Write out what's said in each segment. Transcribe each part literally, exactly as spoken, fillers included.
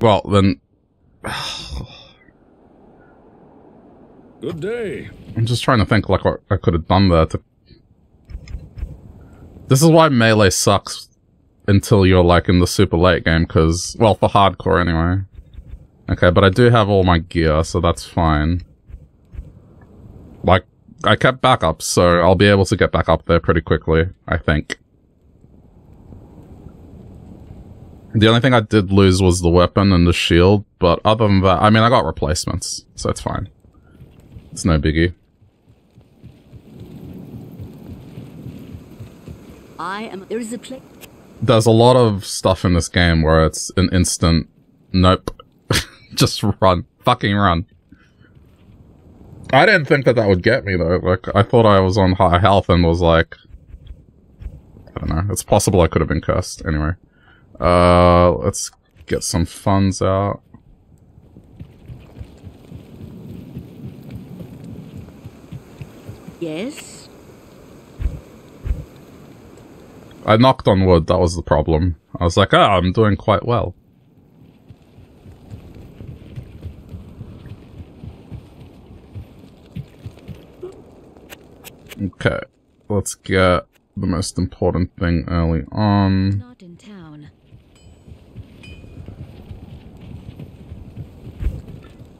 Well, then... Good day. I'm just trying to think like what I could have done there to... This is why Melee sucks until you're like in the super late game, because... Well, for hardcore anyway. Okay, but I do have all my gear, so that's fine. Like, I kept back up, so I'll be able to get back up there pretty quickly, I think. The only thing I did lose was the weapon and the shield, but other than that, I mean, I got replacements, so it's fine. It's no biggie. I am. There is a play. There's a lot of stuff in this game where it's an instant, nope, just run, fucking run. I didn't think that that would get me though. Like, I thought I was on high health and was like, I don't know. It's possible I could have been cursed anyway. Uh, let's get some funds out. Yes? I knocked on wood, that was the problem. I was like, ah, oh, I'm doing quite well. Okay, let's get the most important thing early on. Not in town.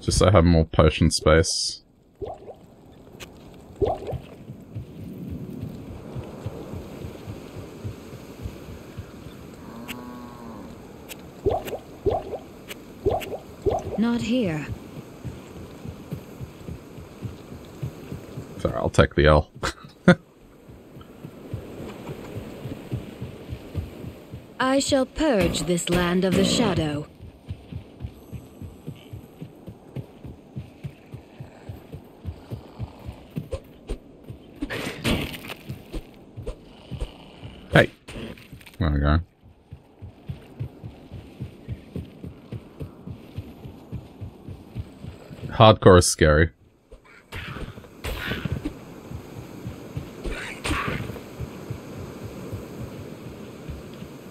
Just so I have more potion space. Not here. Sorry, I'll take the L. I shall purge this land of the shadow. Hey. There we go. Hardcore is scary.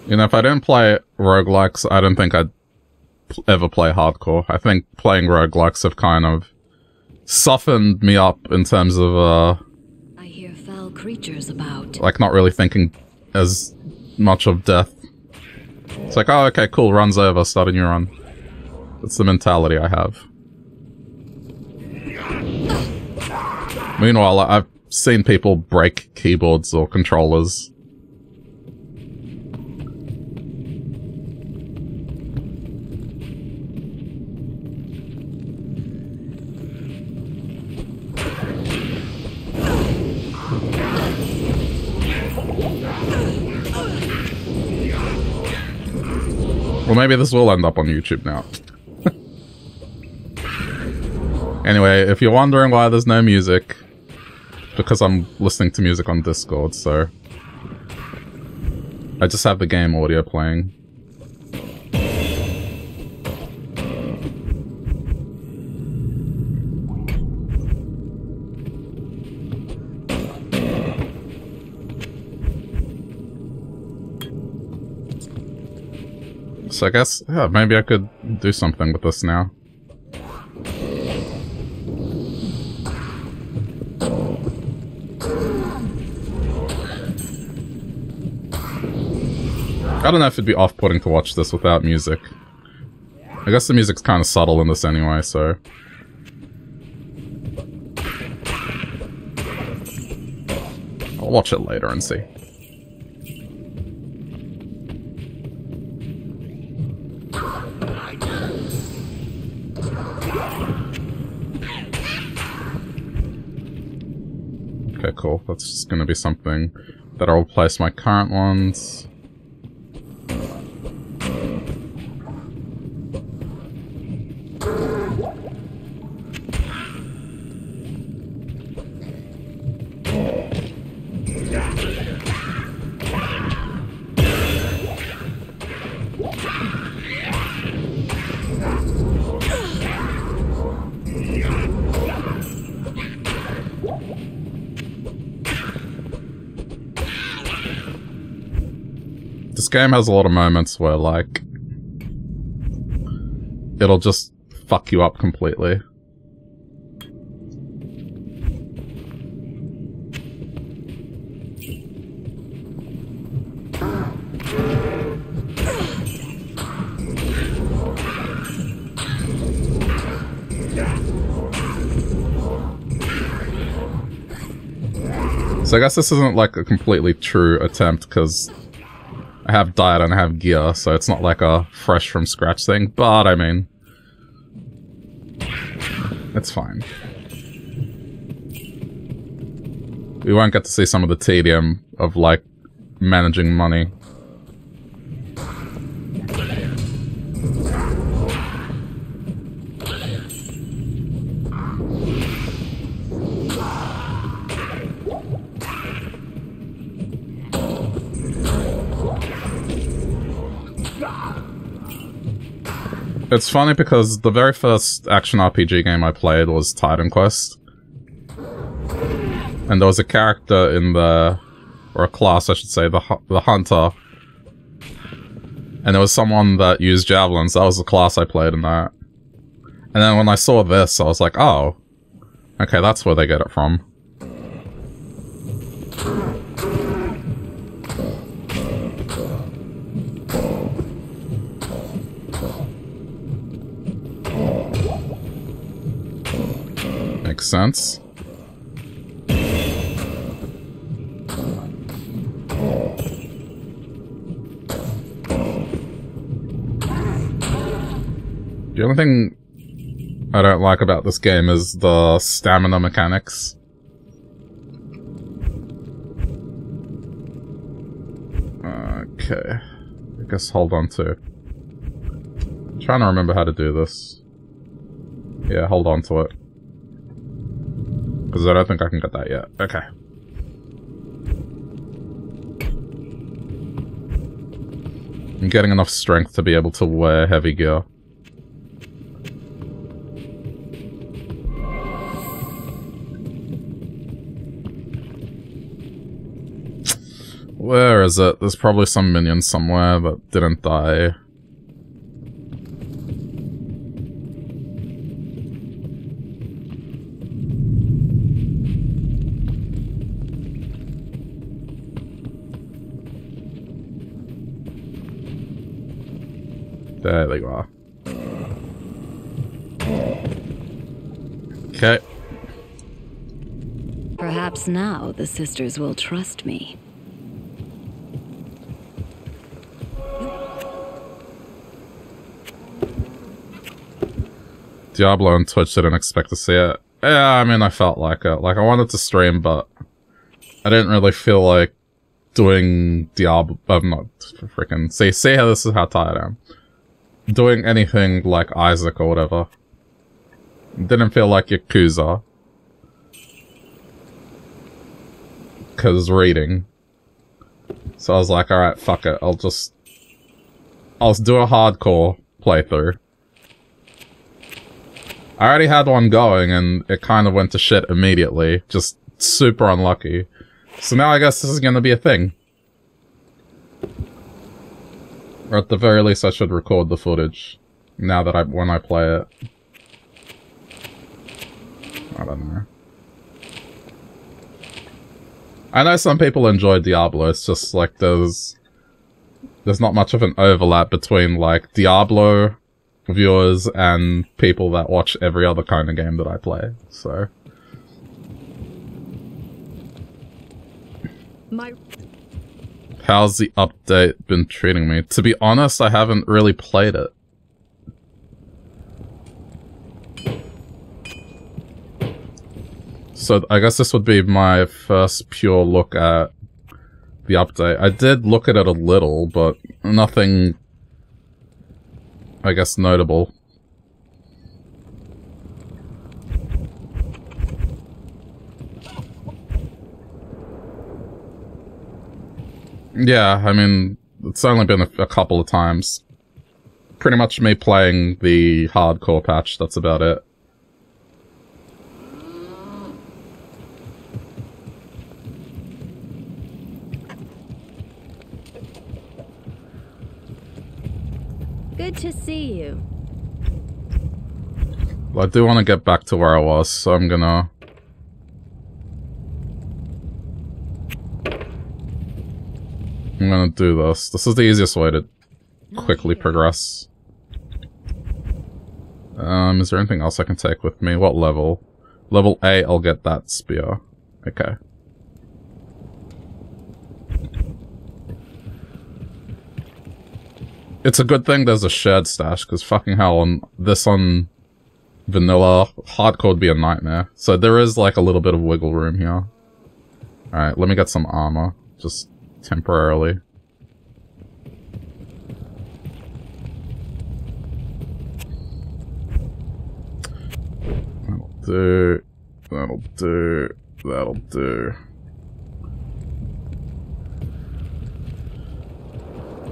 You know, if I didn't play roguelikes, I don't think I'd ever play hardcore. I think playing roguelikes have kind of softened me up in terms of, uh... I hear foul creatures about. Like, not really thinking as much of death. It's like, oh, okay, cool, run's over, start a new run. That's the mentality I have. Meanwhile, I've seen people break keyboards or controllers. Well, maybe this will end up on YouTube now. Anyway, if you're wondering why there's no music... Because I'm listening to music on Discord, so... I just have the game audio playing. So I guess, yeah, maybe I could do something with this now. I don't know if it'd be off-putting to watch this without music. I guess the music's kind of subtle in this anyway, so... I'll watch it later and see. Okay, cool. That's just gonna be something that I'll replace my current ones. This game has a lot of moments where, like, it'll just fuck you up completely. So I guess this isn't like a completely true attempt, because I have diet and I have gear, so it's not like a fresh from scratch thing, but I mean, it's fine. We won't get to see some of the tedium of like managing money. It's funny because the very first action R P G game I played was Titan Quest. And there was a character in the... or a class, I should say, the, the Hunter. And there was someone that used javelins. That was the class I played in that. And then when I saw this, I was like, oh. Okay, that's where they get it from. Sense. The only thing I don't like about this game is the stamina mechanics. Okay. I guess hold on to. I'm trying to remember how to do this. Yeah, hold on to it. Because I don't think I can get that yet. Okay. I'm getting enough strength to be able to wear heavy gear. Where is it? There's probably some minion somewhere that didn't die. There you are. Okay. Perhaps now the sisters will trust me. Diablo on Twitch didn't expect to see it. Yeah, I mean, I felt like it. Like, I wanted to stream, but I didn't really feel like doing Diablo. I'm not freaking. See, see how this is how tired I am. Doing anything like Isaac or whatever. Didn't feel like Yakuza. Cause reading. So I was like, alright, fuck it, I'll just... I'll do a hardcore playthrough. I already had one going and it kind of went to shit immediately. Just super unlucky. So now I guess this is gonna be a thing. Or at the very least, I should record the footage. Now that I- when I play it. I don't know. I know some people enjoy Diablo, it's just like there's... There's not much of an overlap between, like, Diablo viewers and people that watch every other kind of game that I play, so... My- How's the update been treating me? To be honest, I haven't really played it. So I guess this would be my first pure look at the update. I did look at it a little, but nothing, I guess, notable. Yeah, I mean, it's only been a, a couple of times. Pretty much me playing the hardcore patch, that's about it. Good to see you. I do want to get back to where I was, so I'm gonna... I'm gonna do this. This is the easiest way to quickly progress. Um, is there anything else I can take with me? What level? Level eight, I'll get that spear. Okay. It's a good thing there's a shared stash, because fucking hell, on this on vanilla, hardcore would be a nightmare. So there is like a little bit of wiggle room here. Alright, let me get some armor. Just temporarily. That'll do. That'll do. That'll do.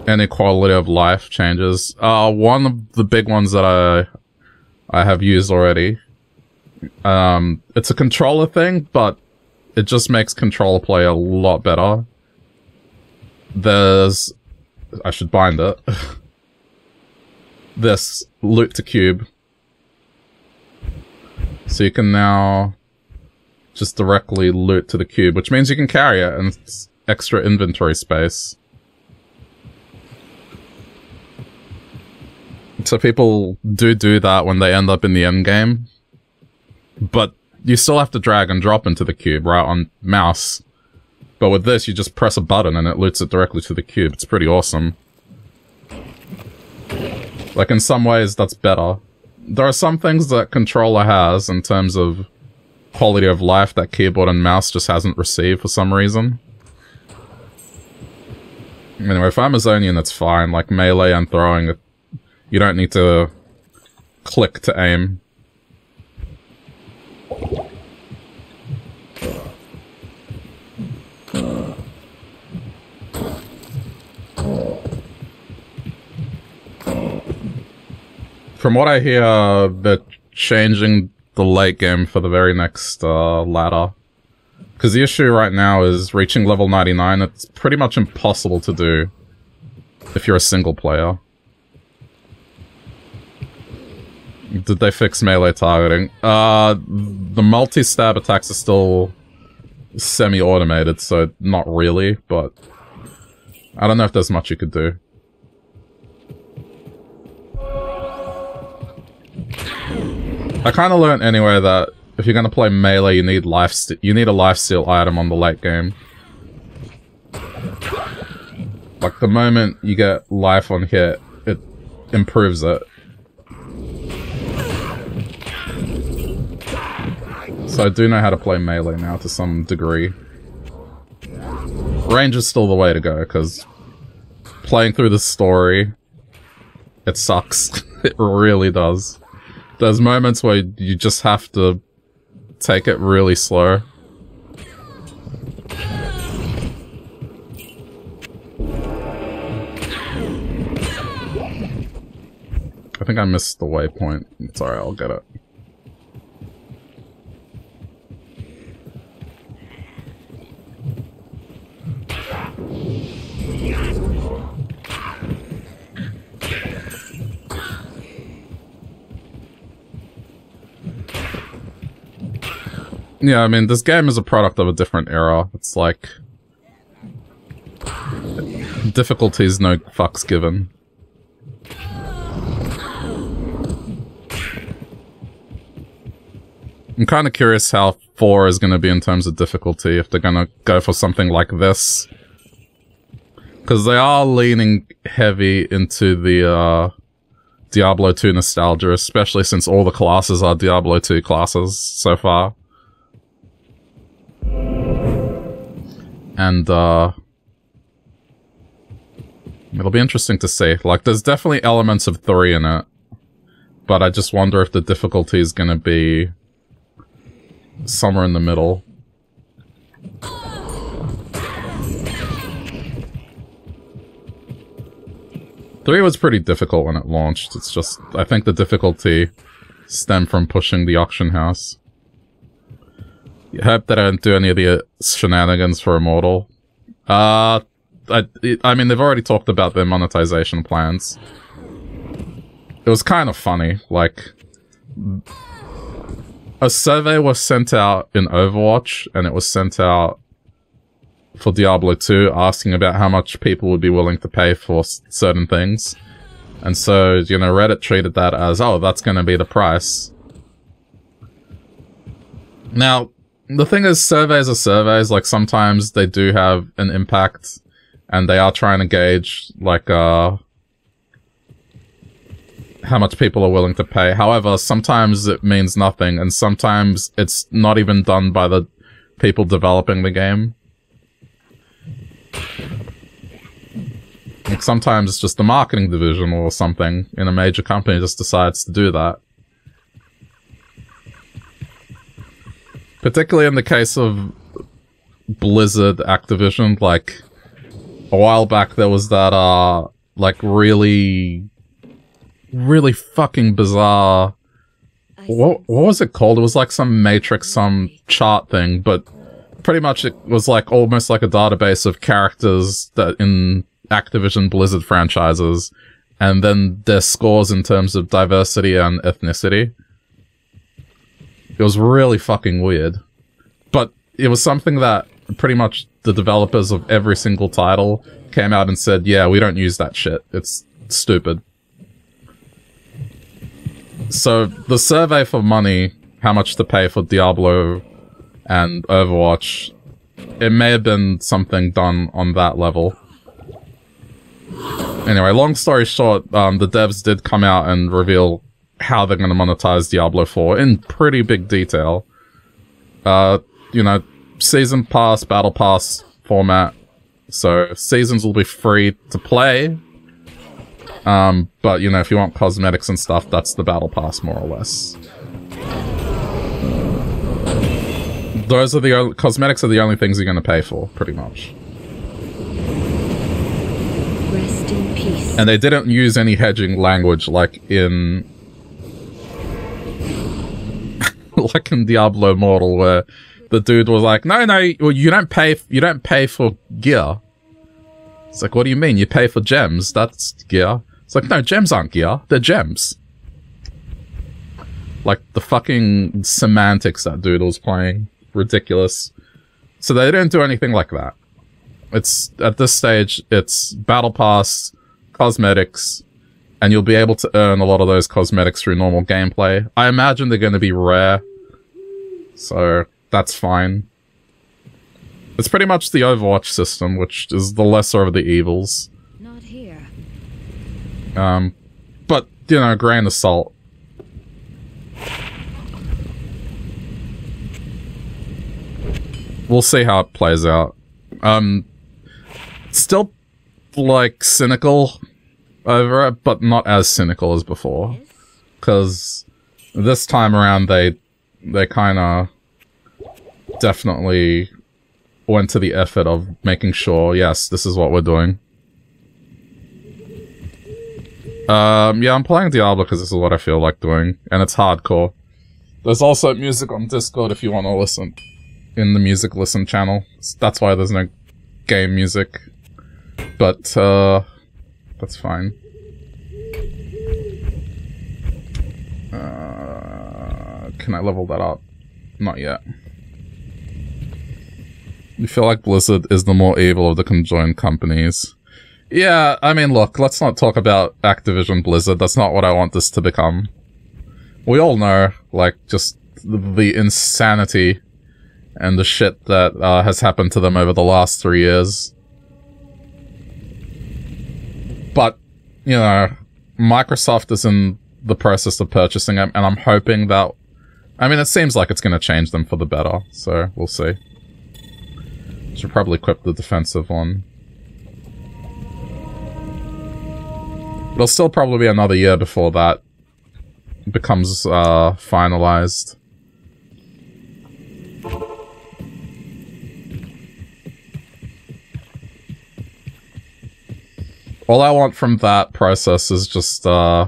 Any quality of life changes. Uh, one of the big ones that I I have used already. Um, it's a controller thing, but it just makes controller play a lot better. There's... I should bind it. This loot to cube. So you can now just directly loot to the cube, which means you can carry it and it's extra inventory space. So people do do that when they end up in the end game, but you still have to drag and drop into the cube, right, on mouse. But with this, you just press a button and it loots it directly to the cube. It's pretty awesome. Like, in some ways, that's better. There are some things that controller has in terms of quality of life that keyboard and mouse just hasn't received for some reason. Anyway, for Amazonian, that's fine. Like, melee and throwing, it you don't need to click to aim. From what I hear, they're changing the late game for the very next uh, ladder. Because the issue right now is reaching level ninety-nine, it's pretty much impossible to do if you're a single player. Did they fix melee targeting? Uh, the multi-stab attacks are still semi-automated, so not really, but I don't know if there's much you could do. I kind of learned anyway that if you're going to play melee, you need life st you need a lifesteal item on the late game. Like, the moment you get life on hit, it improves it. So I do know how to play melee now, to some degree. Range is still the way to go, because playing through the story, it sucks. It really does. There's moments where you just have to take it really slow. I think I missed the waypoint. It's alright, I'll get it. Yeah, I mean, this game is a product of a different era. It's like... difficulty's no fucks given. I'm kind of curious how four is going to be in terms of difficulty, if they're going to go for something like this. Because they are leaning heavy into the uh, Diablo two nostalgia, especially since all the classes are Diablo two classes so far. And, uh... it'll be interesting to see. Like, there's definitely elements of three in it. But I just wonder if the difficulty is gonna be somewhere in the middle. three was pretty difficult when it launched. It's just... I think the difficulty stemmed from pushing the auction house. I hope that I don't do any of the shenanigans for Immortal. Uh, I, I mean, they've already talked about their monetization plans. It was kind of funny, like, a survey was sent out in Overwatch, and it was sent out for Diablo two, asking about how much people would be willing to pay for s certain things. And so, you know, Reddit treated that as, oh, that's going to be the price. Now, the thing is, surveys are surveys. Like, sometimes they do have an impact, and they are trying to gauge, like, uh... how much people are willing to pay. However, sometimes it means nothing, and sometimes it's not even done by the people developing the game. Like, sometimes it's just the marketing division or something in a major company just decides to do that. Particularly in the case of Blizzard Activision, like, a while back there was that, uh, like, really... really fucking bizarre... What, what was it called? It was like some matrix, some chart thing, but pretty much it was like almost like a database of characters that in Activision Blizzard franchises, and then their scores in terms of diversity and ethnicity. It was really fucking weird. But it was something that pretty much the developers of every single title came out and said, yeah, we don't use that shit. It's stupid. So, the survey for money, how much to pay for Diablo and Overwatch, it may have been something done on that level. Anyway, long story short, um, the devs did come out and reveal how they're going to monetize Diablo four in pretty big detail. Uh, you know, season pass, battle pass format. So, seasons will be free to play. Um, but, you know, if you want cosmetics and stuff, that's the battle pass, more or less. Those are the only- cosmetics are the only things you're gonna pay for, pretty much. Rest in peace. And they didn't use any hedging language, like in... like in Diablo Immortal, where the dude was like, no, no, well, you don't pay- you don't pay for gear. It's like, what do you mean? You pay for gems, that's gear. It's like, no, gems aren't gear. They're gems. Like, the fucking semantics that dude was playing. Ridiculous. So they didn't do anything like that. It's, at this stage, it's battle pass, cosmetics, and you'll be able to earn a lot of those cosmetics through normal gameplay. I imagine they're going to be rare. So, that's fine. It's pretty much the Overwatch system, which is the lesser of the evils. Not here. Um, but, you know, grain of salt. We'll see how it plays out. Um, still, like, cynical over it, but not as cynical as before. Because this time around, they, they kinda definitely went to the effort of making sure, yes, this is what we're doing. Um, yeah, I'm playing Diablo because this is what I feel like doing, and it's hardcore. There's also music on Discord if you want to listen, in the Music Listen channel. That's why there's no game music. But, uh, that's fine. Uh, can I level that up? Not yet. We feel like Blizzard is the more evil of the conjoined companies. Yeah, I mean, look, let's not talk about Activision Blizzard. That's not what I want this to become. We all know, like, just the insanity and the shit that uh, has happened to them over the last three years. But, you know, Microsoft is in the process of purchasing them, and I'm hoping that... I mean, it seems like it's going to change them for the better, so we'll see. Should probably equip the defensive one. It'll still probably be another year before that becomes uh, finalized. All I want from that process is just uh,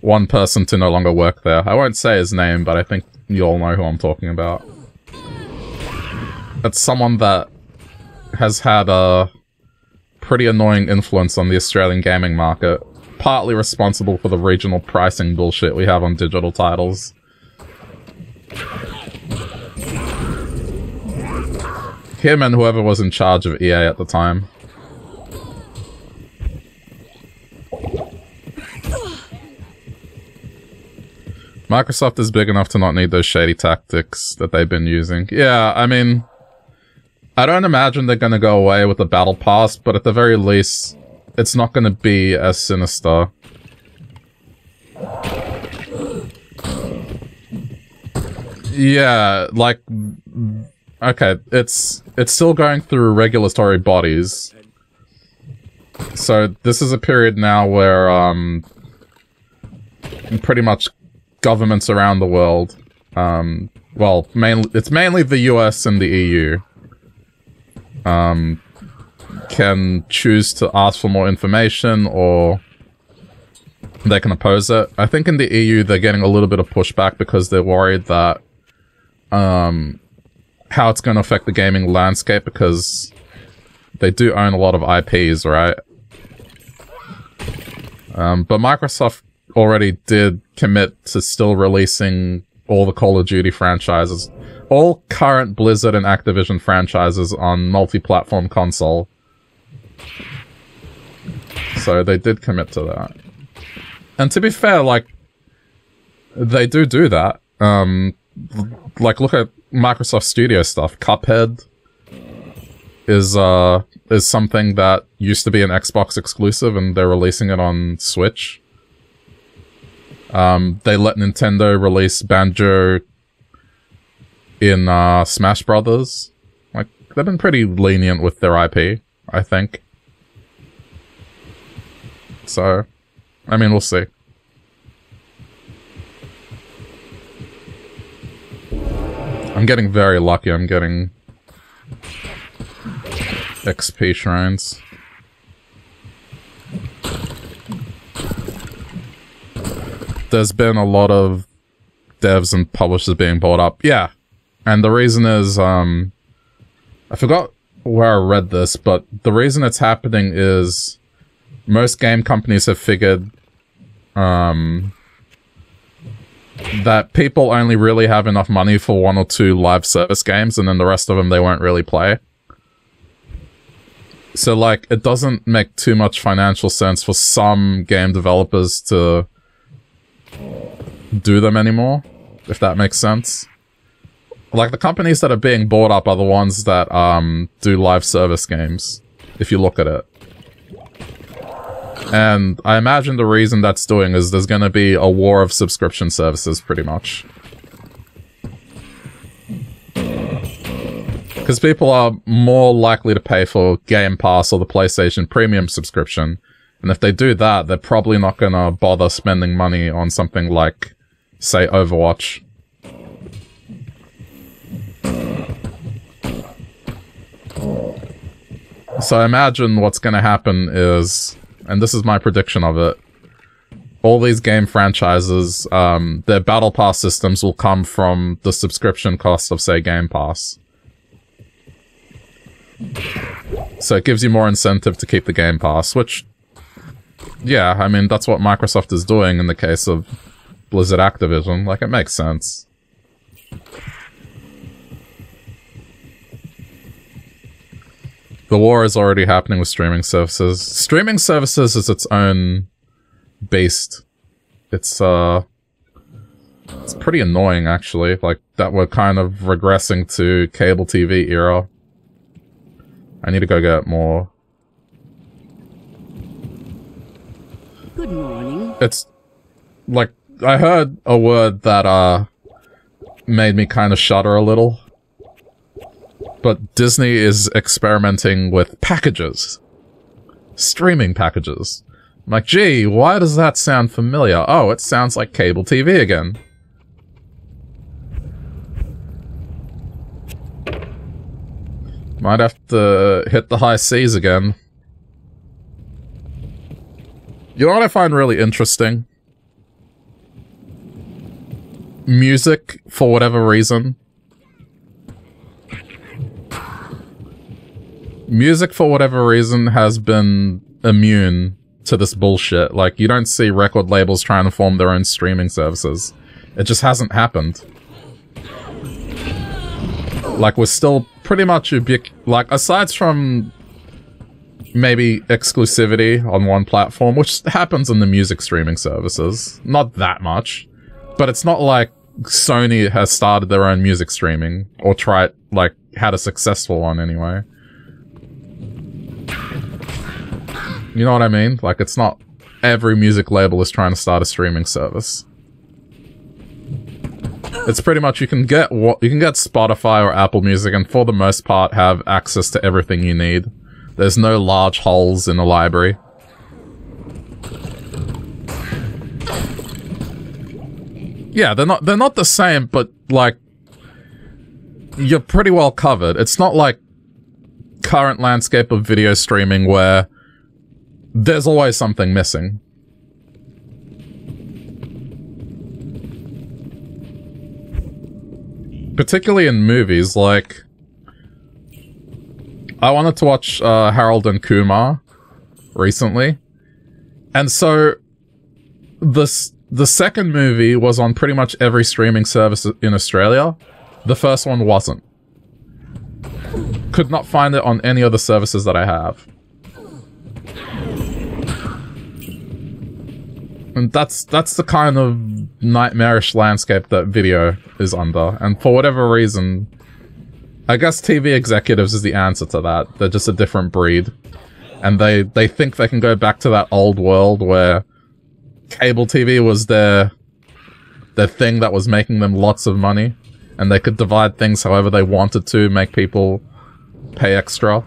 one person to no longer work there. I won't say his name, but I think you all know who I'm talking about. It's someone that has had a pretty annoying influence on the Australian gaming market. partly responsible for the regional pricing bullshit we have on digital titles. Him and whoever was in charge of E A at the time. Microsoft is big enough to not need those shady tactics that they've been using. Yeah, I mean, I don't imagine they're going to go away with the battle pass, but at the very least, it's not going to be as sinister. Yeah, like, okay, it's it's still going through regulatory bodies. So this is a period now where um, pretty much governments around the world, um, well, mainly it's mainly the U S and the E U, um, can choose to ask for more information or they can oppose it. I think in the E U they're getting a little bit of pushback because they're worried that um, how it's going to affect the gaming landscape, because they do own a lot of I Ps, right? Um, but Microsoft already did commit to still releasing all the Call of Duty franchises, all current Blizzard and Activision franchises on multi-platform console. So they did commit to that. And to be fair, like, they do do that. Um, like, look at Microsoft Studio stuff. Cuphead is uh is something that used to be an Xbox exclusive, and they're releasing it on Switch. Um, they let Nintendo release Banjo in uh, Smash Bros. Like, they've been pretty lenient with their I P, I think. So, I mean, we'll see. I'm getting very lucky. I'm getting X P shrines. There's been a lot of devs and publishers being bought up. Yeah. And the reason is, um, I forgot where I read this, but the reason it's happening is most game companies have figured um, that people only really have enough money for one or two live service games, and then the rest of them they won't really play. So, like, it doesn't make too much financial sense for some game developers to do them anymore, if that makes sense. Like, the companies that are being bought up are the ones that um, do live service games, if you look at it. And I imagine the reason that's doing is there's going to be a war of subscription services, pretty much. Because people are more likely to pay for Game Pass or the PlayStation Premium subscription. And if they do that, they're probably not going to bother spending money on something like, say, Overwatch. So I imagine what's going to happen is, and this is my prediction of it, all these game franchises, um, their battle pass systems will come from the subscription cost of, say, Game Pass. So it gives you more incentive to keep the Game Pass, which, yeah, I mean, that's what Microsoft is doing in the case of Blizzard Activision. Like, it makes sense. The war is already happening with streaming services. Streaming services is its own beast. It's, uh... It's pretty annoying, actually. Like, that we're kind of regressing to cable T V era. I need to go get more. Good morning. It's, like, I heard a word that, uh... made me kind of shudder a little. But Disney is experimenting with packages. Streaming packages. I'm like, gee, why does that sound familiar? Oh, it sounds like cable T V again. Might have to hit the high seas again. You know what I find really interesting? Music, for whatever reason. Music, for whatever reason, has been immune to this bullshit. Like, you don't see record labels trying to form their own streaming services. It just hasn't happened. Like, we're still pretty much ubiqu- like, aside from maybe exclusivity on one platform, which happens in the music streaming services. Not that much. But it's not like Sony has started their own music streaming, or tried, like, had a successful one anyway. You know what I mean? Like, it's not every music label is trying to start a streaming service. It's pretty much you can get what you can get Spotify or Apple Music, and for the most part have access to everything you need. There's no large holes in the library. Yeah, they're not they're not the same, but like you're pretty well covered. It's not like current landscape of video streaming where there's always something missing. Particularly in movies, like, I wanted to watch uh, Harold and Kumar recently, and so this the second movie was on pretty much every streaming service in Australia. The first one wasn't. Could not find it on any other services that I have. And that's that's the kind of nightmarish landscape that video is under. And for whatever reason, I guess T V executives is the answer to that. They're just a different breed. And they, they think they can go back to that old world where cable T V was their, their thing that was making them lots of money. And they could divide things however they wanted to, make people pay extra.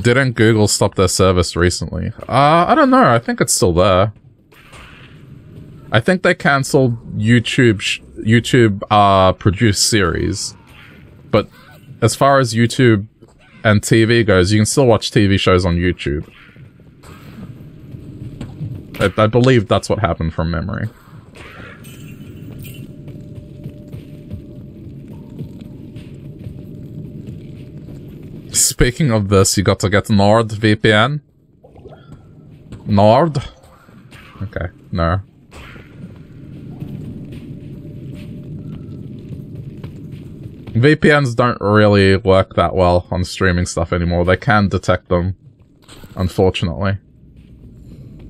Didn't Google stop their service recently? Uh, I don't know. I think it's still there. I think they cancelled YouTube sh YouTube uh, produced series. But as far as YouTube and T V goes, you can still watch T V shows on YouTube. I, I believe that's what happened from memory. Speaking of this, you got to get NordVPN. Nord? Okay, no. V P Ns don't really work that well on streaming stuff anymore. They can detect them, unfortunately.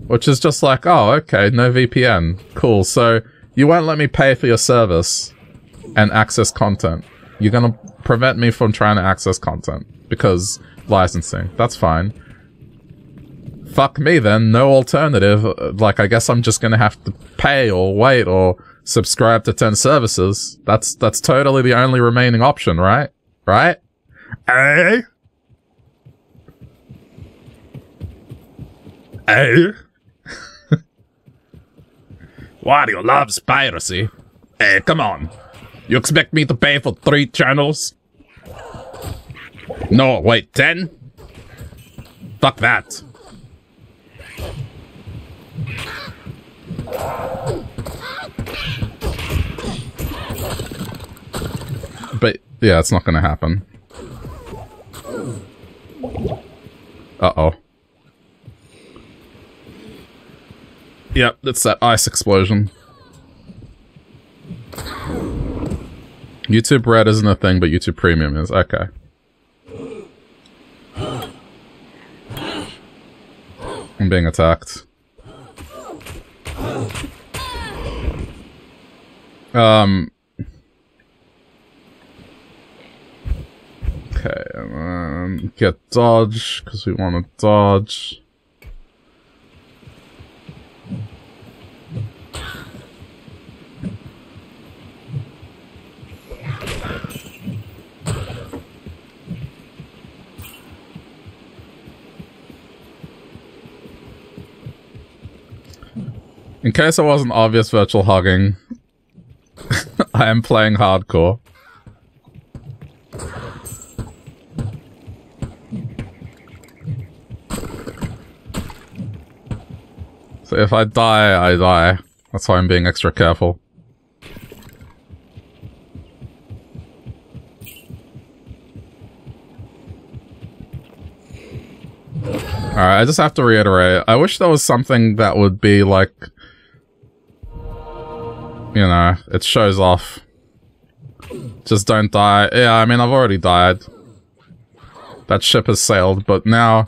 Which is just like, oh, okay, no V P N. Cool, so you won't let me pay for your service and access content. You're gonna prevent me from trying to access content because licensing. That's fine. Fuck me then, no alternative. Like, I guess I'm just gonna have to pay or wait or subscribe to ten services. That's that's totally the only remaining option, right? Right? Eh? Eh? Wario loves piracy. Eh, come on. You expect me to pay for three channels? No, wait, ten? Fuck that. But, yeah, it's not gonna happen. Uh-oh. Yep, it's that ice explosion. YouTube Red isn't a thing, but YouTube Premium is. Okay. I'm being attacked. Um. Okay, and then get dodge, because we want to dodge. In case it wasn't obvious, virtual hugging, I am playing hardcore. So if I die, I die. That's why I'm being extra careful. Alright, I just have to reiterate. I wish there was something that would be like, you know, it shows off. Just don't die. Yeah, I mean, I've already died. That ship has sailed, but now,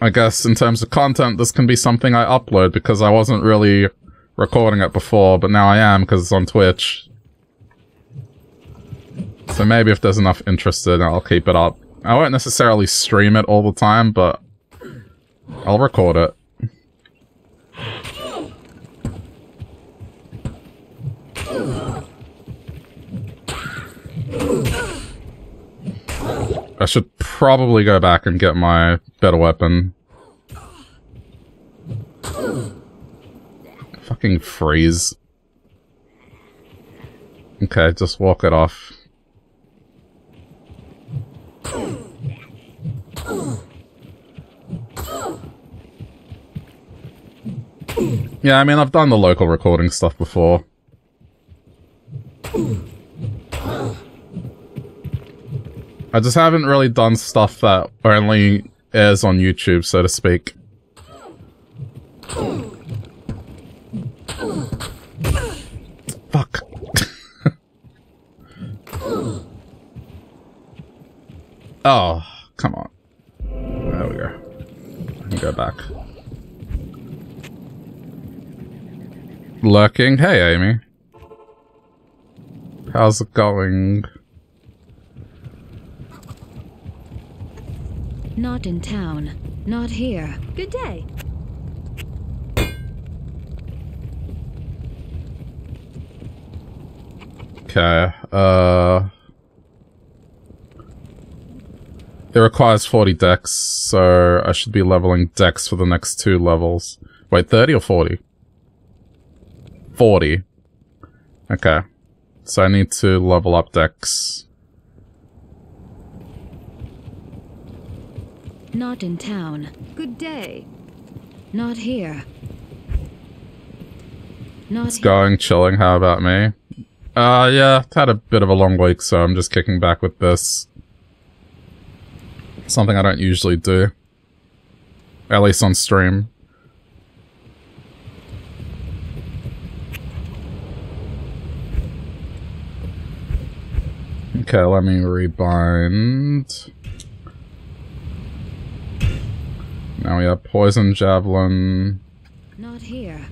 I guess in terms of content, this can be something I upload because I wasn't really recording it before, but now I am because it's on Twitch. So maybe if there's enough interest in it, I'll keep it up. I won't necessarily stream it all the time, but I'll record it. I should probably go back and get my better weapon. Fucking freeze. Okay, just walk it off. Yeah, I mean, I've done the local recording stuff before. I just haven't really done stuff that only airs on YouTube, so to speak. Fuck. Oh, come on. There we go. I can go back. Lurking. Hey, Amy. How's it going? Not in town. Not here. Good day. Okay. Uh, it requires forty decks, so I should be leveling decks for the next two levels. Wait, thirty or forty? forty. Okay. So I need to level up decks. Not in town. Good day. Not here. Not it's going, chilling. How about me? Uh, yeah, I've had a bit of a long week, so I'm just kicking back with this. Something I don't usually do. At least on stream. Okay, let me rebind. Now we have poison javelin. Not here.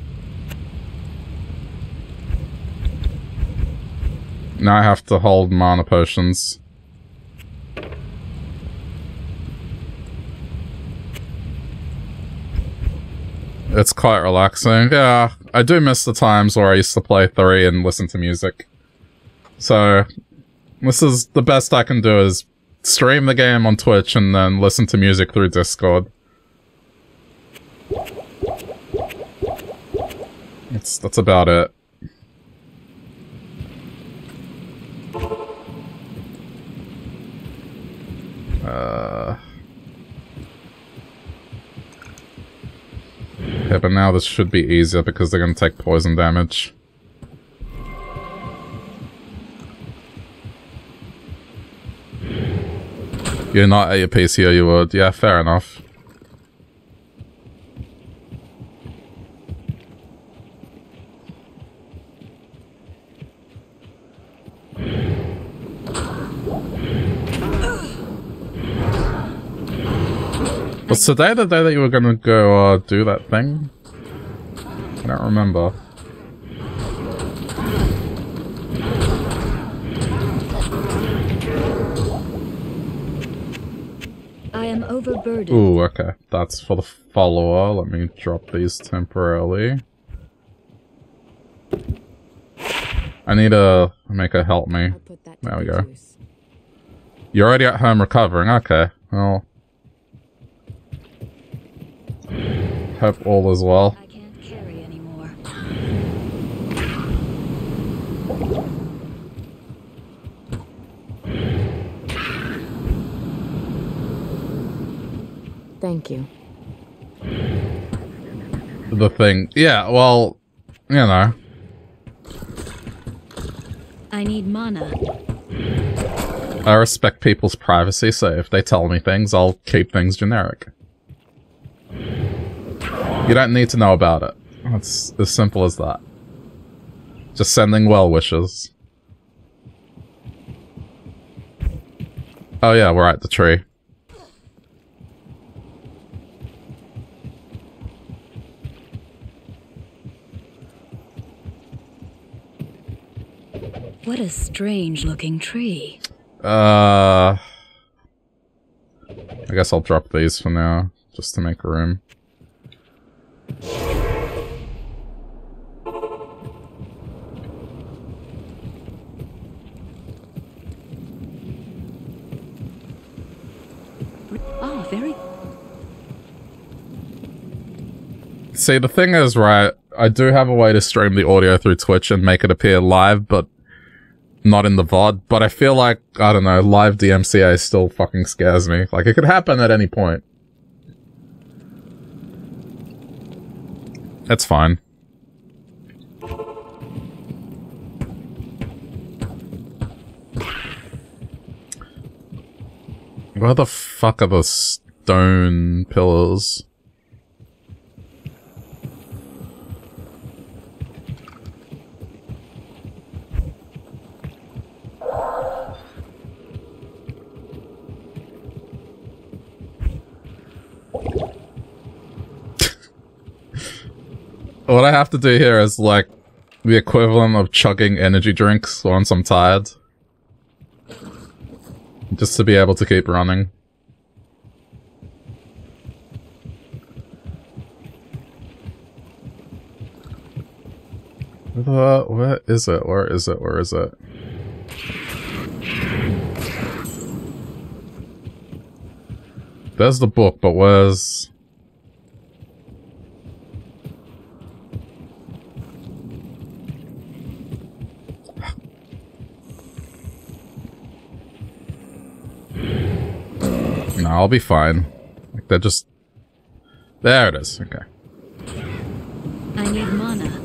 Now I have to hold mana potions. It's quite relaxing. Yeah, I do miss the times where I used to play three and listen to music. So, this is the best I can do is stream the game on Twitch and then listen to music through Discord. It's, that's about it. Uh, yeah, but now this should be easier because they're going to take poison damage. You're not at your P C here, you would. Yeah, fair enough. Was today the day that you were gonna go uh, do that thing? I don't remember. I am overburdened. Ooh, okay. That's for the follower. Let me drop these temporarily. I need to make her help me. There we go. You're already at home recovering. Okay. Well. Hope all is well. I can't carry anymore. Thank you. The thing. Yeah, well, you know. I need mana. I respect people's privacy, so if they tell me things, I'll keep things generic. You don't need to know about it. It's as simple as that. Just sending well wishes. Oh yeah, we're at the tree. What a strange looking tree. Uh... I guess I'll drop these for now, just to make room. Oh, very... See, the thing is, right, I do have a way to stream the audio through Twitch and make it appear live, but not in the V O D, but I feel like, I don't know, live D M C A still fucking scares me. Like, it could happen at any point. That's fine. Where the fuck are the stone pillars? What I have to do here is, like, the equivalent of chugging energy drinks once I'm tired. Just to be able to keep running. Uh, where is it? Where is it? Where is it? There's the book, but where's... I'll be fine. Like, they're just... There it is. Okay. I need mana.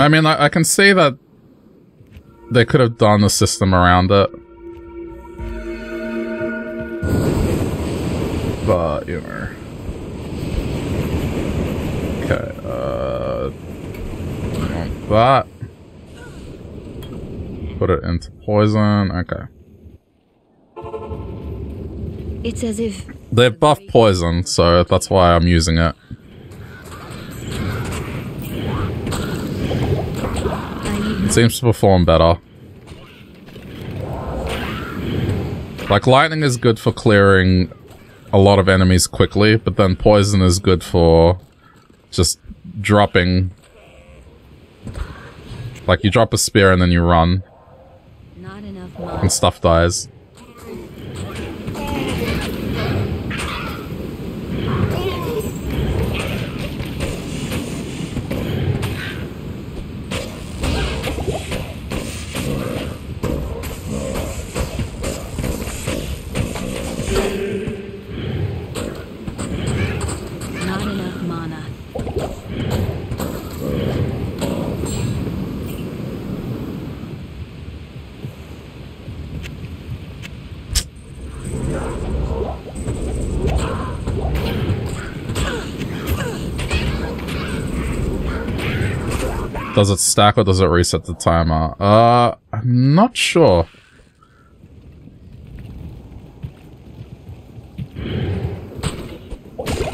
I mean, I, I can see that they could have done the system around it. But, you know... Okay, uh... that. Put it into poison. Okay. It's as if they've buffed poison, so that's why I'm using it. It seems to perform better. Like, lightning is good for clearing a lot of enemies quickly, but then poison is good for just dropping. Like, you drop a spear and then you run. Not enough and stuff dies. Does it stack or does it reset the timer? Uh, I'm not sure.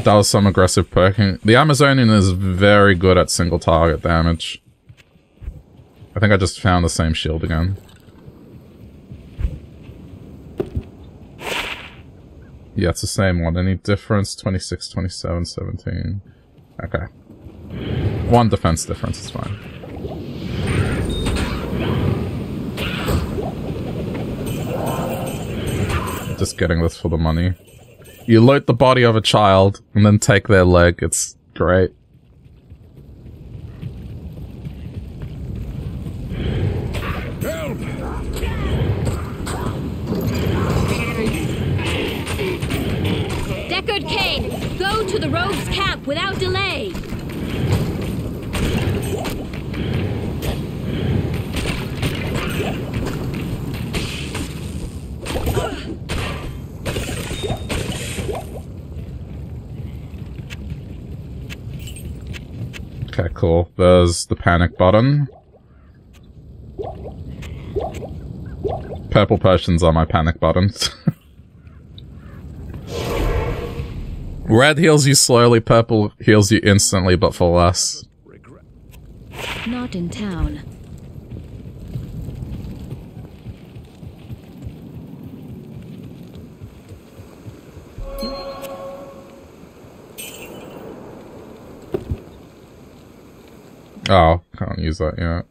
That was some aggressive poking. The Amazonian is very good at single target damage. I think I just found the same shield again. Yeah, it's the same one. Any difference? twenty-six, twenty-seven, seventeen. Okay. One defense difference is fine. Just getting this for the money. You loot the body of a child and then take their leg. It's great. Deckard Cain, go to the rogue's camp without delay. Okay, cool. There's the panic button. Purple potions are my panic buttons. Red heals you slowly, purple heals you instantly, but for less. Not in town. Oh, can't use that yet.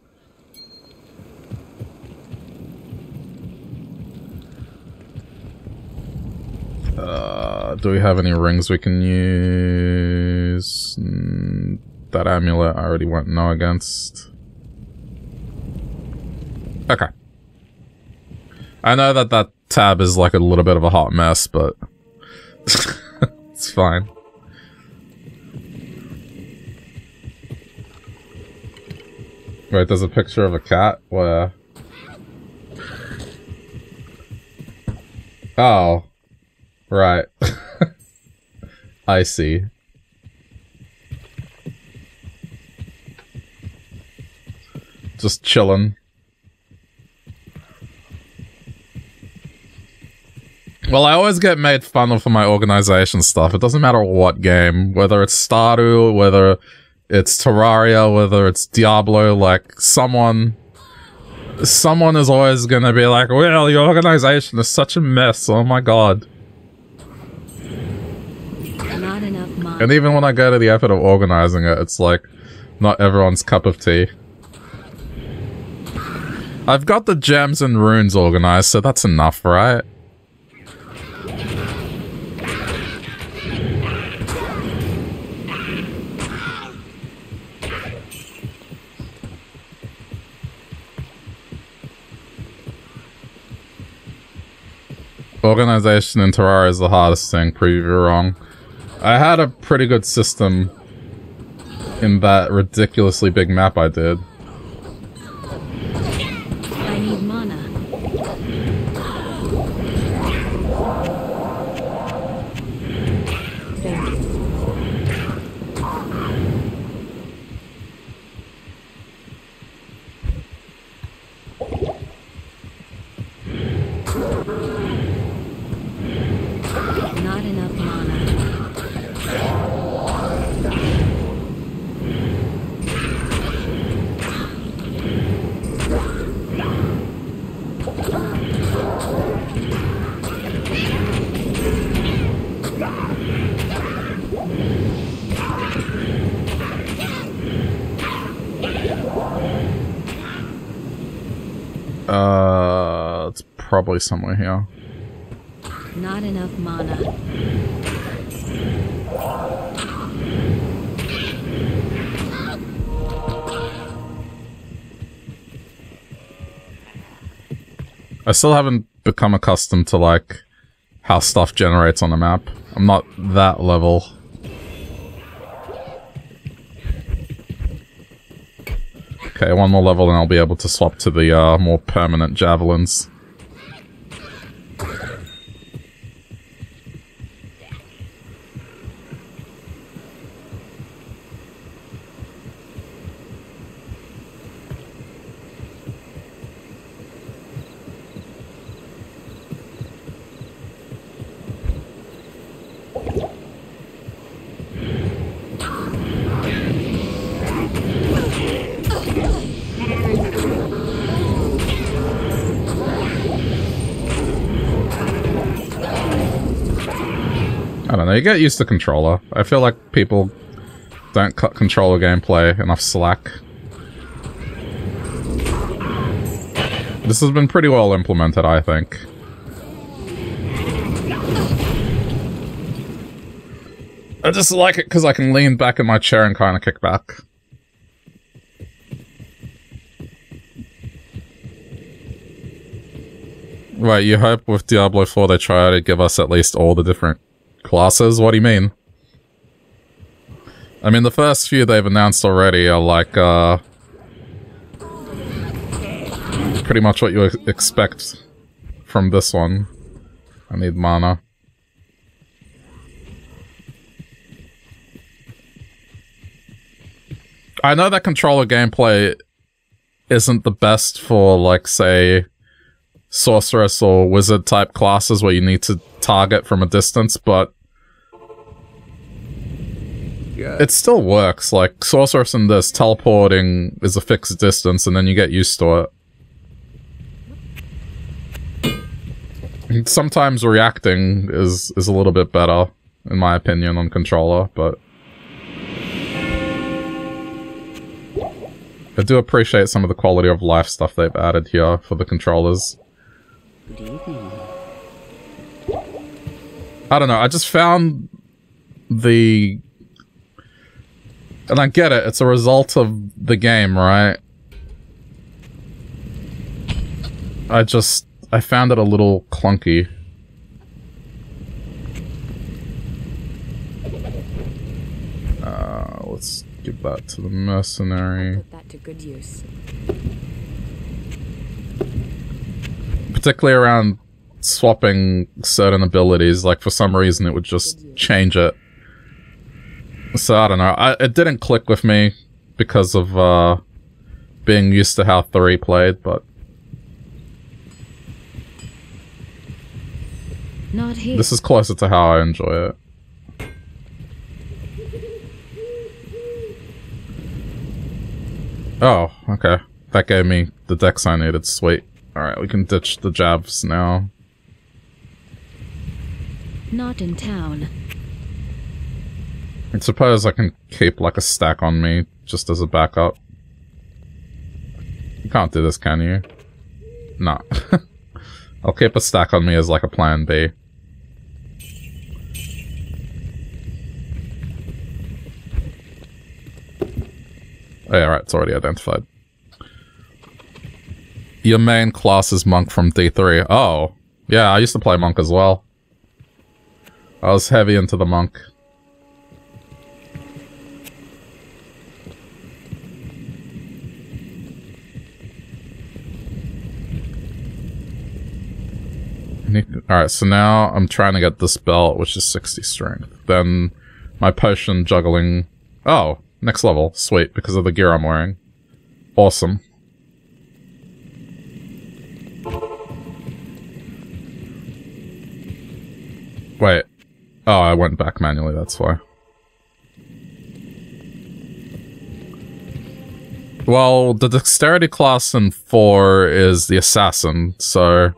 Uh, do we have any rings we can use? Mm, that amulet I already went no against. Okay. I know that that tab is like a little bit of a hot mess, but it's fine. Wait, there's a picture of a cat? Where? Oh. Right. I see. Just chillin'. Well, I always get made fun of for my organization stuff. It doesn't matter what game. Whether it's Stardew, whether it's Terraria, whether it's Diablo, like, someone... Someone is always gonna be like, well, your organization is such a mess, oh my god. And even when I go to the effort of organizing it, it's like, not everyone's cup of tea. I've got the gems and runes organized, so that's enough, right? Organization in Terraria is the hardest thing, prove you wrong. I had a pretty good system in that ridiculously big map I did. I need mana. Not enough mana. Uh, it's probably somewhere here. Not enough mana. I still haven't become accustomed to, like, how stuff generates on the map. I'm not that level. Okay, one more level and I'll be able to swap to the uh, more permanent javelins. You get used to controller. I feel like people don't cut controller gameplay enough slack. This has been pretty well implemented, I think. I just like it because I can lean back in my chair and kind of kick back. Right, you hope with Diablo four they try to give us at least all the different classes? What do you mean? I mean, the first few they've announced already are like, uh... pretty much what you ex expect from this one. I need mana. I know that controller gameplay isn't the best for, like, say, sorceress or wizard type classes where you need to target from a distance, but it still works. Like, sorceress in this, teleporting is a fixed distance, and then you get used to it. Sometimes reacting is, is a little bit better, in my opinion, on controller, but I do appreciate some of the quality of life stuff they've added here for the controllers. I don't know, I just found the... And I get it, it's a result of the game, right? I just... I found it a little clunky. Uh, let's give that to the mercenary. Put that to good use. Particularly around swapping certain abilities, like for some reason it would just change it. So I don't know, I, it didn't click with me because of uh, being used to how three played, but... Not here. This is closer to how I enjoy it. Oh, okay. That gave me the dex I needed. Sweet. Alright, we can ditch the jabs now. Not in town. I suppose I can keep like a stack on me just as a backup. You can't do this, can you? Nah. I'll keep a stack on me as like a plan B. Oh, yeah, right, it's already identified. Your main class is Monk from D three. Oh, yeah, I used to play Monk as well. I was heavy into the Monk. Alright, so now I'm trying to get this belt, which is sixty strength. Then my potion juggling... Oh, next level. Sweet, because of the gear I'm wearing. Awesome. Wait. Oh, I went back manually, that's why. Well, the dexterity class in four is the assassin, so...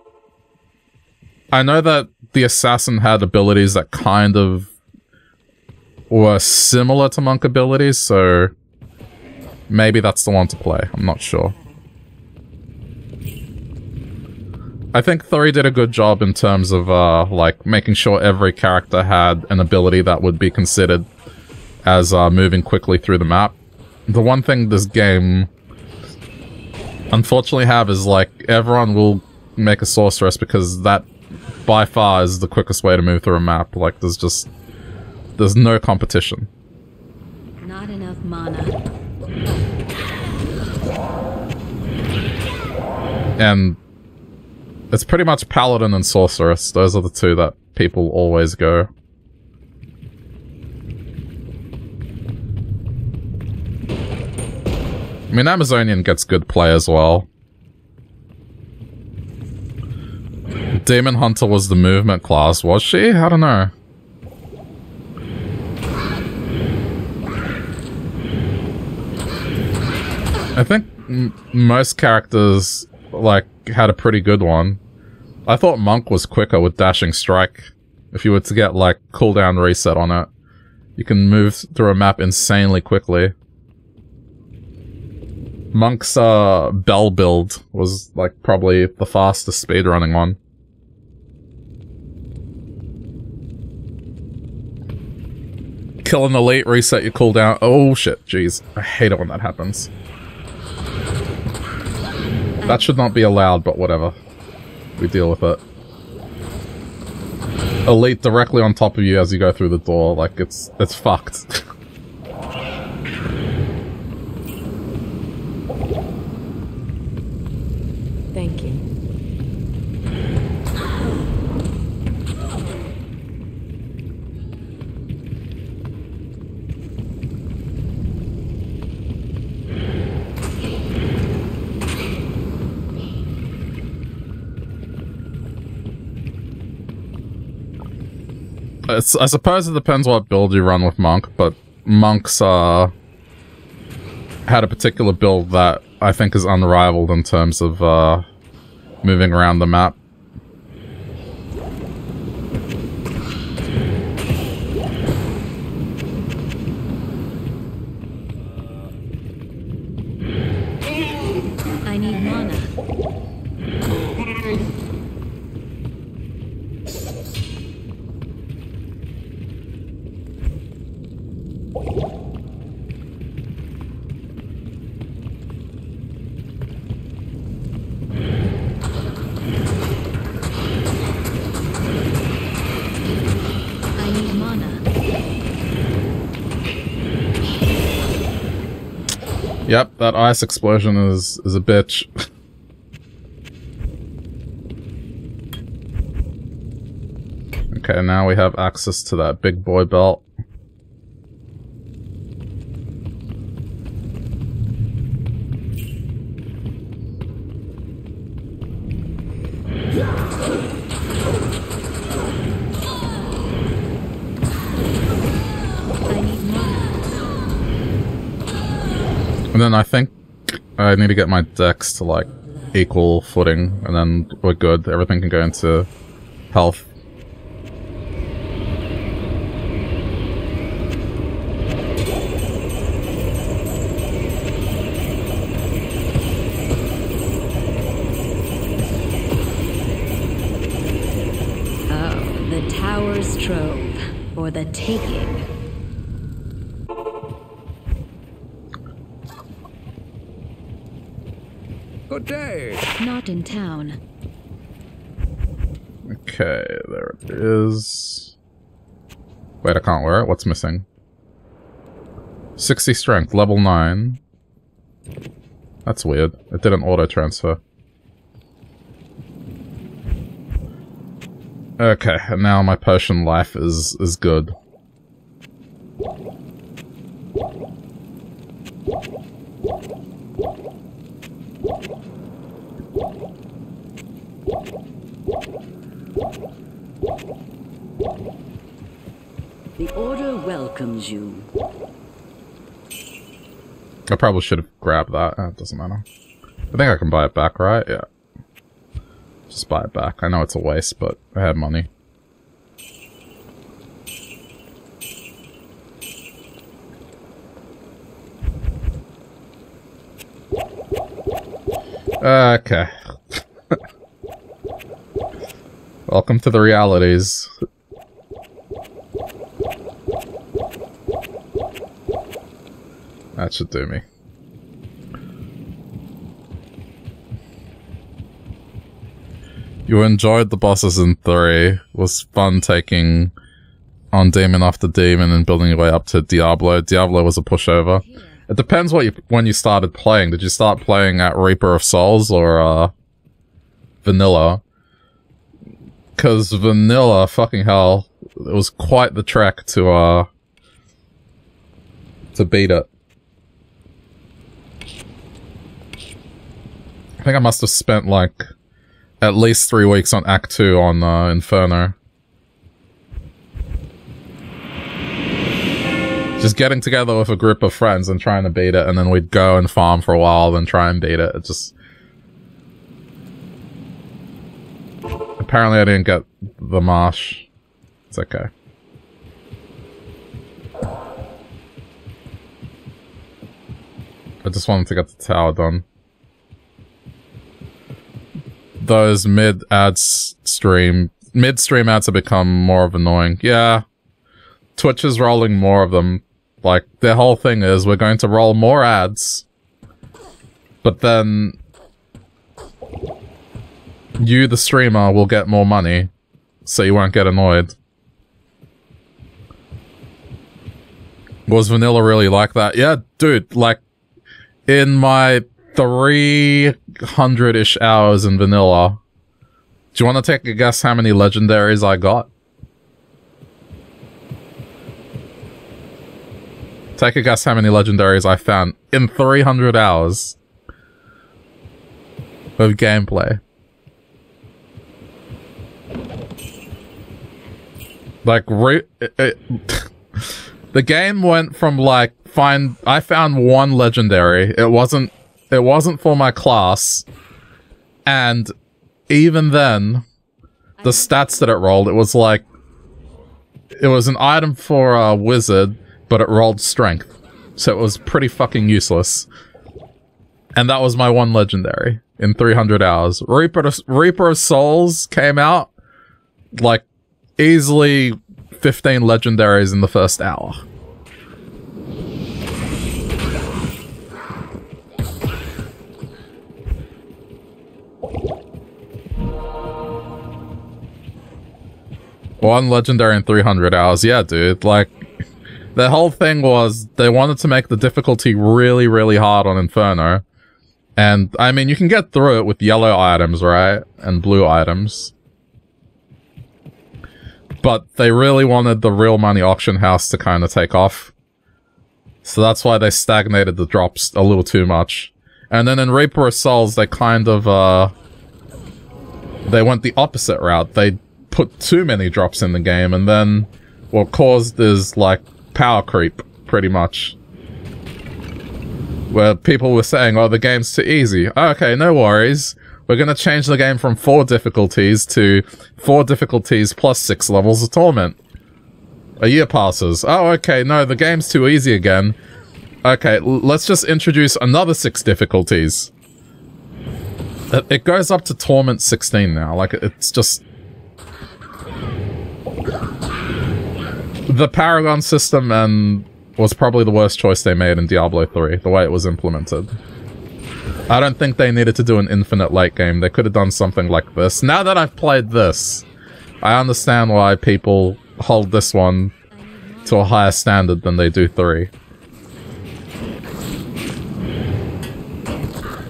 I know that the assassin had abilities that kind of were similar to monk abilities, so maybe that's the one to play. I'm not sure. I think three did a good job in terms of uh, like making sure every character had an ability that would be considered as uh, moving quickly through the map. The one thing this game unfortunately have is like everyone will make a sorceress because that by far is the quickest way to move through a map. Like, there's just... There's no competition. Not enough mana. And... It's pretty much Paladin and Sorceress. Those are the two that people always go. I mean, Amazonian gets good play as well. Demon Hunter was the movement class, was she? I don't know. I think m most characters, like, had a pretty good one. I thought Monk was quicker with Dashing Strike. If you were to get, like, cooldown reset on it, you can move through a map insanely quickly. Monk's, uh, Bell build was, like, probably the fastest speedrunning one. Kill an elite, reset your cooldown. Oh shit, jeez. I hate it when that happens. That should not be allowed, but whatever. We deal with it. Elite directly on top of you as you go through the door. Like, it's, it's fucked. Thank you. It's, I suppose it depends what build you run with Monk, but Monk's uh, had a particular build that I think is unrivaled in terms of uh, moving around the map. Yep, that ice explosion is, is a bitch. Okay, now we have access to that big boy belt. Then I think I need to get my dex to like equal footing, and then we're good. Everything can go into health. Oh, the Tower's Trove, or the Taking. Day. Not in town. Okay, there it is. Wait, I can't wear it. What's missing? sixty strength, level nine. That's weird. It didn't auto-transfer. Okay, and now my potion life is, is good. The Order welcomes you. I probably should have grabbed that. Oh, it doesn't matter. I think I can buy it back, right? Yeah. Just buy it back. I know it's a waste, but I had money. Okay. Welcome to the realities. That should do me. You enjoyed the bosses in three. It was fun taking on demon after demon and building your way up to Diablo. Diablo was a pushover. It depends what you when you started playing. Did you start playing at Reaper of Souls or uh, Vanilla? Because Vanilla, fucking hell, it was quite the trek to uh to beat it. I think I must have spent, like, at least three weeks on Act two on uh, Inferno. Just getting together with a group of friends and trying to beat it, and then we'd go and farm for a while, then try and beat it. It just... Apparently I didn't get the marsh. It's okay. I just wanted to get the tower done. Those mid ads stream mid stream ads have become more of annoying. Yeah, Twitch is rolling more of them. Like, their whole thing is we're going to roll more ads, but then you, the streamer, will get more money, so you won't get annoyed. Was Vanilla really like that? Yeah, dude. Like, in my three hundred-ish hours in Vanilla. Do you want to take a guess how many legendaries I got? Take a guess how many legendaries I found in three hundred hours of gameplay. Like, re it, it, the game went from like, find, I found one legendary. It wasn't, it wasn't for my class. And even then, the stats that it rolled, it was like, it was an item for a wizard, but it rolled strength. So it was pretty fucking useless. And that was my one legendary in three hundred hours. Reaper of, Reaper of Souls came out, like, easily fifteen legendaries in the first hour. One legendary in three hundred hours. Yeah, dude. Like, the whole thing was they wanted to make the difficulty really, really hard on Inferno. And, I mean, you can get through it with yellow items, right? And blue items. But they really wanted the real money auction house to kind of take off. So that's why they stagnated the drops a little too much. And then in Reaper of Souls, they kind of, uh... they went the opposite route. They put too many drops in the game, and then what caused is, like, power creep, pretty much. Where people were saying, oh, the game's too easy. Okay, no worries. We're gonna change the game from four difficulties to four difficulties plus six levels of torment. A year passes. Oh, okay, no, the game's too easy again. Okay, let's just introduce another six difficulties. It, it goes up to torment sixteen now. Like, it's just... the Paragon system and was probably the worst choice they made in Diablo three, the way it was implemented. I don't think they needed to do an infinite late game. They could have done something like this. Now that I've played this, I understand why people hold this one to a higher standard than they do three.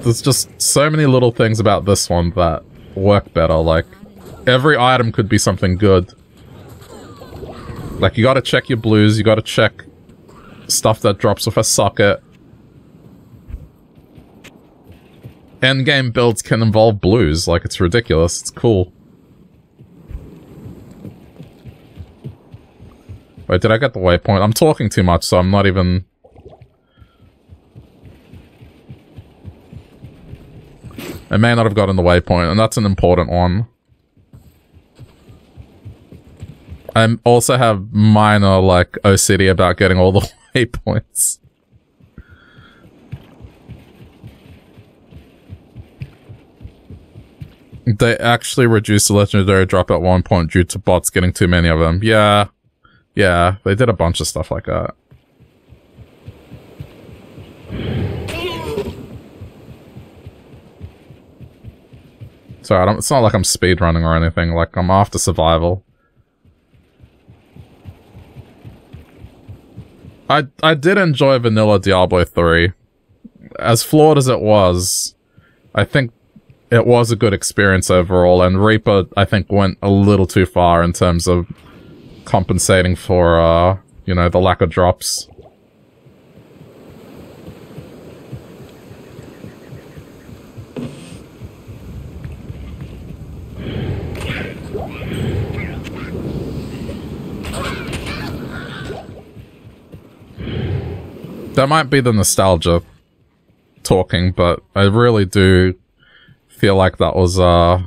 There's just so many little things about this one that work better. Like, every item could be something good. Like, you gotta check your blues, you gotta check stuff that drops off a socket. Endgame builds can involve blues, like, it's ridiculous, it's cool. Wait, did I get the waypoint? I'm talking too much, so I'm not even... I may not have gotten the waypoint, and that's an important one. I also have minor, like, O C D about getting all the waypoints. They actually reduced the legendary drop at one point due to bots getting too many of them. Yeah. Yeah, they did a bunch of stuff like that. So I don't, it's not like I'm speedrunning or anything, like, I'm after survival. I, I did enjoy vanilla Diablo three. As flawed as it was, I think it was a good experience overall, and Reaper, I think, went a little too far in terms of compensating for, uh, you know, the lack of drops. That might be the nostalgia talking, but I really do feel like that was, uh,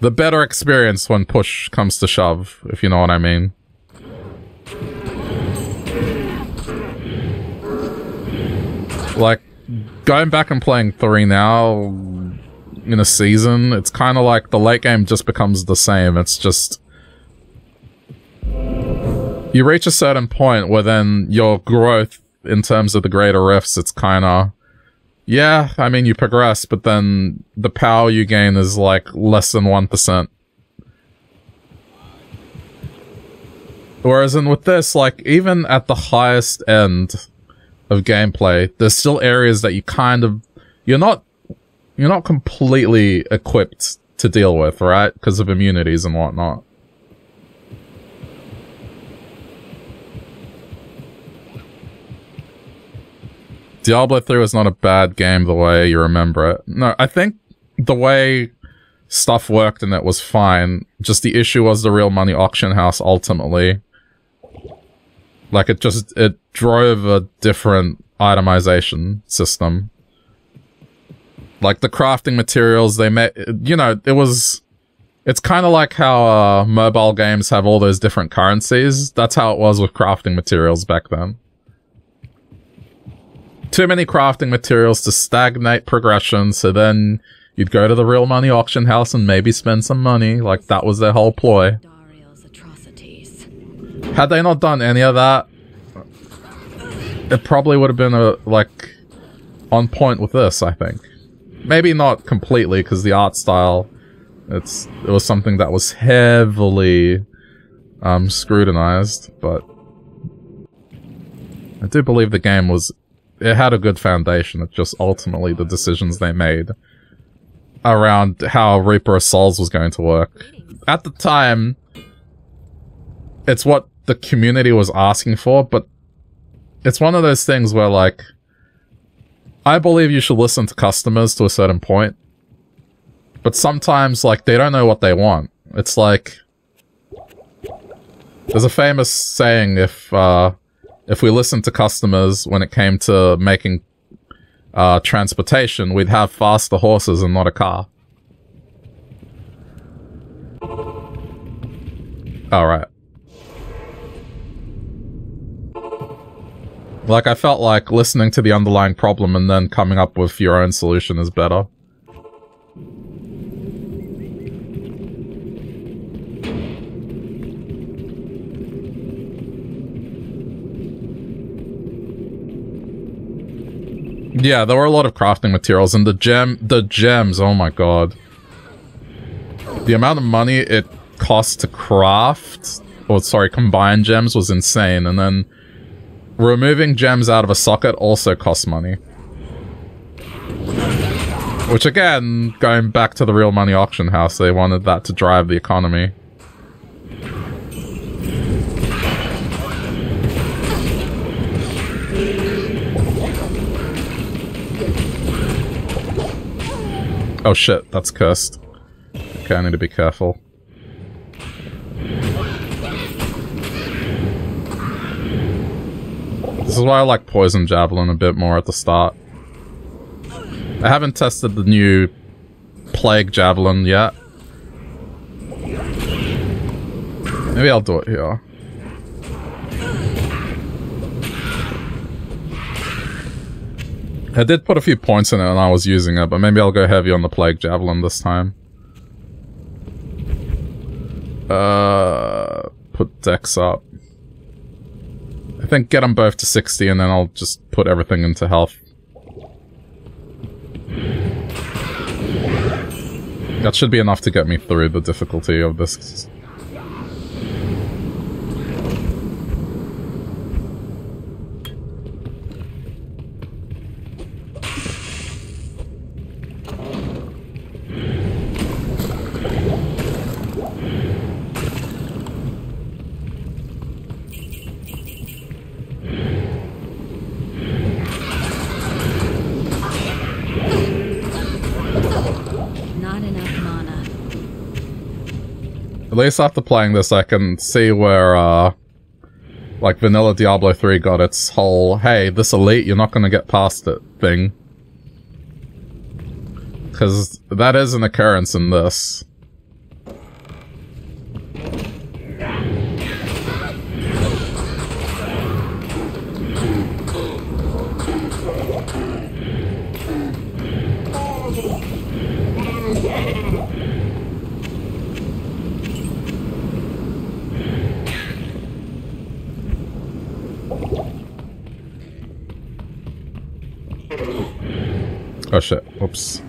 the better experience when push comes to shove, if you know what I mean. Like, going back and playing three now, in a season, it's kind of like the late game just becomes the same, it's just... you reach a certain point where then your growth in terms of the greater rifts, it's kind of, yeah, I mean, you progress, but then the power you gain is like less than one percent. Whereas in with this, like, even at the highest end of gameplay, there's still areas that you kind of, you're not, you're not completely equipped to deal with, right? Because of immunities and whatnot. Diablo three was not a bad game the way you remember it. No, I think the way stuff worked and it was fine. Just the issue was the real money auction house ultimately. Like it just, it drove a different itemization system. Like the crafting materials they made, you know, it was, it's kind of like how uh, mobile games have all those different currencies. That's how it was with crafting materials back then. Too many crafting materials to stagnate progression, so then you'd go to the real money auction house and maybe spend some money. Like, that was their whole ploy. Had they not done any of that, it probably would have been, a like, on point with this, I think. Maybe not completely, because the art style, it's it was something that was heavily um, scrutinized, but I do believe the game was... It had a good foundation. It's just ultimately the decisions they made around how Reaper of Souls was going to work. At the time, it's what the community was asking for, but it's one of those things where, like, I believe you should listen to customers to a certain point, but sometimes, like, they don't know what they want. It's like... There's a famous saying, if, uh... if we listened to customers when it came to making uh, transportation, we'd have faster horses and not a car. Alright. Like, I felt like listening to the underlying problem and then coming up with your own solution is better. Yeah, there were a lot of crafting materials, and the gem- the gems, oh my god. The amount of money it cost to craft, or sorry, combine gems was insane, and then removing gems out of a socket also costs money. Which again, going back to the real money auction house, they wanted that to drive the economy. Oh shit, that's cursed. Okay, I need to be careful. This is why I like Poison Javelin a bit more at the start. I haven't tested the new Plague Javelin yet. Maybe I'll do it here. I did put a few points in it when I was using it, but maybe I'll go heavy on the Plague Javelin this time. Uh, put decks up. I think get them both to sixty and then I'll just put everything into health. That should be enough to get me through the difficulty of this. At least after playing this, I can see where, uh, like, vanilla Diablo three got its whole, hey, this elite, you're not gonna get past it thing. Because that is an occurrence in this. Oh shit, oops.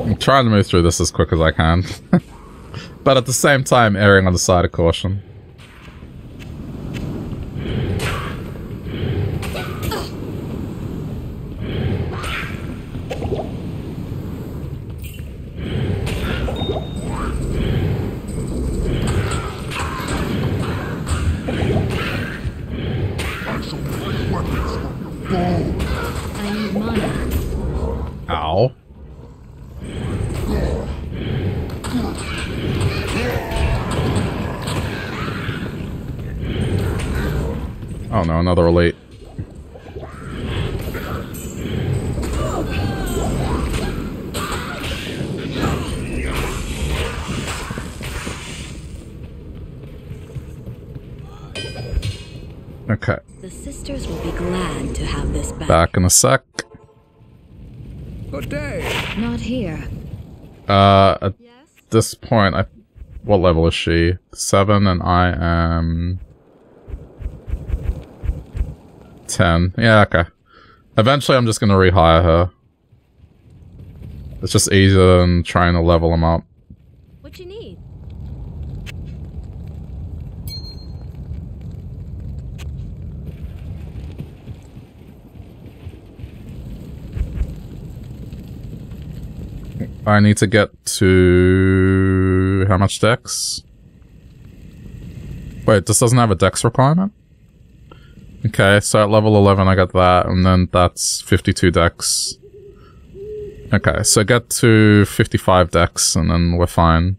I'm trying to move through this as quick as I can. But at the same time, erring on the side of caution. Oh no, another elite. Okay. The sisters will be glad to have this back. Back in a sec. Good day. Not here. Uh, at yes? this point, I. What level is she? Seven, and I am ten. Yeah, okay. Eventually, I'm just gonna rehire her. It's just easier than trying to level them up. What you need? I need to get to... how much dex? Wait, this doesn't have a dex requirement? Okay, so at level eleven I got that, and then that's fifty-two dex. Okay, so get to fifty-five dex, and then we're fine.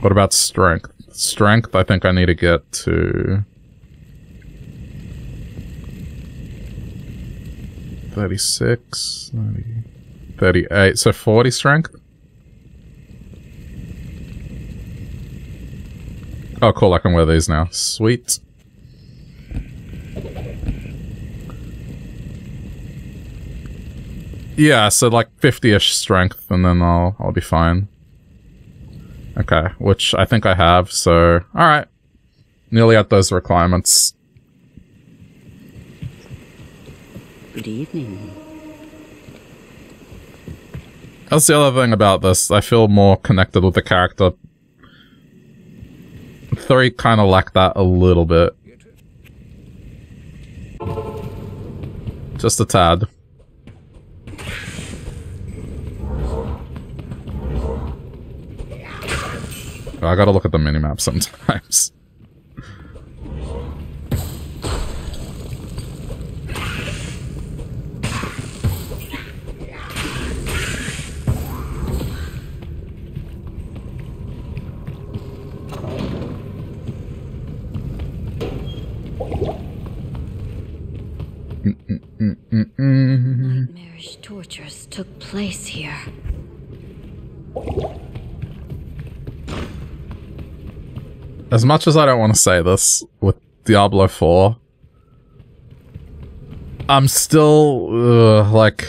What about strength? Strength, I think I need to get to... thirty-six... ninety. thirty-eight, so forty strength? Oh cool, I can wear these now. Sweet. Yeah, so like fifty-ish strength and then I'll I'll be fine. Okay, which I think I have, so alright. Nearly at those requirements. Good evening. That's the other thing about this. I feel more connected with the character. Three kind of lacked that a little bit. Just a tad. I gotta look at the minimap sometimes. Nightmarish tortures took place here. As much as I don't want to say this with Diablo four, I'm still ugh, like...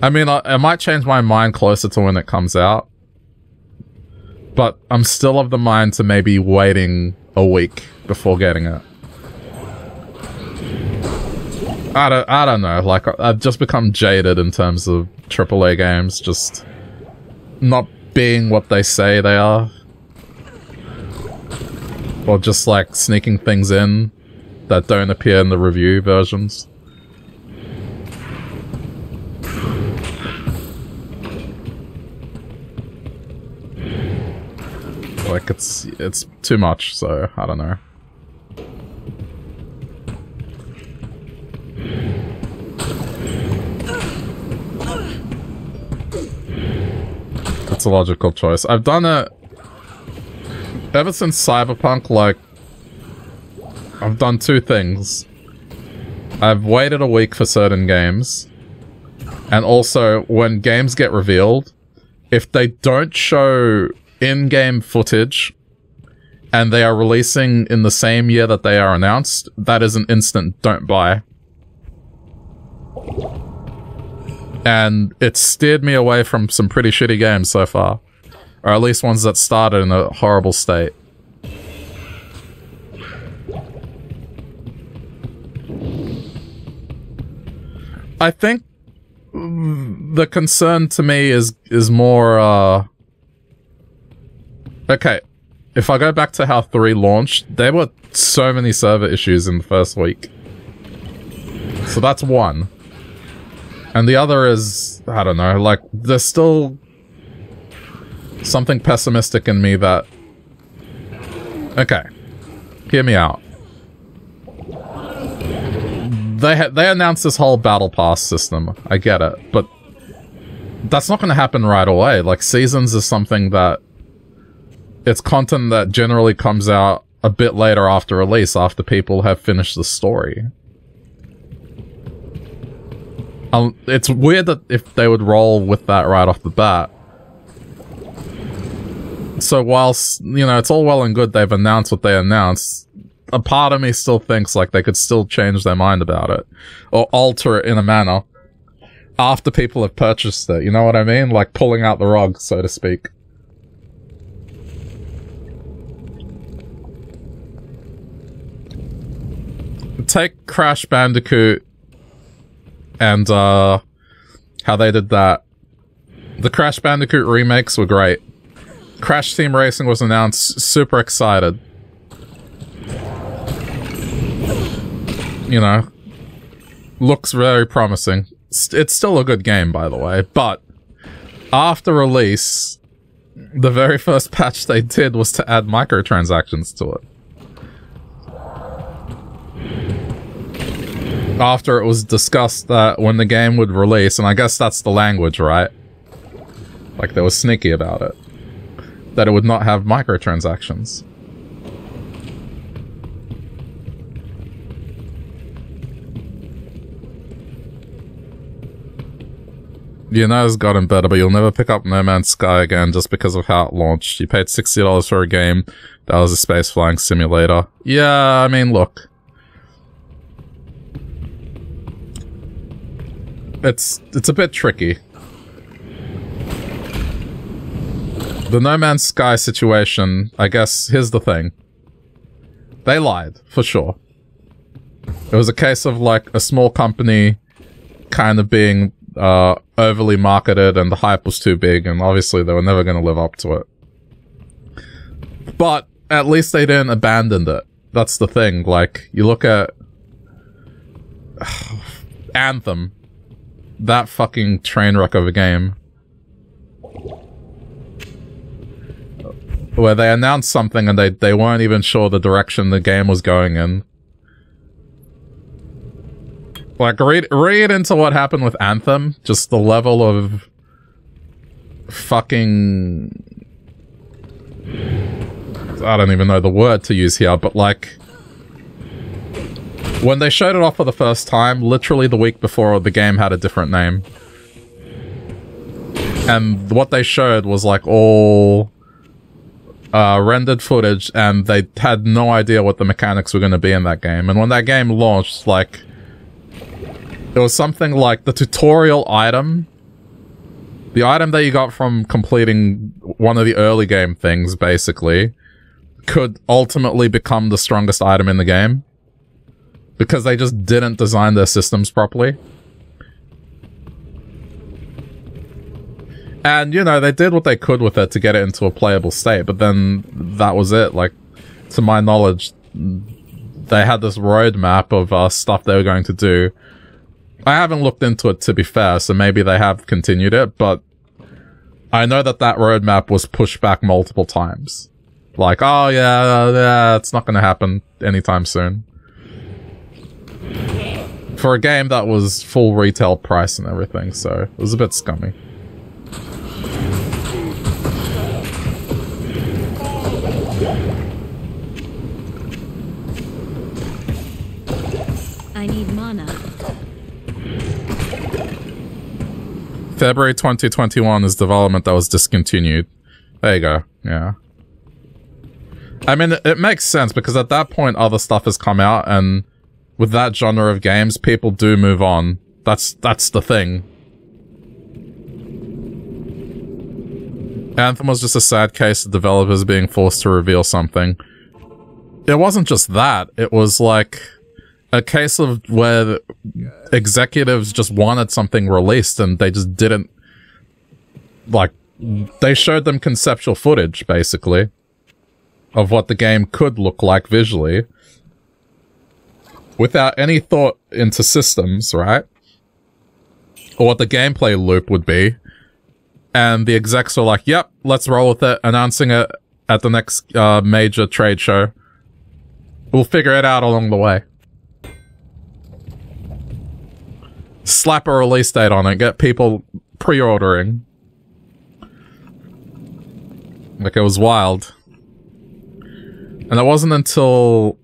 I mean, I, I might change my mind closer to when it comes out, but I'm still of the mind to maybe waiting a week before getting it. I don't, I don't know, like, I've just become jaded in terms of triple A games, just not being what they say they are. Or just, like, sneaking things in that don't appear in the review versions. Like, it's, it's too much, so, I don't know. It's a logical choice. I've done it ever since Cyberpunk. Like, I've done two things. I've waited a week for certain games, and also when games get revealed, if they don't show in-game footage and they are releasing in the same year that they are announced, that is an instant don't buy. And it steered me away from some pretty shitty games so far. Or at least ones that started in a horrible state. I think the concern to me is, is more, uh... okay, if I go back to how three launched, there were so many server issues in the first week. So that's one. And the other is, I don't know, like, there's still something pessimistic in me that... Okay, hear me out. They ha they announced this whole battle pass system, I get it, but that's not going to happen right away. Like, Seasons is something that... It's content that generally comes out a bit later after release, after people have finished the story. Um, it's weird that if they would roll with that right off the bat. So whilst, you know, it's all well and good they've announced what they announced, a part of me still thinks, like, they could still change their mind about it. Or alter it in a manner after people have purchased it, you know what I mean? Like, pulling out the rug, so to speak. Take Crash Bandicoot and, uh, how they did that. The Crash Bandicoot remakes were great. Crash Team Racing was announced, super excited. You know, looks very promising. It's still a good game, by the way, but after release, the very first patch they did was to add microtransactions to it. After it was discussed that when the game would release, and I guess that's the language, right? Like, they were sneaky about it. That it would not have microtransactions. You know it's gotten better, but you'll never pick up No Man's Sky again just because of how it launched. You paid sixty dollars for a game that was a space flying simulator. Yeah, I mean, look. It's, it's a bit tricky. The No Man's Sky situation, I guess, here's the thing. They lied, for sure. It was a case of, like, a small company kind of being uh, overly marketed and the hype was too big, and obviously they were never going to live up to it. But at least they didn't abandon it. That's the thing. Like, you look at Anthem, that fucking train wreck of a game, where they announced something and they, they weren't even sure the direction the game was going in. Like, read, read into what happened with Anthem. Just the level of fucking... I don't even know the word to use here, but like... When they showed it off for the first time, literally the week before, the game had a different name. And what they showed was like all... Uh, rendered footage, and they had no idea what the mechanics were going to be in that game. And when that game launched, like, it was something like the tutorial item, the item that you got from completing one of the early game things, basically, could ultimately become the strongest item in the game, because they just didn't design their systems properly. And, you know, they did what they could with it to get it into a playable state, but then that was it. Like, to my knowledge, they had this roadmap of uh, stuff they were going to do. I haven't looked into it, to be fair, so maybe they have continued it, but I know that that roadmap was pushed back multiple times. Like, oh, yeah, yeah, it's not going to happen anytime soon. For a game that was full retail price and everything, so it was a bit scummy. I need mana. February twenty twenty-one is development that was discontinued. There you go. Yeah. I mean, it, it makes sense, because at that point other stuff has come out, and with that genre of games, people do move on. That's that's the thing. Anthem was just a sad case of developers being forced to reveal something. It wasn't just that. It was like a case of where executives just wanted something released and they just didn't... Like, they showed them conceptual footage, basically, of what the game could look like visually, without any thought into systems, right? Or what the gameplay loop would be. And the execs were like, yep, let's roll with it, announcing it at the next uh, major trade show. We'll figure it out along the way. Slap a release date on it, get people pre-ordering. Like, it was wild. And it wasn't until,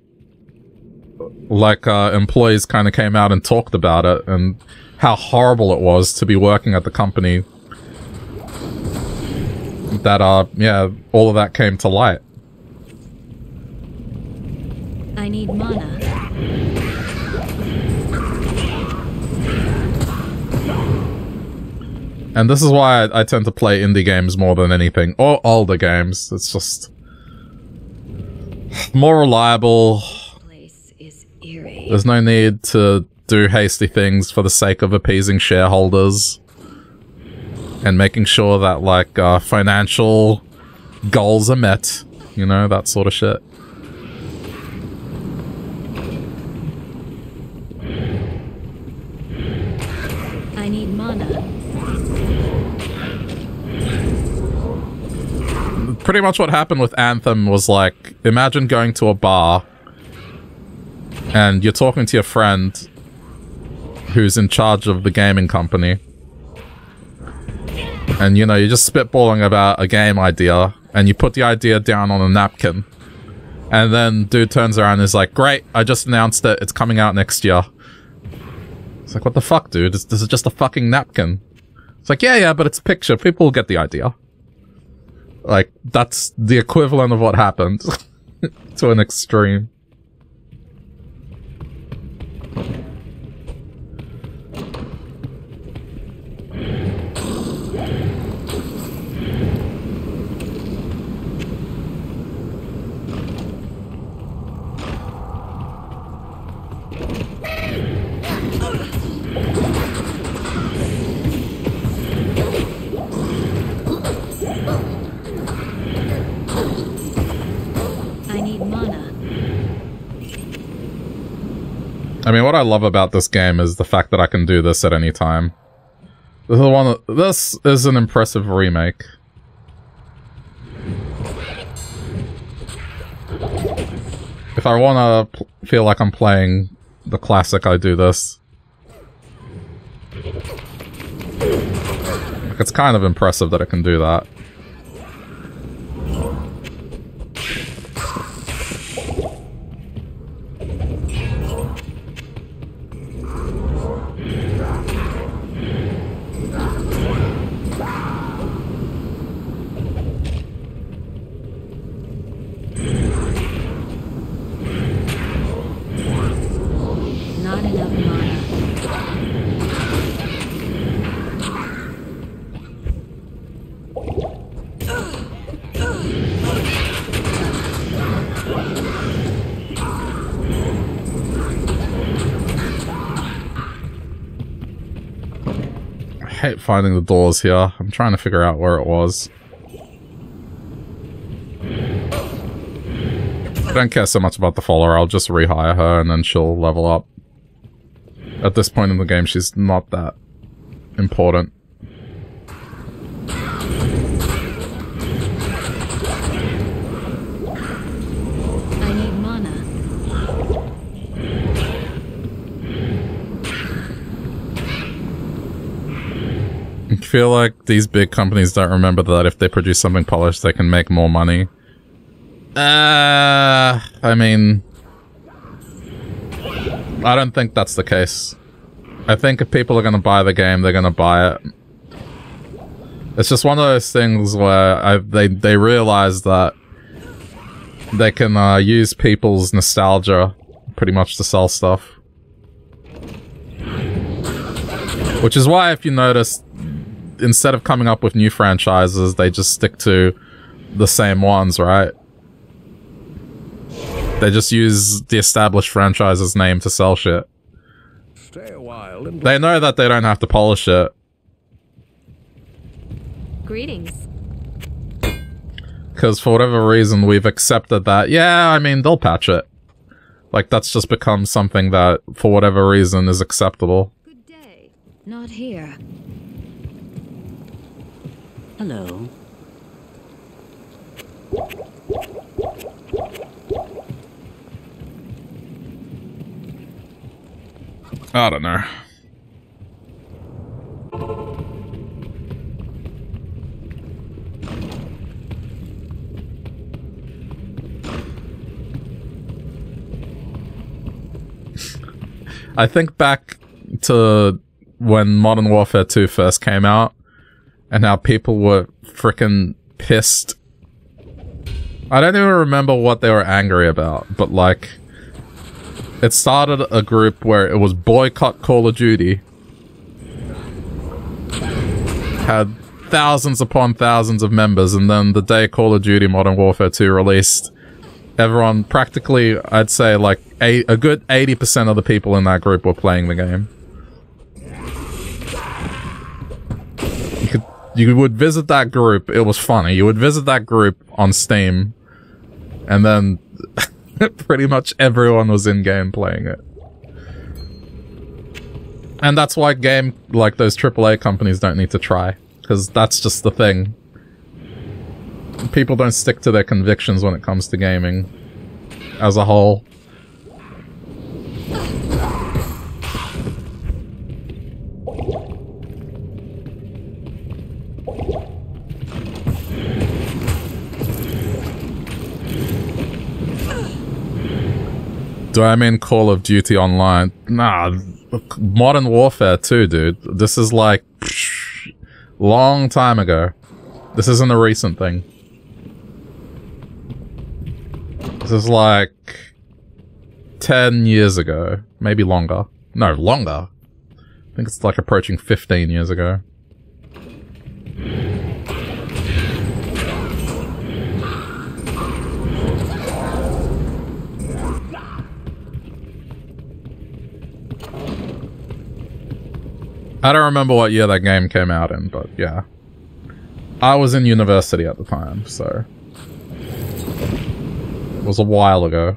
like, uh, employees kind of came out and talked about it and how horrible it was to be working at the company that, uh, yeah, all of that came to light. I need mana. And this is why I, I tend to play indie games more than anything, or older games. It's just more reliable. There's no need to do hasty things for the sake of appeasing shareholders and making sure that, like, uh, financial goals are met, you know, that sort of shit. I need mana. Pretty much what happened with Anthem was, like, imagine going to a bar and you're talking to your friend who's in charge of the gaming company. And, you know, you're just spitballing about a game idea and you put the idea down on a napkin. And then dude turns around and is like, great, I just announced it. It's coming out next year. It's like, what the fuck, dude? This, this is just a fucking napkin. It's like, yeah, yeah, but it's a picture. People will get the idea. Like, that's the equivalent of what happened to an extreme. I mean, what I love about this game is the fact that I can do this at any time. This is the one that, this is an impressive remake. If I want to feel like I'm playing the classic, I do this. Like, it's kind of impressive that it can do that. I hate finding the doors here. I'm trying to figure out where it was. I don't care so much about the follower. I'll just rehire her and then she'll level up. At this point in the game, she's not that important. I feel like these big companies don't remember that if they produce something polished, they can make more money. Uh, I mean, I don't think that's the case. I think if people are going to buy the game, they're going to buy it. It's just one of those things where I, they, they realize that they can uh, use people's nostalgia pretty much to sell stuff. Which is why, if you notice, instead of coming up with new franchises, they just stick to the same ones, right? They just use the established franchise's name to sell shit. Stay a while. They know that they don't have to polish it. Greetings. Because for whatever reason, we've accepted that, yeah, I mean, they'll patch it. Like, that's just become something that, for whatever reason, is acceptable. Good day. Not here. Hello. I don't know. I think back to when Modern Warfare two first came out and how people were frickin' pissed. I don't even remember what they were angry about, but like, it started a group where it was boycott Call of Duty. Had thousands upon thousands of members, and then the day Call of Duty Modern Warfare two released, everyone, practically, I'd say like a, a good eighty percent of the people in that group were playing the game. You could, you would visit that group, it was funny, you would visit that group on Steam, and then pretty much everyone was in game playing it. And that's why game, like those triple A companies don't need to try, because that's just the thing. People don't stick to their convictions when it comes to gaming as a whole. Do I mean Call of Duty Online? Nah, Modern Warfare two, dude. This is like, psh, long time ago. This isn't a recent thing. This is like ten years ago, maybe longer. No, longer. I think it's like approaching fifteen years ago. I don't remember what year that game came out in, but yeah. I was in university at the time, so it was a while ago.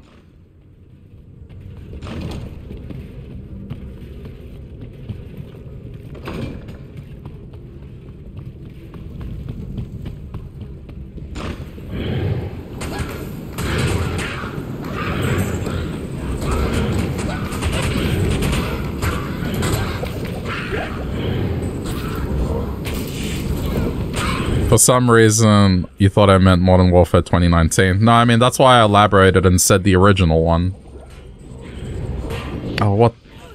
For some reason, you thought I meant Modern Warfare twenty nineteen. No, I mean, that's why I elaborated and said the original one. Oh, what,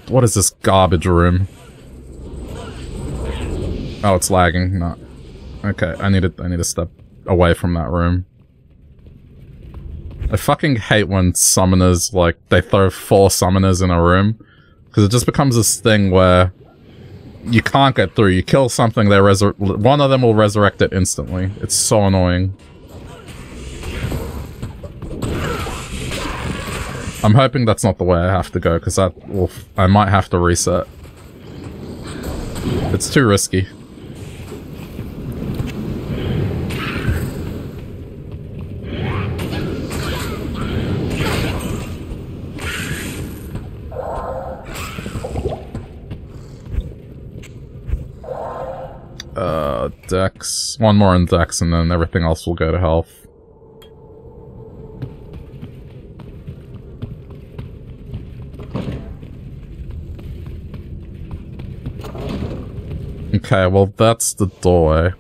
what is this garbage room? Oh, it's lagging. No. Okay, I need to, I need to step away from that room. I fucking hate when summoners, like, they throw four summoners in a room. Because it just becomes this thing where you can't get through. You kill something, they resur- one of them will resurrect it instantly. It's so annoying. I'm hoping that's not the way I have to go, because that will f- I might have to reset. It's too risky. Uh, Dex. One more in Dex, and then everything else will go to health. Okay, well, that's the doorway.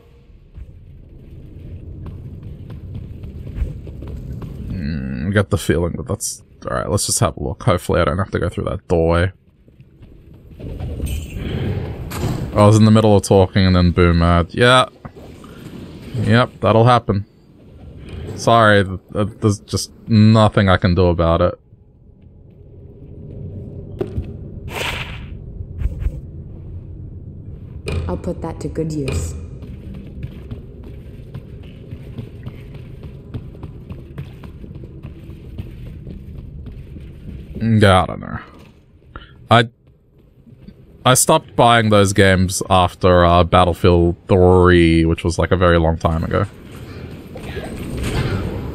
Mm, I get the feeling that that's... Alright, let's just have a look. Hopefully I don't have to go through that doorway. I was in the middle of talking and then boom ad. Yeah. Yep, that'll happen. Sorry, th th there's just nothing I can do about it. I'll put that to good use. Yeah, I don't know. I... I stopped buying those games after uh, Battlefield three, which was like a very long time ago.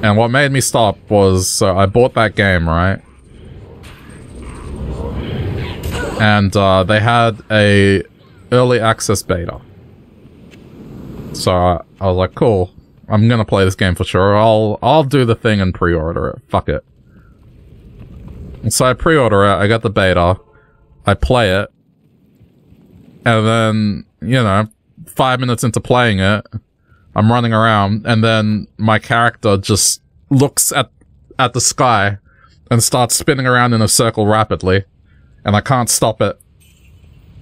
And what made me stop was, so I bought that game, right? And uh, they had a early access beta. So I, I was like, cool, I'm gonna play this game for sure. I'll, I'll do the thing and pre-order it. Fuck it. And so I pre-order it, I got the beta, I play it. And then, you know, five minutes into playing it, I'm running around, and then my character just looks at at the sky and starts spinning around in a circle rapidly. and I can't stop it.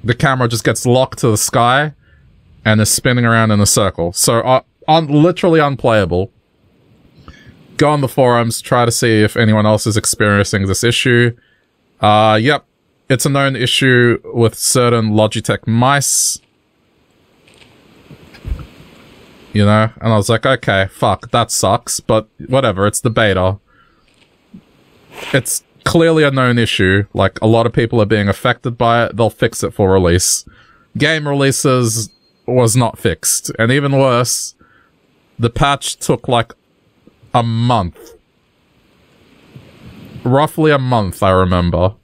The camera just gets locked to the sky and is spinning around in a circle. So uh, un literally unplayable. Go on the forums, try to see if anyone else is experiencing this issue. Uh, yep, it's a known issue with certain Logitech mice. You know, and I was like, okay, fuck, that sucks, but whatever, it's the beta. It's clearly a known issue, like, a lot of people are being affected by it, they'll fix it for release. Game releases was not fixed, and even worse, the patch took, like, a month. Roughly a month, I remember,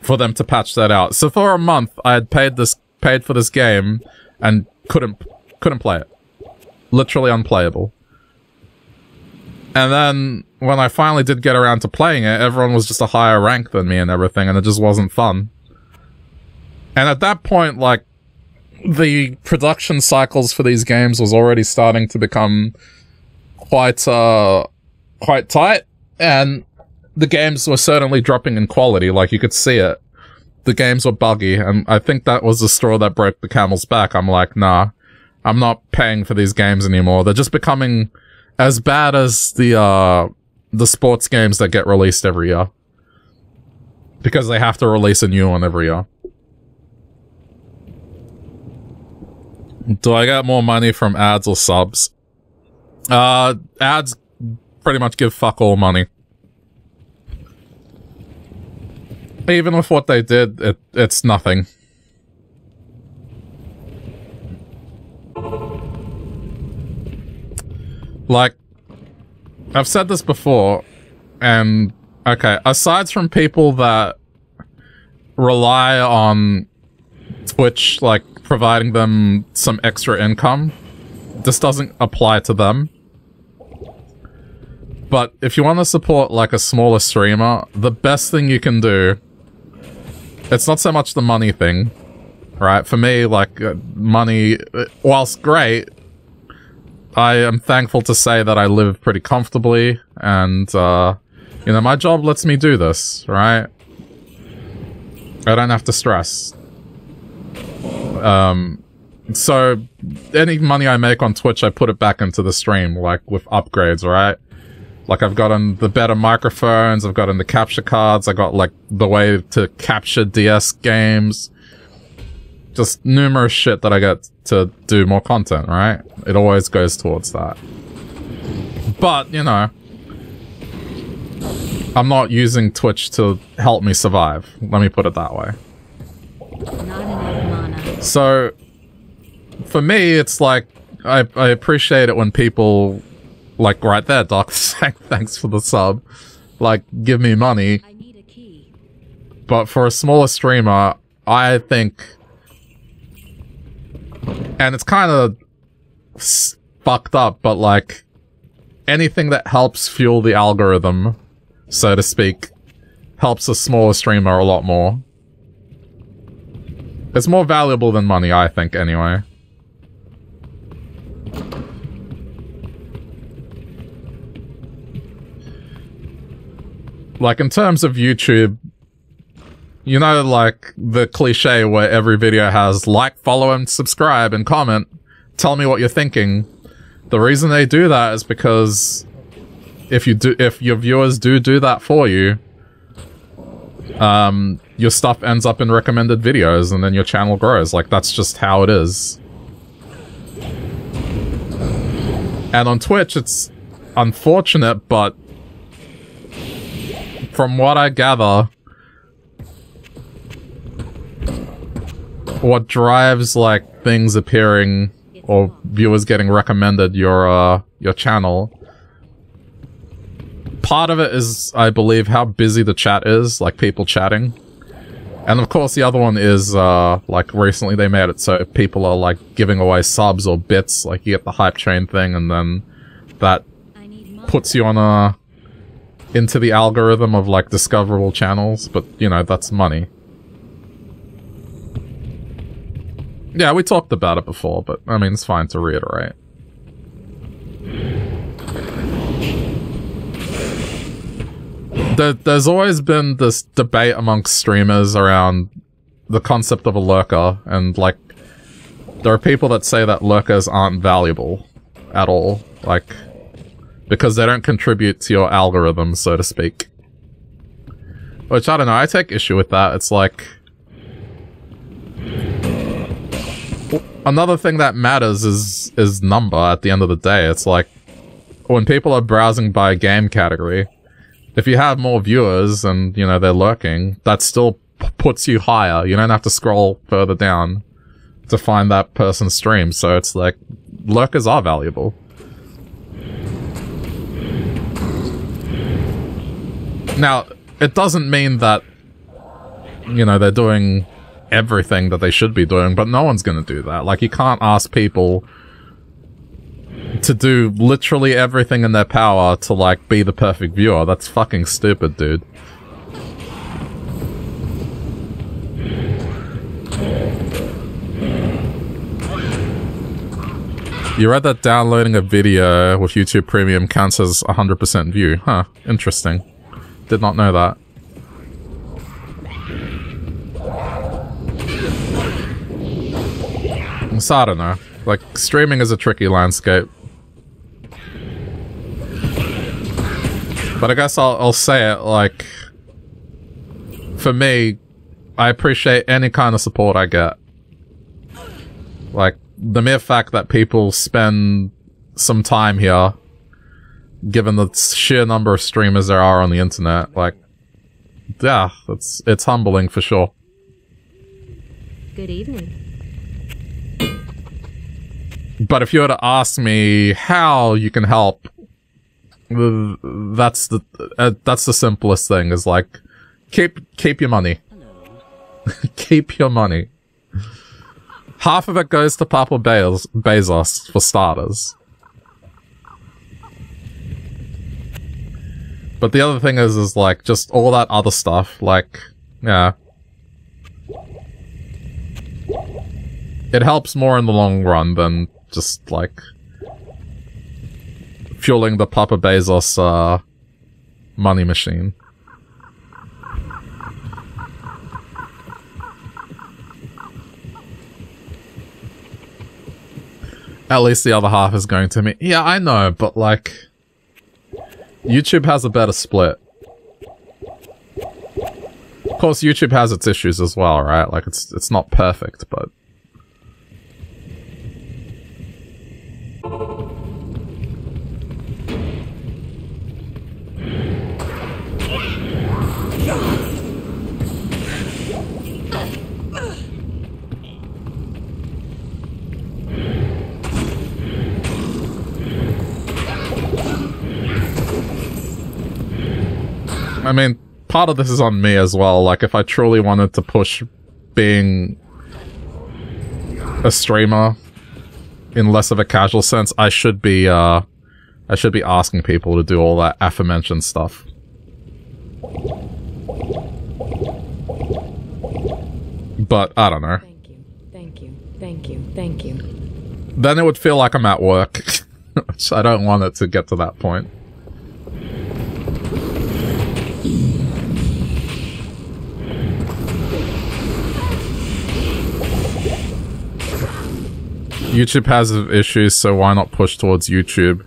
for them to patch that out. So for a month, I had paid this, paid for this game, and couldn't, couldn't play it. Literally unplayable. And then, when I finally did get around to playing it, everyone was just a higher rank than me and everything, and it just wasn't fun. And at that point, like, the production cycles for these games was already starting to become quite, uh, quite tight, and the games were certainly dropping in quality, like, you could see it. The games were buggy, and I think that was the straw that broke the camel's back. I'm like, nah, I'm not paying for these games anymore. They're just becoming as bad as the, uh, the sports games that get released every year. Because they have to release a new one every year. Do I get more money from ads or subs? Uh, ads pretty much give fuck all money. Even with what they did, it, it's nothing. Like, I've said this before, and, okay, aside from people that rely on Twitch, like, providing them some extra income, this doesn't apply to them. But if you want to support, like, a smaller streamer, the best thing you can do, it's not so much the money thing, right? For me, like, money, whilst great, I am thankful to say that I live pretty comfortably, and, uh, you know, my job lets me do this, right? I don't have to stress. Um, so, any money I make on Twitch, I put it back into the stream, like, with upgrades, right? Like, I've gotten the better microphones, I've gotten the capture cards, I got, like, the way to capture D S games. Just numerous shit that I get to do more content, right? It always goes towards that. But, you know, I'm not using Twitch to help me survive. Let me put it that way. So, for me, it's like, I, I appreciate it when people, like, right there, Doc, thanks for the sub. Like, give me money. I need a key. But for a smaller streamer, I think... And it's kind of fucked up, but, like, anything that helps fuel the algorithm, so to speak, helps a smaller streamer a lot more. It's more valuable than money, I think, anyway. Like, in terms of YouTube... You know, like, the cliche where every video has like, follow, and subscribe, and comment. Tell me what you're thinking. The reason they do that is because if you do, if your viewers do do that for you, um, your stuff ends up in recommended videos, and then your channel grows. Like, that's just how it is. And on Twitch, it's unfortunate, but from what I gather... What drives, like, things appearing or viewers getting recommended your, uh, your channel. Part of it is, I believe, how busy the chat is, like, people chatting. And, of course, the other one is, uh, like, recently they made it so people are, like, giving away subs or bits. Like, you get the hype train thing, and then that puts you on a... into the algorithm of, like, discoverable channels. But, you know, that's money. Yeah, we talked about it before, but, I mean, it's fine to reiterate. there, there's always been this debate amongst streamers around the concept of a lurker, and like there are people that say that lurkers aren't valuable at all, like because they don't contribute to your algorithm, so to speak. Which, I don't know, I take issue with that. It's like, another thing that matters is is number at the end of the day. It's like, when people are browsing by game category, if you have more viewers and, you know, they're lurking, that still p puts you higher. You don't have to scroll further down to find that person's stream. So it's like, lurkers are valuable. Now, it doesn't mean that, you know, they're doing everything that they should be doing, but no one's going to do that. Like, you can't ask people to do literally everything in their power to, like, be the perfect viewer. That's fucking stupid, dude. You read that downloading a video with YouTube Premium counts as one hundred percent view. Huh, interesting. Did not know that. So I don't know. Like, streaming is a tricky landscape. But I guess I'll, I'll say it, like, for me, I appreciate any kind of support I get. Like, the mere fact that people spend some time here, given the sheer number of streamers there are on the internet, like, yeah, it's, it's humbling for sure. Good evening. But if you were to ask me how you can help, that's the uh, that's the simplest thing, is like, keep keep your money. Keep your money. Half of it goes to Papa Bez Bezos, for starters. But the other thing is, is like, just all that other stuff, like, yeah. It helps more in the long run than just, like, fueling the Papa Bezos, uh, money machine. At least the other half is going to me. Yeah, I know, but, like, YouTube has a better split. Of course, YouTube has its issues as well, right? Like, it's, it's not perfect, but... I mean, part of this is on me as well. Like, if I truly wanted to push being a streamer in less of a casual sense, I should be, uh, I should be asking people to do all that aforementioned stuff. But, I don't know. Thank you, thank you, thank you, thank you. Then it would feel like I'm at work, which I don't want it to get to that point. YouTube has issues, so why not push towards YouTube?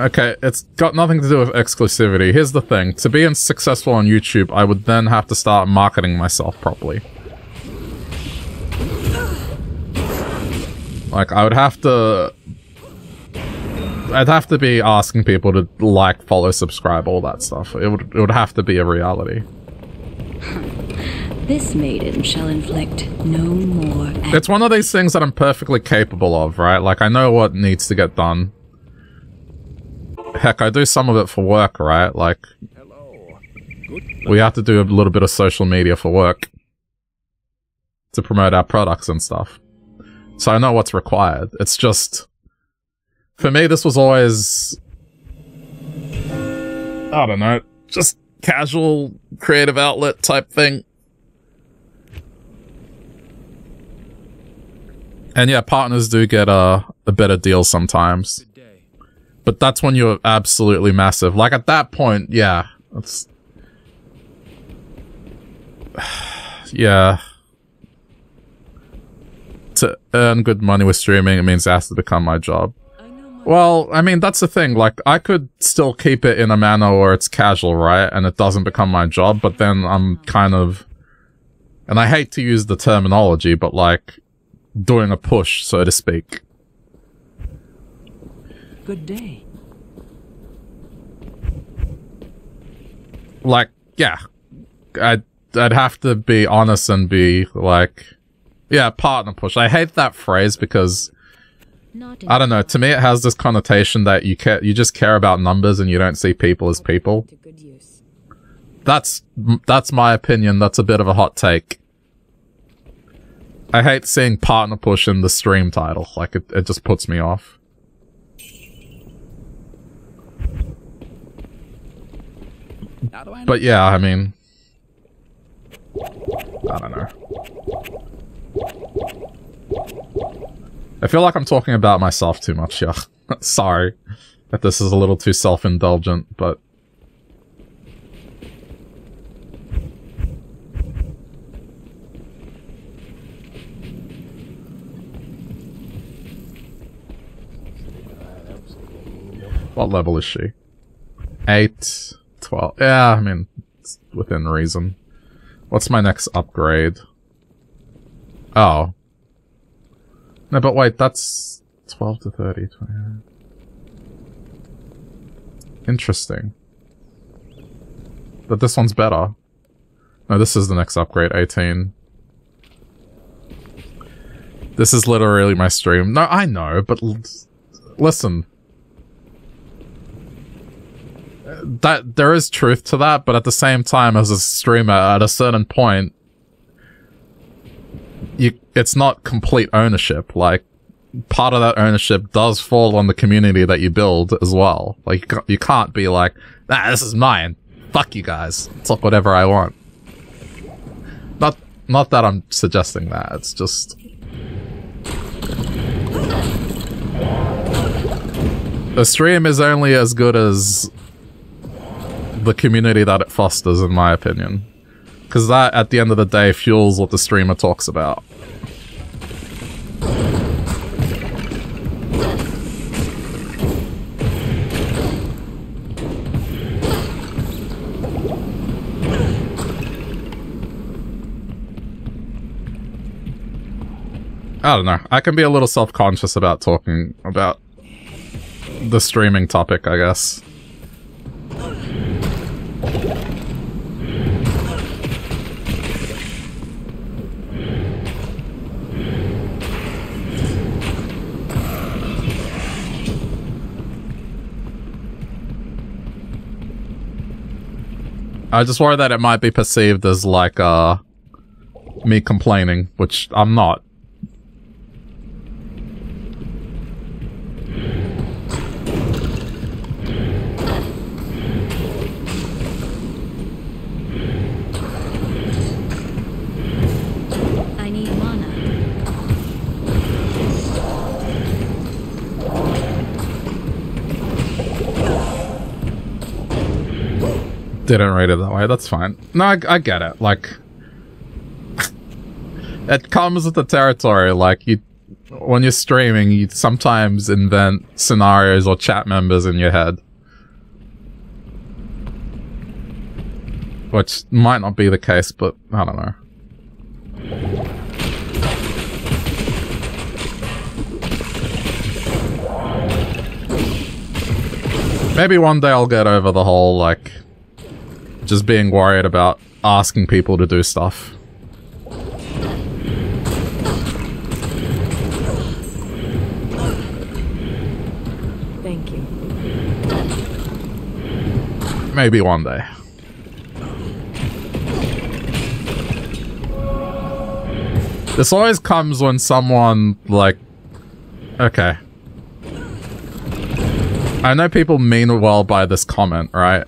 Okay, it's got nothing to do with exclusivity. Here's the thing. To be successful on YouTube, I would then have to start marketing myself properly. Like, I would have to... I'd have to be asking people to like, follow, subscribe, all that stuff. It would, it would have to be a reality. This maiden shall inflict no more. It's one of these things that I'm perfectly capable of, right? Like, I know what needs to get done. Heck, I do some of it for work, right? Like, hello. We have to do a little bit of social media for work to promote our products and stuff. So I know what's required. It's just, for me, this was always, I don't know, just casual creative outlet type thing. And yeah, partners do get uh, a better deal sometimes. But that's when you're absolutely massive. Like, at that point, yeah, that's, yeah. To earn good money with streaming, it means it has to become my job. Well, I mean, that's the thing. Like, I could still keep it in a manner where it's casual, right? And it doesn't become my job, but then I'm kind of... And I hate to use the terminology, but, like, doing a push, so to speak. Good day. Like, yeah. I'd, I'd have to be honest and be, like... Yeah, partner push. I hate that phrase because... I don't know, to me it has this connotation that you care, you just care about numbers and you don't see people as people. That's, that's my opinion, that's a bit of a hot take. I hate seeing partner push in the stream title, like it, it just puts me off. But yeah, I mean... I don't know. I feel like I'm talking about myself too much here. Sorry that this is a little too self-indulgent, but... What level is she? Eight, twelve... Yeah, I mean, it's within reason. What's my next upgrade? Oh. No, but wait, that's twelve to thirty, twenty. Interesting. But this one's better. No, this is the next upgrade, eighteen. This is literally my stream. No, I know, but l listen. That, there is truth to that, but at the same time, as a streamer, at a certain point, You, it's not complete ownership. Like, part of that ownership does fall on the community that you build as well. Like, you can't be like, nah, this is mine. Fuck you guys. It's like whatever I want. Not, not that I'm suggesting that. It's just... The stream is only as good as the community that it fosters, in my opinion. Because that, at the end of the day, fuels what the streamer talks about. I don't know. I can be a little self-conscious about talking about the streaming topic, I guess. I just worry that it might be perceived as, like, uh, me complaining, which I'm not. I need mana. Didn't rate it that way, that's fine. No, I, I get it, like... It comes with the territory, like, you... When you're streaming, you sometimes invent scenarios or chat members in your head. Which might not be the case, but I don't know. Maybe one day I'll get over the whole, like... Just being worried about asking people to do stuff. Thank you. Maybe one day. This always comes when someone, like, okay. I know people mean well by this comment, right?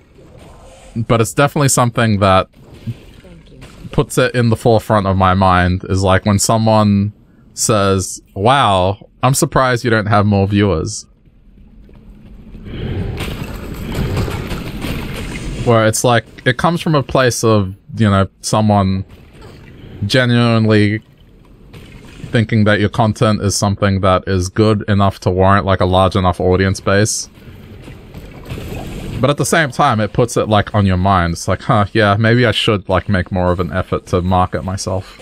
But it's definitely something that puts it in the forefront of my mind, is like when someone says, wow, I'm surprised you don't have more viewers. Where it's like, it comes from a place of, you know, someone genuinely thinking that your content is something that is good enough to warrant like a large enough audience base. But at the same time, it puts it like on your mind. It's like, huh, yeah, maybe I should like make more of an effort to market myself.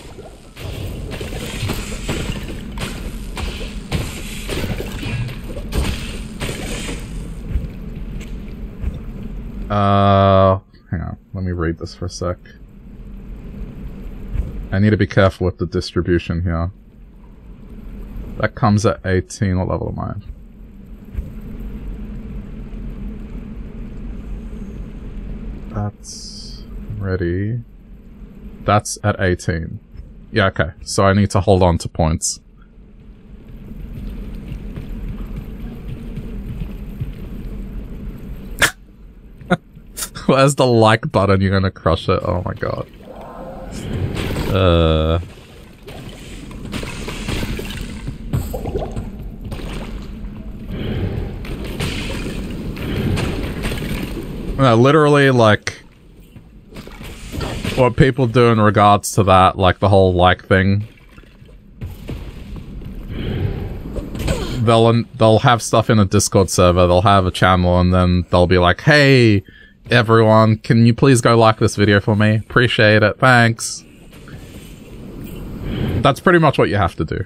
Uh, hang on, let me read this for a sec. I need to be careful with the distribution here. That comes at eighteen, what level am I? That's ready. That's at eighteen. Yeah, okay, so I need to hold on to points. Where's the like button? You're gonna crush it. Oh my god. Uh. No, literally, like, what people do in regards to that, like the whole like thing. They'll they'll have stuff in a Discord server. They'll have a channel, and then they'll be like, "Hey, everyone, can you please go like this video for me? Appreciate it, thanks." That's pretty much what you have to do.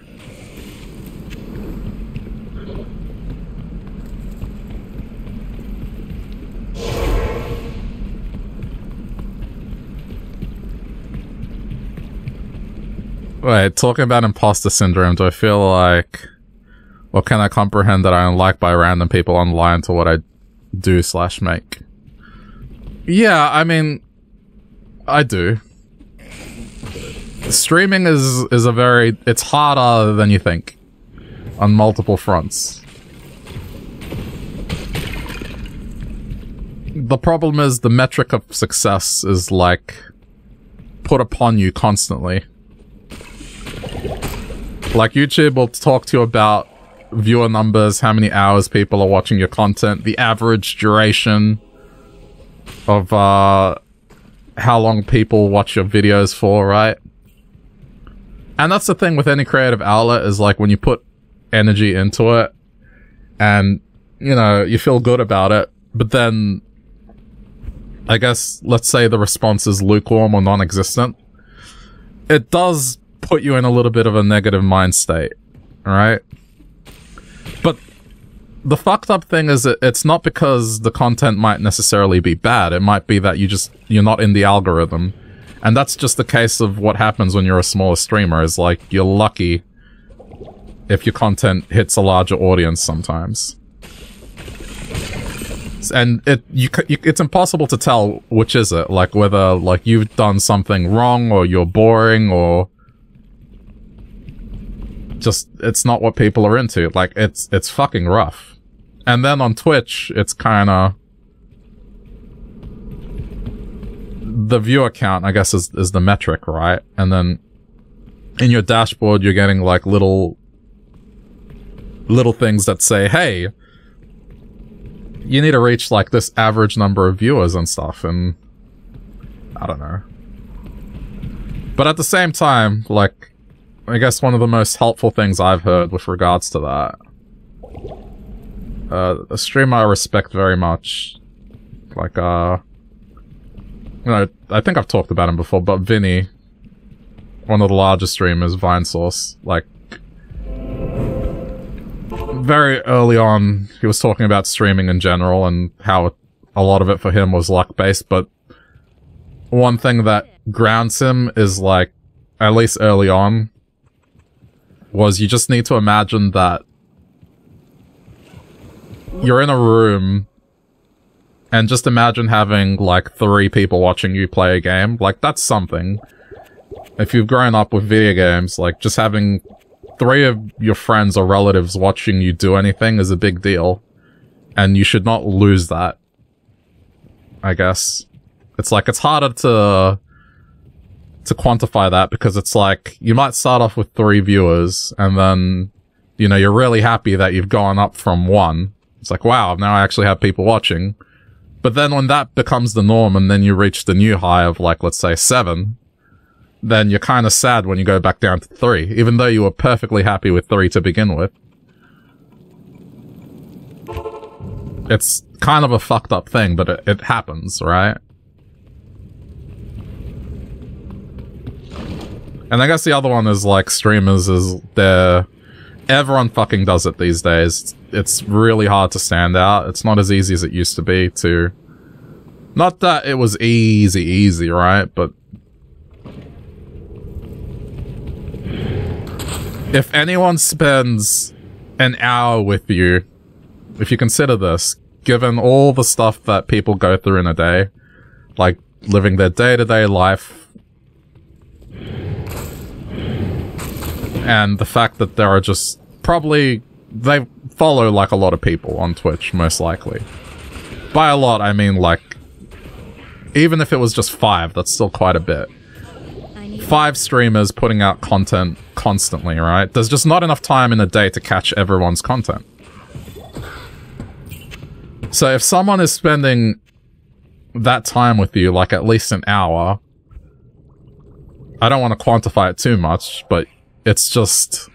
Wait, talking about imposter syndrome, do I feel like... Or can I comprehend that I am liked by random people online to what I do slash make? Yeah, I mean, I do. Streaming is is a very it's harder than you think on multiple fronts. The problem is the metric of success is like put upon you constantly. Like YouTube will talk to you about viewer numbers, how many hours people are watching your content, the average duration of uh, how long people watch your videos for, right? And that's the thing with any creative outlet is like when you put energy into it and, you know, you feel good about it, but then I guess let's say the response is lukewarm or non-existent. It does put you in a little bit of a negative mind state, right? But the fucked up thing is that it's not because the content might necessarily be bad. It might be that you just, you're not in the algorithm. And that's just the case of what happens when you're a smaller streamer, is like, you're lucky if your content hits a larger audience sometimes. And it you, you it's impossible to tell which is it, like whether like you've done something wrong or you're boring or... Just, it's not what people are into. Like, it's, it's fucking rough. And then on Twitch, it's kinda... The viewer count, I guess, is, is the metric, right? And then in your dashboard, you're getting like little, little things that say, hey, you need to reach like this average number of viewers and stuff. And I don't know. But at the same time, like, I guess one of the most helpful things I've heard with regards to that, uh, a streamer I respect very much, like, uh, you know, I think I've talked about him before, but Vinny, one of the largest streamers, VineSource, like, very early on, he was talking about streaming in general and how a lot of it for him was luck-based, but one thing that grounds him is, like, at least early on, was you just need to imagine that you're in a room... And just imagine having, like, three people watching you play a game. Like, that's something. If you've grown up with video games, like, just having three of your friends or relatives watching you do anything is a big deal. And you should not lose that, I guess. It's like, it's harder to, to quantify that because it's like, you might start off with three viewers and then, you know, you're really happy that you've gone up from one. It's like, wow, now I actually have people watching. But then when that becomes the norm and then you reach the new high of, like, let's say seven, then you're kind of sad when you go back down to three, even though you were perfectly happy with three to begin with. It's kind of a fucked up thing, but it, it happens, right? And I guess the other one is, like, streamers is they're... Everyone fucking does it these days. It's really hard to stand out. It's not as easy as it used to be to... Not that it was easy, easy, right? But... If anyone spends an hour with you, if you consider this, given all the stuff that people go through in a day, like living their day-to-day life, and the fact that there are just probably... They follow, like, a lot of people on Twitch, most likely. By a lot, I mean, like, even if it was just five, that's still quite a bit. Five streamers putting out content constantly, right? There's just not enough time in a day to catch everyone's content. So if someone is spending that time with you, like at least an hour, I don't want to quantify it too much, but it's just...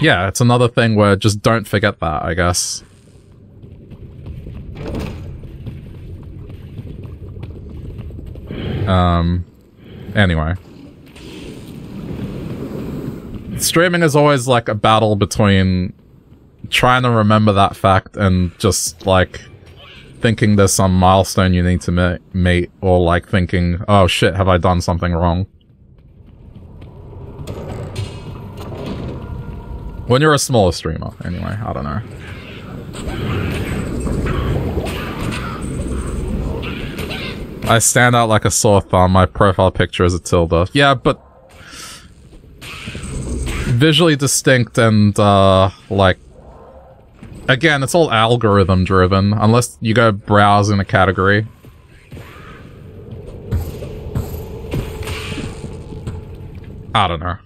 Yeah, it's another thing where just don't forget that, I guess. Um... Anyway. Streaming is always, like, a battle between trying to remember that fact and just, like, thinking there's some milestone you need to meet, or, like, thinking, oh shit, have I done something wrong? When you're a smaller streamer, anyway, I don't know. I stand out like a sore thumb. My profile picture is a tilde. Yeah, but... Visually distinct and, uh, like... Again, it's all algorithm driven, unless you go browse in a category. I don't know.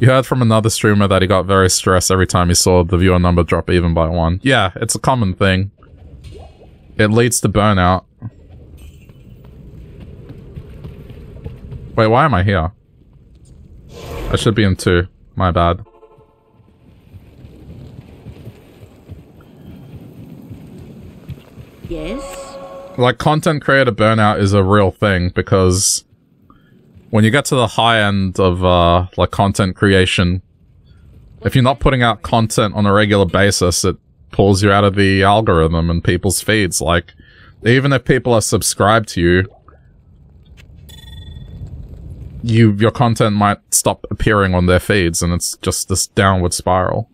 You heard from another streamer that he got very stressed every time he saw the viewer number drop even by one. Yeah, it's a common thing. It leads to burnout. Wait, why am I here? I should be in two. My bad. Yes? Like, content creator burnout is a real thing, because when you get to the high end of, uh, like, content creation, if you're not putting out content on a regular basis, it pulls you out of the algorithm and people's feeds. Like, even if people are subscribed to you, you your content might stop appearing on their feeds, and it's just this downward spiral.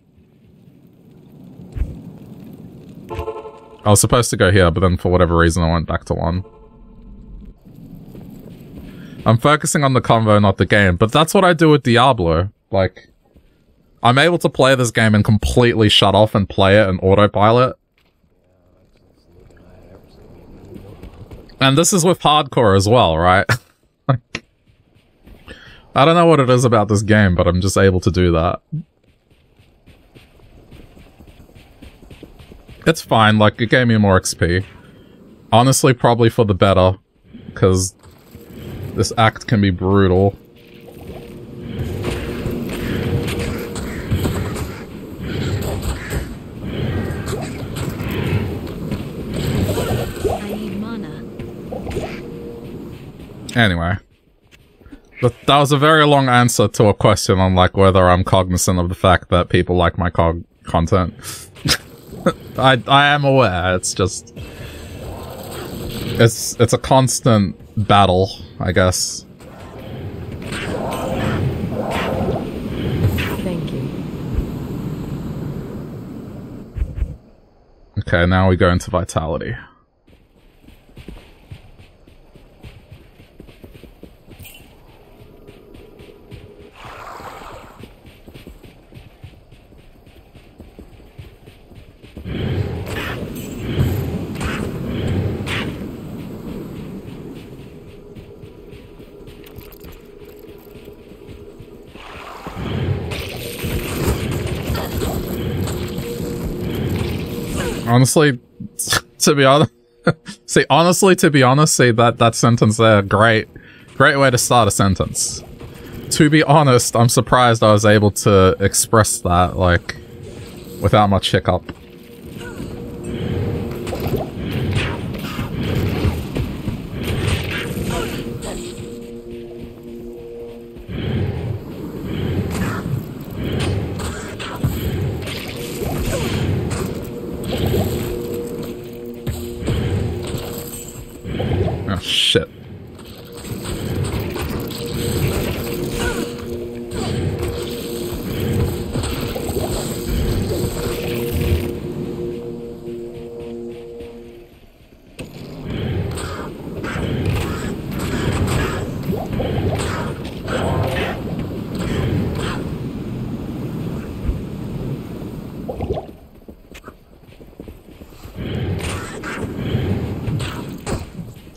I was supposed to go here, but then for whatever reason I went back to one. I'm focusing on the convo, not the game, but that's what I do with Diablo. Like, I'm able to play this game and completely shut off and play it and autopilot. And this is with hardcore as well, right? Like, I don't know what it is about this game, but I'm just able to do that. It's fine, like, it gave me more X P. Honestly, probably for the better, because this act can be brutal. Anyway, that was a very long answer to a question on, like, whether I'm cognizant of the fact that people like my cog content. I I am aware. It's just it's it's a constant battle, I guess. Thank you. Okay, now we go into vitality. Honestly, to be honest, See, honestly, to be honest, see that, that sentence there, great. Great way to start a sentence. To be honest, I'm surprised I was able to express that, like, without much hiccup. Oh, shit.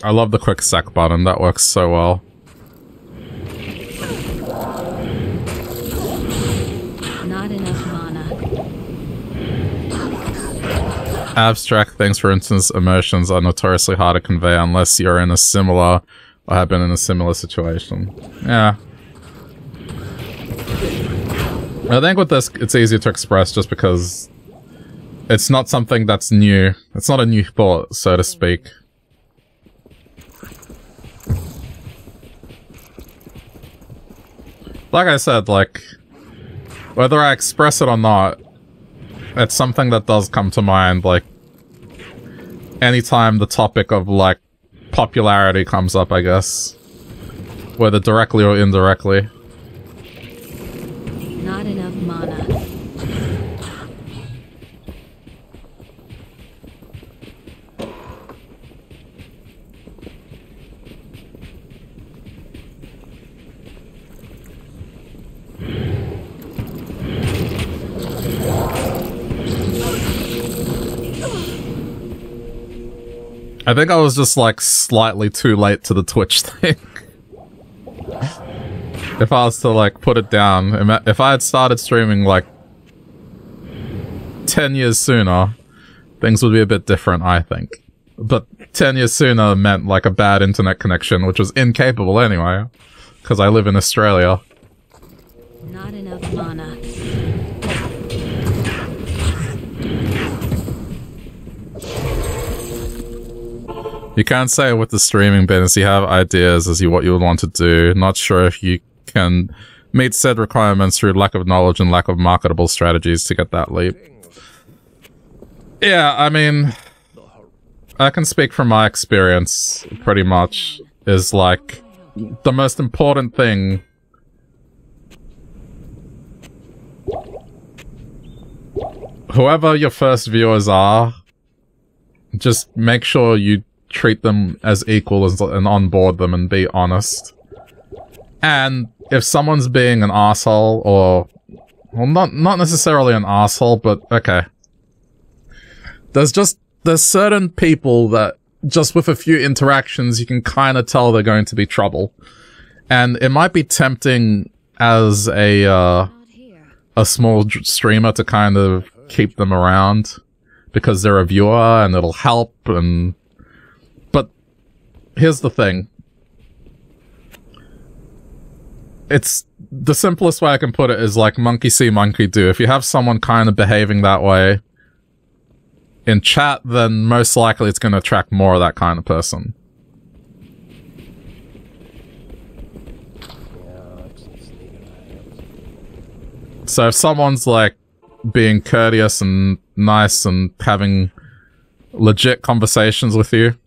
I love the quick sec button, that works so well. Not enough mana. Abstract things, for instance, emotions, are notoriously hard to convey unless you're in a similar, or have been in a similar situation. Yeah. I think with this, it's easier to express just because it's not something that's new. It's not a new thought, so to speak. Like I said, like, whether I express it or not, it's something that does come to mind, like, anytime the topic of, like, popularity comes up, I guess. Whether directly or indirectly. Not enough mana. I think I was just, like, slightly too late to the Twitch thing. If I was to, like, put it down, if I had started streaming, like, ten years sooner, things would be a bit different, I think. But ten years sooner meant, like, a bad internet connection, which was incapable anyway, because I live in Australia. Not enough mana. You can't say with the streaming business, you have ideas as to what you would want to do. Not sure if you can meet said requirements through lack of knowledge and lack of marketable strategies to get that leap. Yeah, I mean, I can speak from my experience, pretty much, is like, the most important thing... Whoever your first viewers are, just make sure you treat them as equal as, and onboard them and be honest. And if someone's being an asshole, or... Well, not, not necessarily an asshole, but okay. There's just... There's certain people that, just with a few interactions, you can kind of tell they're going to be trouble. And it might be tempting as a, uh... a small streamer to kind of keep them around. Because they're a viewer, and it'll help, and... Here's the thing. It's the simplest way I can put it is like monkey see, monkey do. If you have someone kind of behaving that way in chat, then most likely it's going to attract more of that kind of person. So if someone's like being courteous and nice and having legit conversations with you,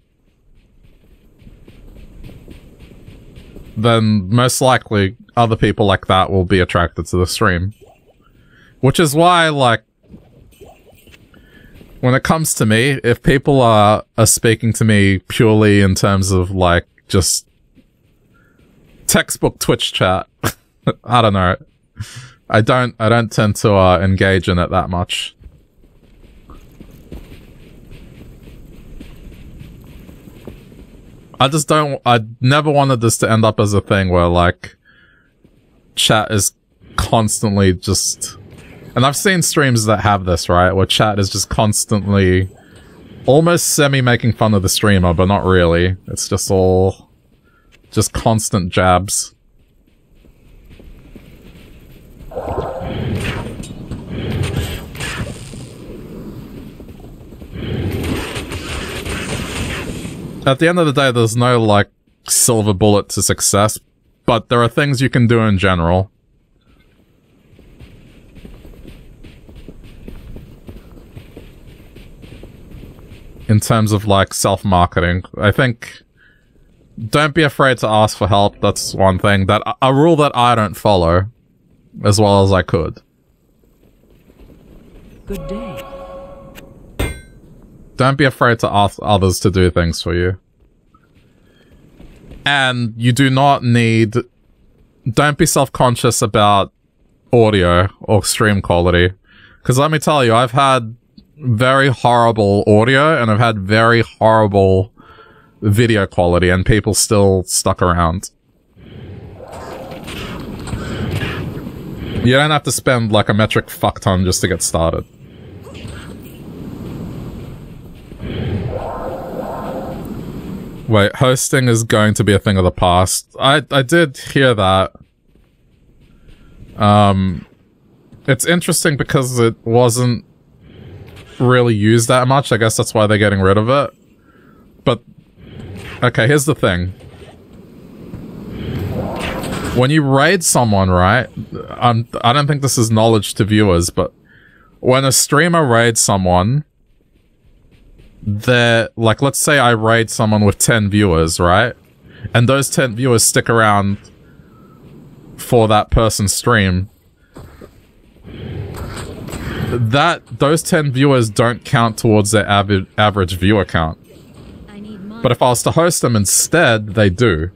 then most likely other people like that will be attracted to the stream. Which is why, like, when it comes to me, if people are, are speaking to me purely in terms of, like, just textbook Twitch chat, I don't know. I don't, I don't tend to uh, engage in it that much. I just don't... I never wanted this to end up as a thing where, like, chat is constantly just... And I've seen streams that have this, right? Where chat is just constantly almost semi-making fun of the streamer, but not really. It's just all... just constant jabs. At the end of the day, there's no, like, silver bullet to success, but there are things you can do in general. In terms of, like, self-marketing. I think... don't be afraid to ask for help, that's one thing. That a rule that I don't follow, as well as I could. Good day. Don't be afraid to ask others to do things for you. And you do not need... don't be self-conscious about audio or stream quality. Because let me tell you, I've had very horrible audio and I've had very horrible video quality and people still stuck around. You don't have to spend like a metric fuck ton just to get started. Wait, hosting is going to be a thing of the past. I, I did hear that. Um, it's interesting because it wasn't really used that much. I guess that's why they're getting rid of it. But, okay, here's the thing. When you raid someone, right? I'm, I don't think this is knowledge to viewers, but when a streamer raids someone... they're, like, let's say I raid someone with ten viewers, right? And those ten viewers stick around for that person's stream. That, those ten viewers don't count towards their av average viewer count. But if I was to host them instead, they do.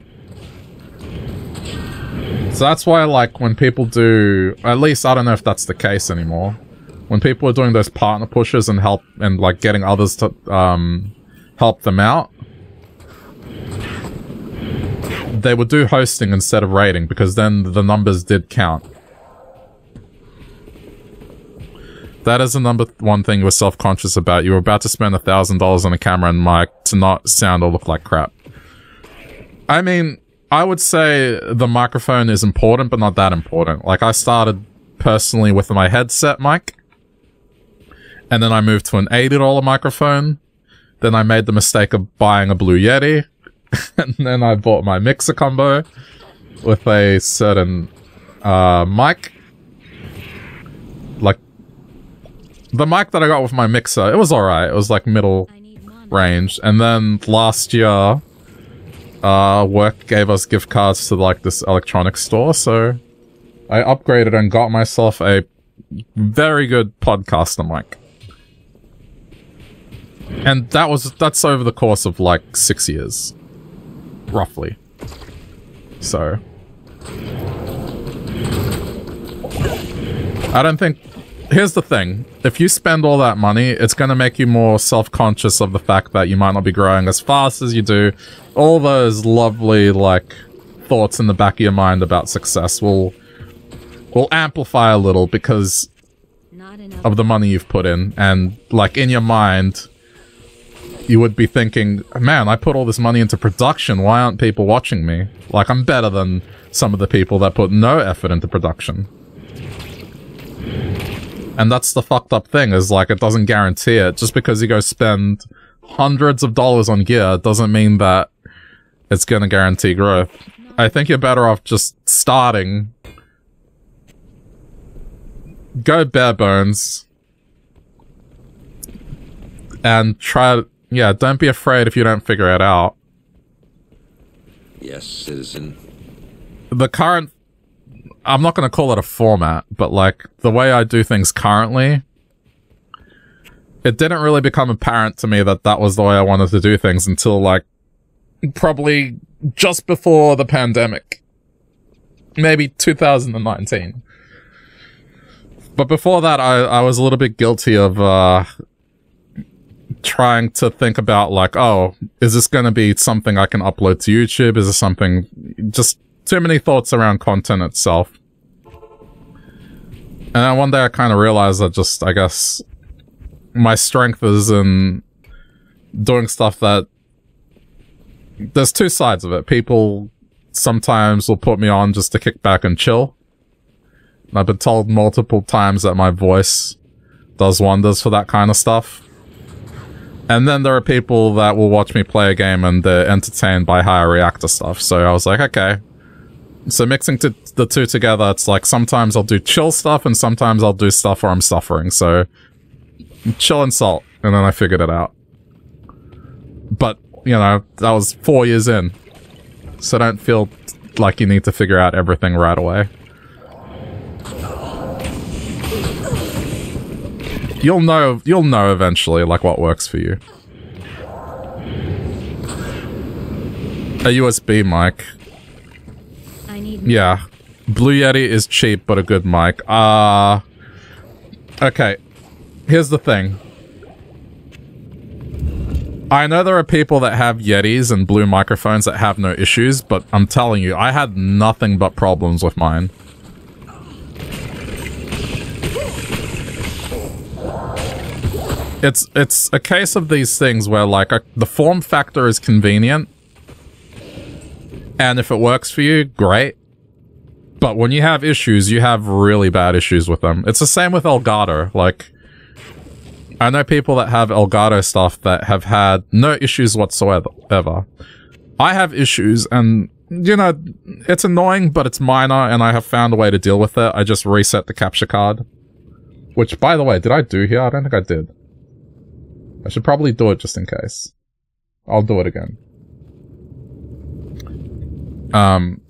So that's why, like, when people do... at least, I don't know if that's the case anymore. When people are doing those partner pushes and help and like getting others to um, help them out, they would do hosting instead of raiding because then the numbers did count. That is the number one thing you were self-conscious about. You were about to spend a thousand dollars on a camera and mic to not sound or look like crap. I mean, I would say the microphone is important, but not that important. Like I started personally with my headset mic. And then I moved to an eighty dollar microphone. Then I made the mistake of buying a Blue Yeti. And then I bought my mixer combo with a certain uh, mic. Like, the mic that I got with my mixer, it was alright. It was like middle range. And then last year, uh, work gave us gift cards to like this electronics store. So I upgraded and got myself a very good podcaster mic. And that was, that's over the course of like six years, roughly. So I don't think, here's the thing. If you spend all that money, it's going to make you more self-conscious of the fact that you might not be growing as fast as you do. All those lovely like thoughts in the back of your mind about success will, will amplify a little because of the money you've put in, and like in your mind you would be thinking, man, I put all this money into production, why aren't people watching me? Like I'm better than some of the people that put no effort into production. And that's the fucked up thing, is like it doesn't guarantee it. Just because you go spend hundreds of dollars on gear doesn't mean that it's gonna guarantee growth. I think you're better off just starting. Go bare bones and try. Yeah, don't be afraid if you don't figure it out. Yes, citizen. The current, I'm not going to call it a format, but like the way I do things currently, it didn't really become apparent to me that that was the way I wanted to do things until like probably just before the pandemic, maybe two thousand nineteen. But before that, I, I was a little bit guilty of uh, trying to think about, like, oh, is this going to be something I can upload to YouTube? Is this something... just too many thoughts around content itself. And then one day I kind of realized that just, I guess, my strength is in doing stuff that... There's two sides of it. People sometimes will put me on just to kick back and chill. And I've been told multiple times that my voice does wonders for that kind of stuff. And then there are people that will watch me play a game and they're entertained by how I react to stuff. So I was like, okay. So mixing to the two together, it's like sometimes I'll do chill stuff and sometimes I'll do stuff where I'm suffering. So chill and salt. And then I figured it out. But, you know, that was four years in. So don't feel like you need to figure out everything right away. You'll know, you'll know eventually, like, what works for you. A U S B mic. I need yeah. Blue Yeti is cheap, but a good mic. Ah. Uh, okay. Here's the thing. I know there are people that have Yetis and blue microphones that have no issues, but I'm telling you, I had nothing but problems with mine. It's it's a case of these things where, like, a, the form factor is convenient, and if it works for you, great. But when you have issues, you have really bad issues with them. It's the same with Elgato. Like, I know people that have Elgato stuff that have had no issues whatsoever. Ever. I have issues, and, you know, it's annoying, but it's minor, and I have found a way to deal with it. I just reset the capture card. Which, by the way, did I do here? I don't think I did. I should probably do it just in case. I'll do it again. Um,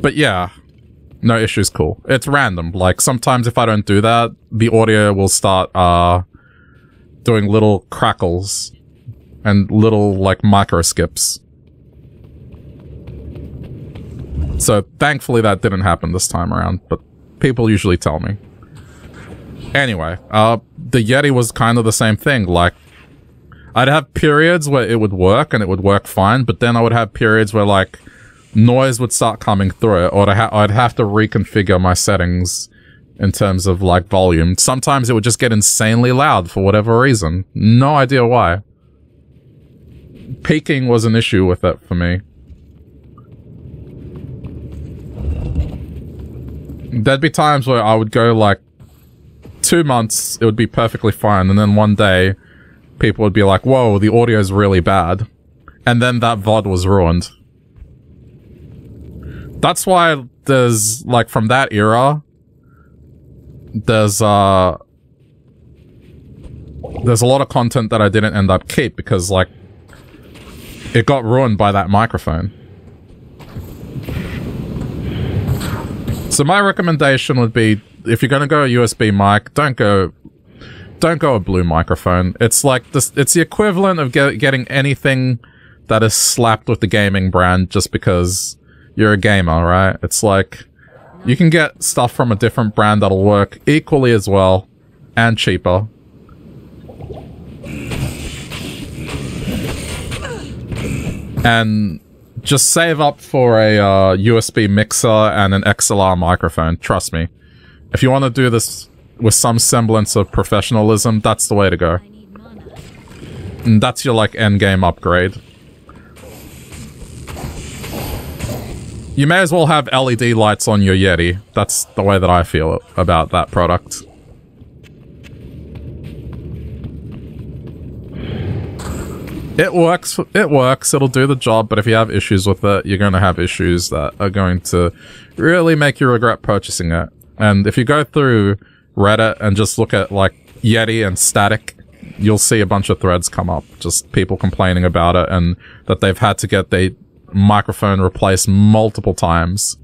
but yeah, no issues, cool. It's random. Like, sometimes if I don't do that, the audio will start uh, doing little crackles and little, like, micro skips. So thankfully that didn't happen this time around, but people usually tell me. Anyway, uh, the Yeti was kind of the same thing. Like, I'd have periods where it would work and it would work fine, but then I would have periods where, like, noise would start coming through it, or I'd, ha I'd have to reconfigure my settings in terms of, like, volume. Sometimes it would just get insanely loud for whatever reason. No idea why. Peaking was an issue with it for me. There'd be times where I would go, like, two months, it would be perfectly fine, and then one day, people would be like, whoa, the audio's really bad. And then that V O D was ruined. That's why there's, like, from that era, there's, uh... there's a lot of content that I didn't end up keep, because, like, it got ruined by that microphone. So my recommendation would be, if you're gonna go a U S B mic, don't go, don't go a blue microphone. It's like this. It's the equivalent of get, getting anything that is slapped with the gaming brand just because you're a gamer, right? It's like you can get stuff from a different brand that'll work equally as well and cheaper. And just save up for a uh, U S B mixer and an X L R microphone. Trust me. If you want to do this with some semblance of professionalism, that's the way to go. And that's your, like, endgame upgrade. You may as well have L E D lights on your Yeti. That's the way that I feel about that product. It works. It works. It'll do the job, but if you have issues with it, you're going to have issues that are going to really make you regret purchasing it. And if you go through Reddit and just look at, like, Yeti and static, you'll see a bunch of threads come up. Just people complaining about it and that they've had to get their microphone replaced multiple times.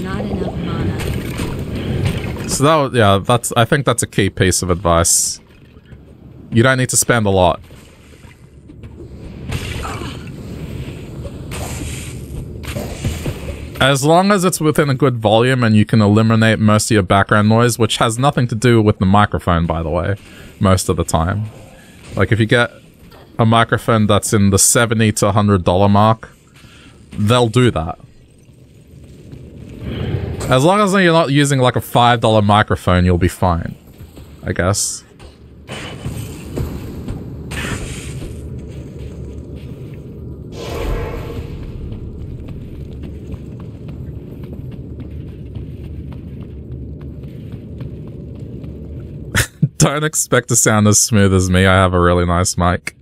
Not enough mana. So that was, yeah, that's, I think that's a key piece of advice. You don't need to spend a lot. As long as it's within a good volume and you can eliminate most of your background noise, which has nothing to do with the microphone, by the way, most of the time. Like, if you get a microphone that's in the seventy to one hundred dollar mark, they'll do that. As long as you're not using like a five dollar microphone, you'll be fine, I guess. Don't expect to sound as smooth as me. I have a really nice mic.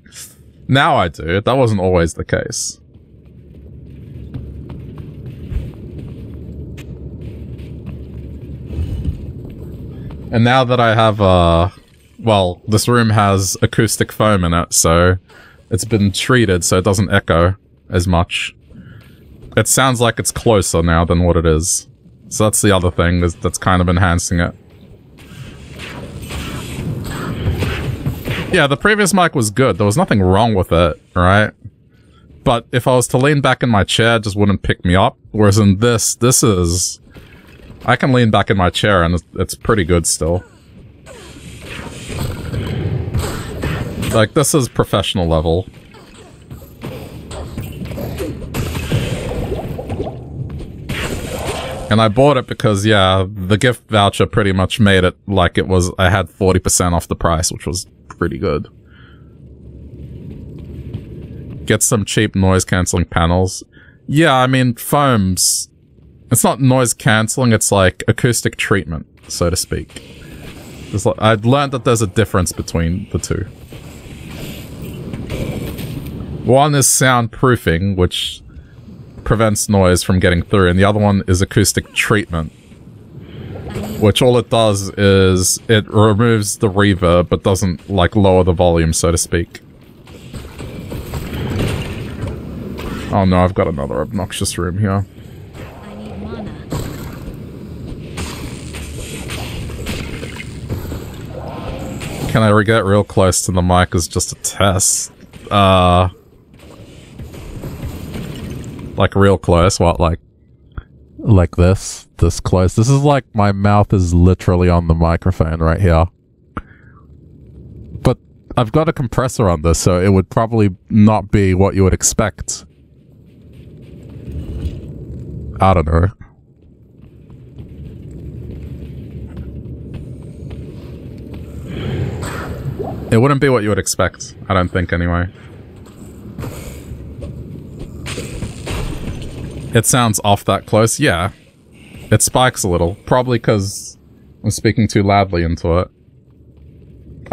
Now I do. That wasn't always the case. And now that I have, uh, well, this room has acoustic foam in it, so it's been treated so it doesn't echo as much. It sounds like it's closer now than what it is. So that's the other thing that's kind of enhancing it. Yeah, the previous mic was good. There was nothing wrong with it, right? But if I was to lean back in my chair, it just wouldn't pick me up. Whereas in this, this is... I can lean back in my chair and it's pretty good still. Like, this is professional level. And I bought it because, yeah, the gift voucher pretty much made it like it was... I had forty percent off the price, which was pretty good. Get some cheap noise-cancelling panels. Yeah, I mean, foams... It's not noise cancelling, it's like acoustic treatment, so to speak. Like, I'd learned that there's a difference between the two. One is soundproofing, which prevents noise from getting through, and the other one is acoustic treatment, which all it does is it removes the reverb but doesn't like lower the volume, so to speak. Oh no, I've got another obnoxious room here. Can I get real close to the mic is just a test? Uh, like real close, what, like? Like this, this close. This is like my mouth is literally on the microphone right here. But I've got a compressor on this, so it would probably not be what you would expect. I don't know. It wouldn't be what you would expect, I don't think, anyway. It sounds off that close, yeah. It spikes a little, probably because I'm speaking too loudly into it.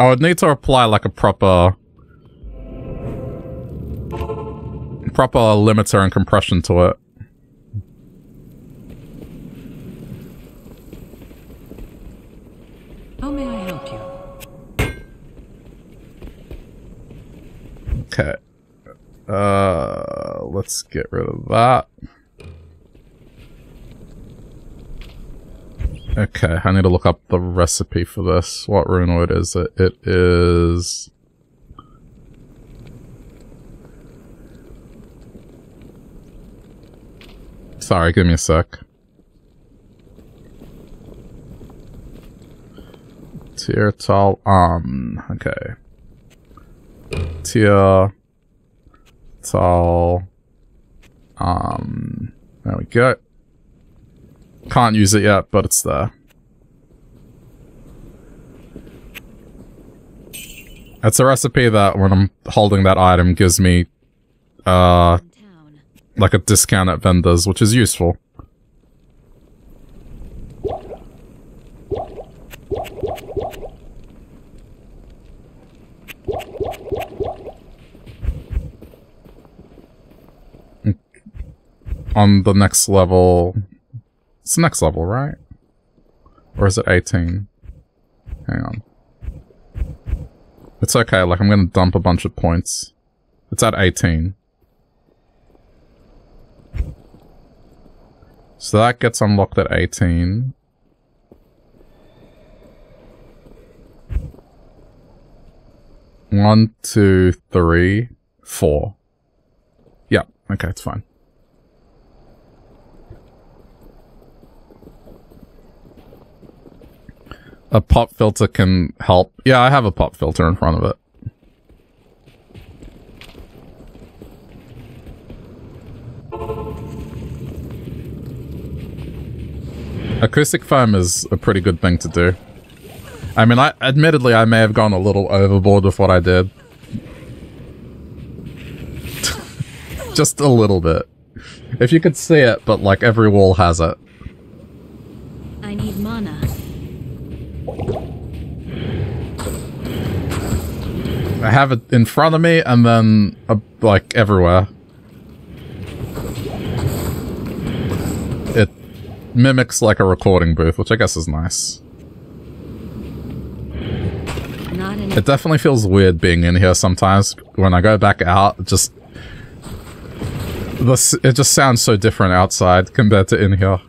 I would need to apply like a proper... proper limiter and compression to it. Okay, uh, let's get rid of that. Okay, I need to look up the recipe for this. What runoid is it? It is... Sorry, give me a sec. Tiertal um, okay. Tier, tall, um, there we go. Can't use it yet, but it's there. It's a recipe that when I'm holding that item gives me, uh, like a discount at vendors, which is useful. On the next level... It's the next level, right? Or is it eighteen? Hang on. It's okay, like, I'm gonna dump a bunch of points. It's at eighteen. So that gets unlocked at eighteen. One, two, three, four. Yeah, okay, it's fine. A pop filter can help. Yeah, I have a pop filter in front of it. Acoustic foam is a pretty good thing to do. I mean, I admittedly, I may have gone a little overboard with what I did. Just a little bit. If you could see it, but like every wall has it. I need mana. I have it in front of me and then uh, like everywhere. It mimics like a recording booth, which I guess is nice. It definitely feels weird being in here sometimes. When I go back out, it just this it just sounds so different outside compared to in here.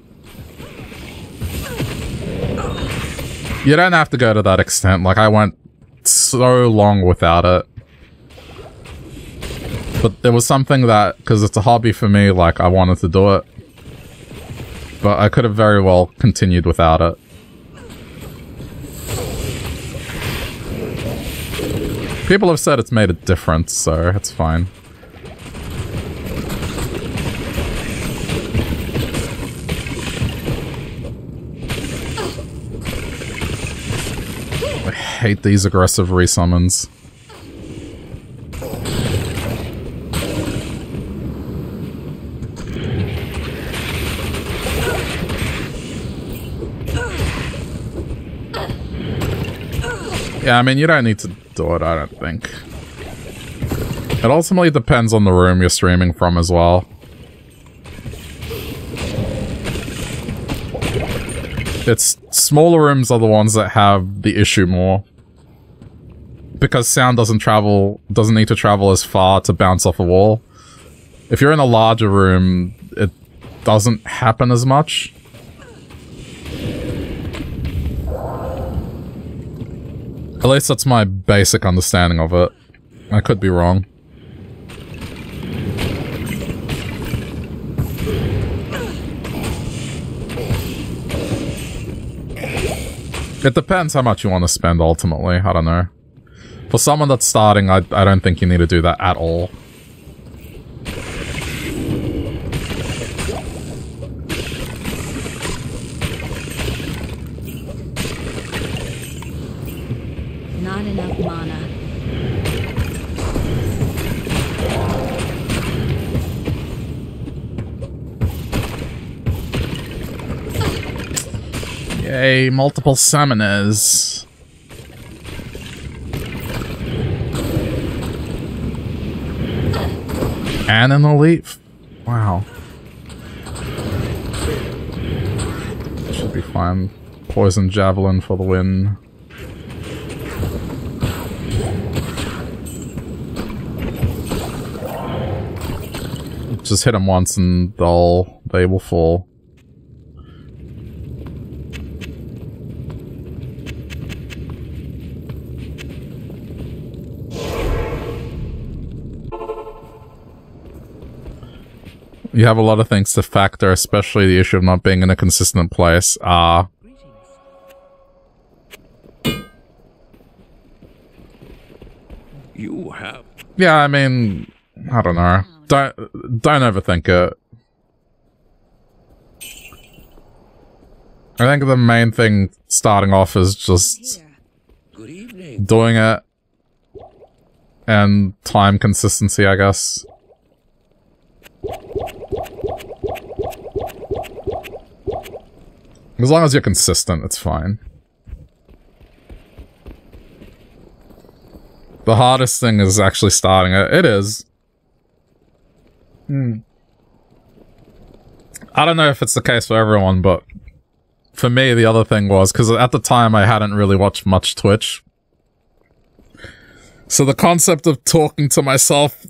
You don't have to go to that extent. Like I went so long without it, but it was something that, because it's a hobby for me, like I wanted to do it, but I could have very well continued without it. People have said it's made a difference, so it's fine. I hate these aggressive resummons. Yeah, I mean, you don't need to do it, I don't think. It ultimately depends on the room you're streaming from as well. It's smaller rooms are the ones that have the issue more, because sound doesn't travel, doesn't need to travel as far to bounce off a wall. If you're in a larger room, it doesn't happen as much. At least that's my basic understanding of it. I could be wrong. It depends how much you want to spend, ultimately. I don't know. For someone that's starting, I, I don't think you need to do that at all. Yay, multiple summoners. And an elite. Wow. Should be fine. Poison javelin for the win. Just hit them once and they'll they will fall. You have a lot of things to factor, especially the issue of not being in a consistent place. Ah. Uh, you have. Yeah, I mean, I don't know. Don't don't overthink it. I think the main thing starting off is just doing it and time consistency, I guess. As long as you're consistent, it's fine. The hardest thing is actually starting it. It is. Hmm. I don't know if it's the case for everyone, but for me, the other thing was, because at the time I hadn't really watched much Twitch. So the concept of talking to myself,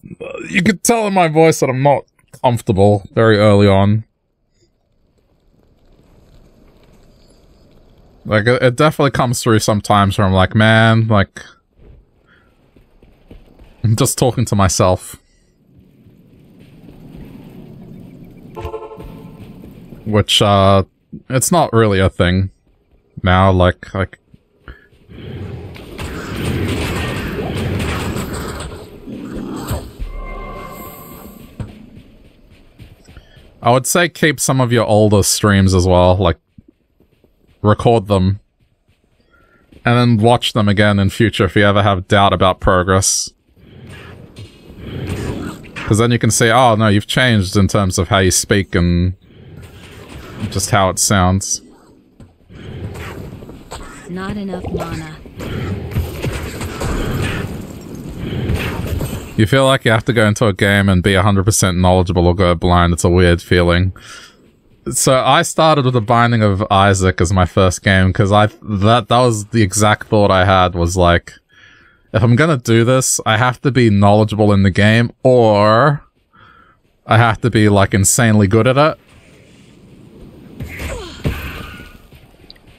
you could tell in my voice that I'm not comfortable very early on. Like, it definitely comes through sometimes where I'm like, man, like, I'm just talking to myself. Which, uh, it's not really a thing now, like, like... I would say keep some of your older streams as well, like, record them, and then watch them again in future if you ever have doubt about progress. Because then you can see, oh no, you've changed in terms of how you speak and just how it sounds. Not enough mana. You feel like you have to go into a game and be one hundred percent knowledgeable or go blind. It's a weird feeling. So I started with The Binding of Isaac as my first game because I that that was the exact thought I had, was like, if I'm gonna do this, I have to be knowledgeable in the game, or I have to be like insanely good at it,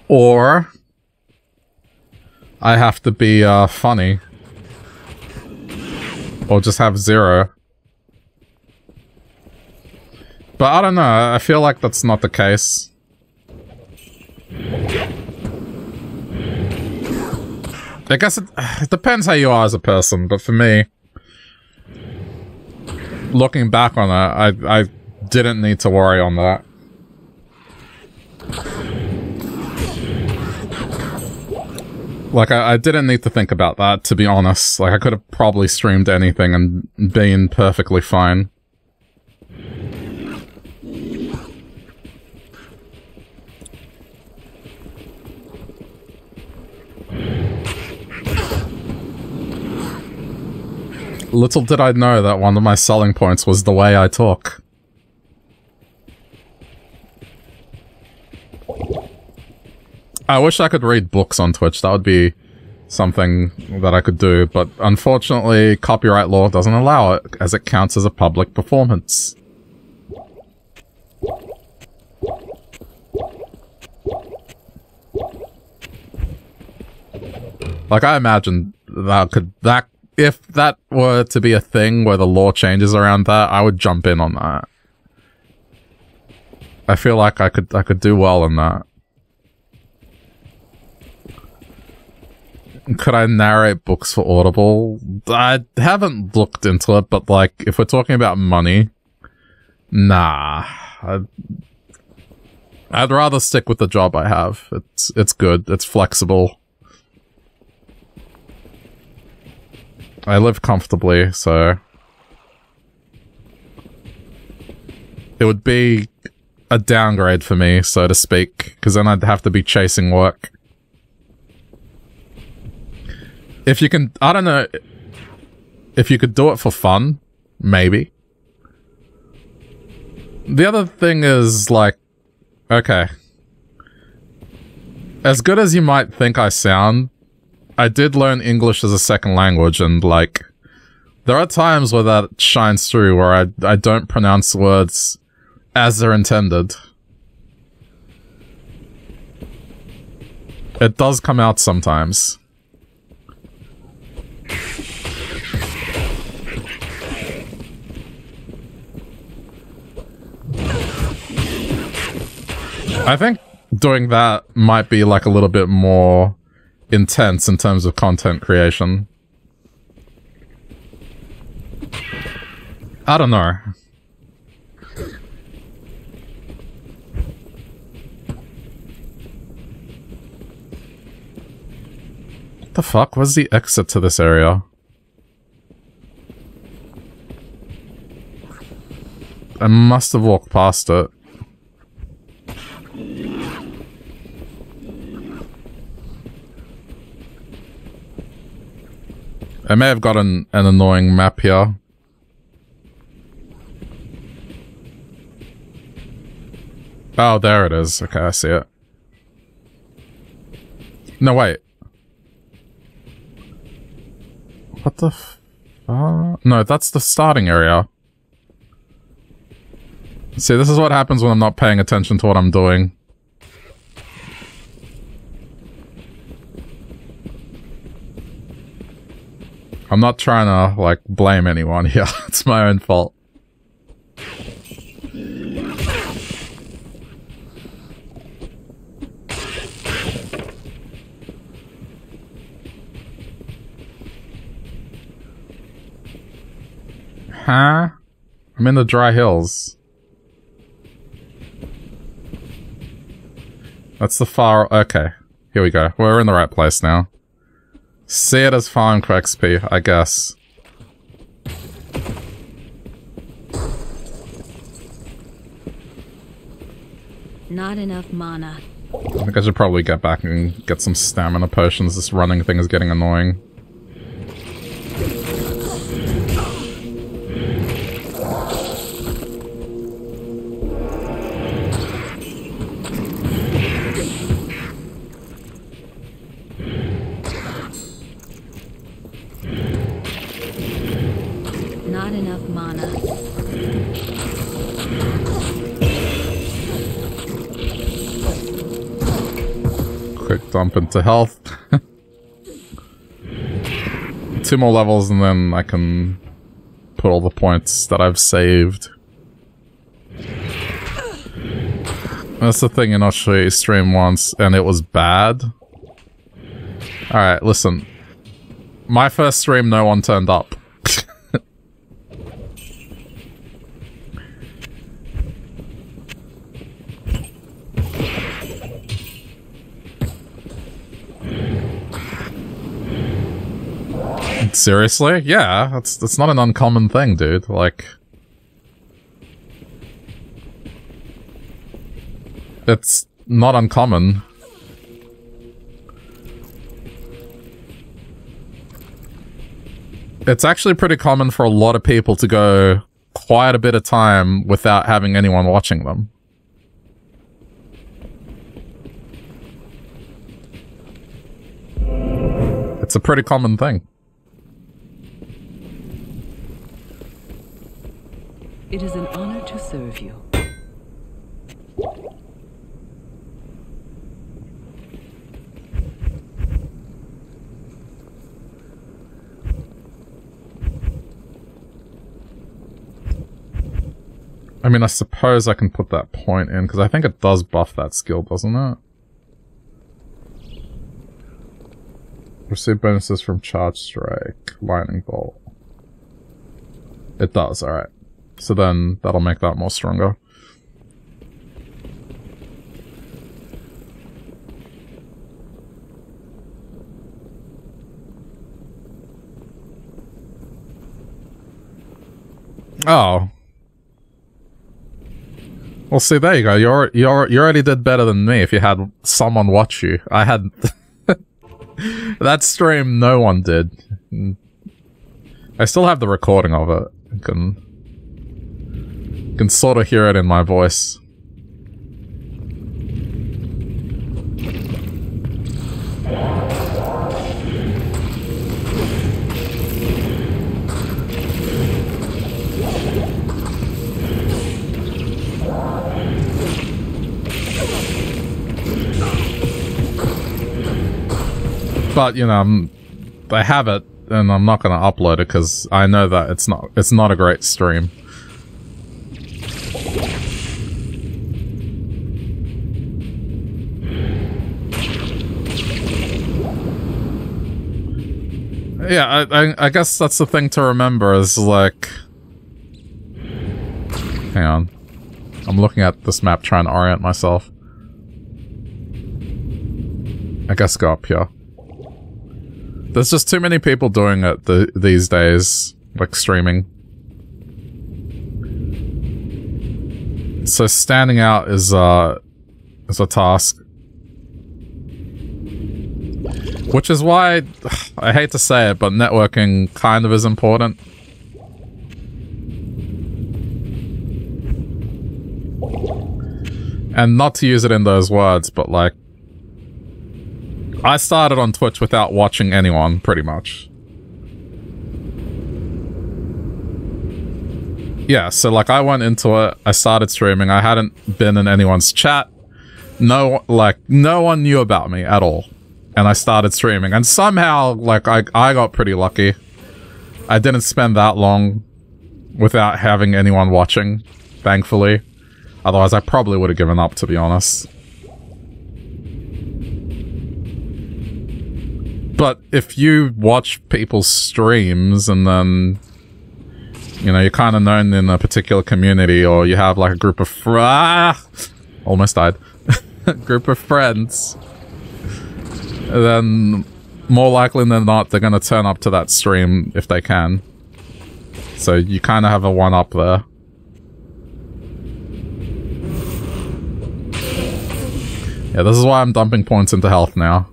or I have to be uh, funny, or just have zero. But I don't know, I feel like that's not the case. I guess it, it depends how you are as a person, but for me, looking back on it, I, I didn't need to worry on that. Like, I, I didn't need to think about that, to be honest. Like, I could have probably streamed anything and been perfectly fine. Little did I know that one of my selling points was the way I talk. I wish I could read books on Twitch. That would be something that I could do, but unfortunately, copyright law doesn't allow it, as it counts as a public performance. Like, I imagine that could... that. If that were to be a thing where the law changes around that, I would jump in on that. I feel like I could I could do well in that. Could I narrate books for Audible? I haven't looked into it, but like, if we're talking about money, nah. I'd, I'd rather stick with the job I have. It's it's good. It's flexible. I live comfortably, so it would be a downgrade for me, so to speak, because then I'd have to be chasing work. If you can, I don't know, if you could do it for fun, maybe. The other thing is, like, okay, as good as you might think I sound, I did learn English as a second language, and like, there are times where that shines through, where I, I don't pronounce words as they're intended. It does come out sometimes. I think doing that might be like a little bit more intense in terms of content creation. I don't know. What the fuck? Where's the exit to this area? I must have walked past it. I may have gotten an, an annoying map here. Oh, there it is. Okay, I see it. No, wait. What the f... Uh, no, that's the starting area. See, this is what happens when I'm not paying attention to what I'm doing. I'm not trying to, like, blame anyone here. It's my own fault. Huh? I'm in the dry hills. That's the far... Okay. Here we go. We're in the right place now. See it as farm for X P, I guess. Not enough mana. I think I should probably get back and get some stamina potions. This running thing is getting annoying. Dump into health. Two more levels and then I can put all the points that I've saved. That's the thing, you know, you stream once and it was bad. Alright, listen. My first stream, no one turned up. Seriously? Yeah, that's that's not an uncommon thing, dude. Like, it's not uncommon. It's actually pretty common for a lot of people to go quite a bit of time without having anyone watching them. It's a pretty common thing. It is an honor to serve you. I mean, I suppose I can put that point in, because I think it does buff that skill, doesn't it? Receive bonuses from Charge Strike, Lightning Bolt. It does, alright. So then, that'll make that more stronger. Oh. Well, see, there you go. You're, you're, you already did better than me if you had someone watch you. I had... that stream, no one did. I still have the recording of it. I can... can sort of hear it in my voice. But, you know, I'm, I have it, and I'm not going to upload it because I know that it's not, it's not a great stream. Yeah, I, I, I guess that's the thing to remember is, like... Hang on. I'm looking at this map trying to orient myself. I guess go up here. There's just too many people doing it th these days. Like, streaming. So standing out is, uh, is a task. Which is why, I hate to say it, but networking kind of is important. And not to use it in those words, but like... I started on Twitch without watching anyone, pretty much. Yeah, so like I went into it, I started streaming, I hadn't been in anyone's chat. No, like, no one knew about me at all. And I started streaming, and somehow, like, I, I got pretty lucky. I didn't spend that long without having anyone watching, thankfully. Otherwise, I probably would have given up, to be honest. But if you watch people's streams, and then, you know, you're kind of known in a particular community, or you have, like, a group of fr- ah! Almost died. group of friends, then more likely than not, they're going to turn up to that stream if they can. So you kind of have a one-up there. Yeah, this is why I'm dumping points into health now.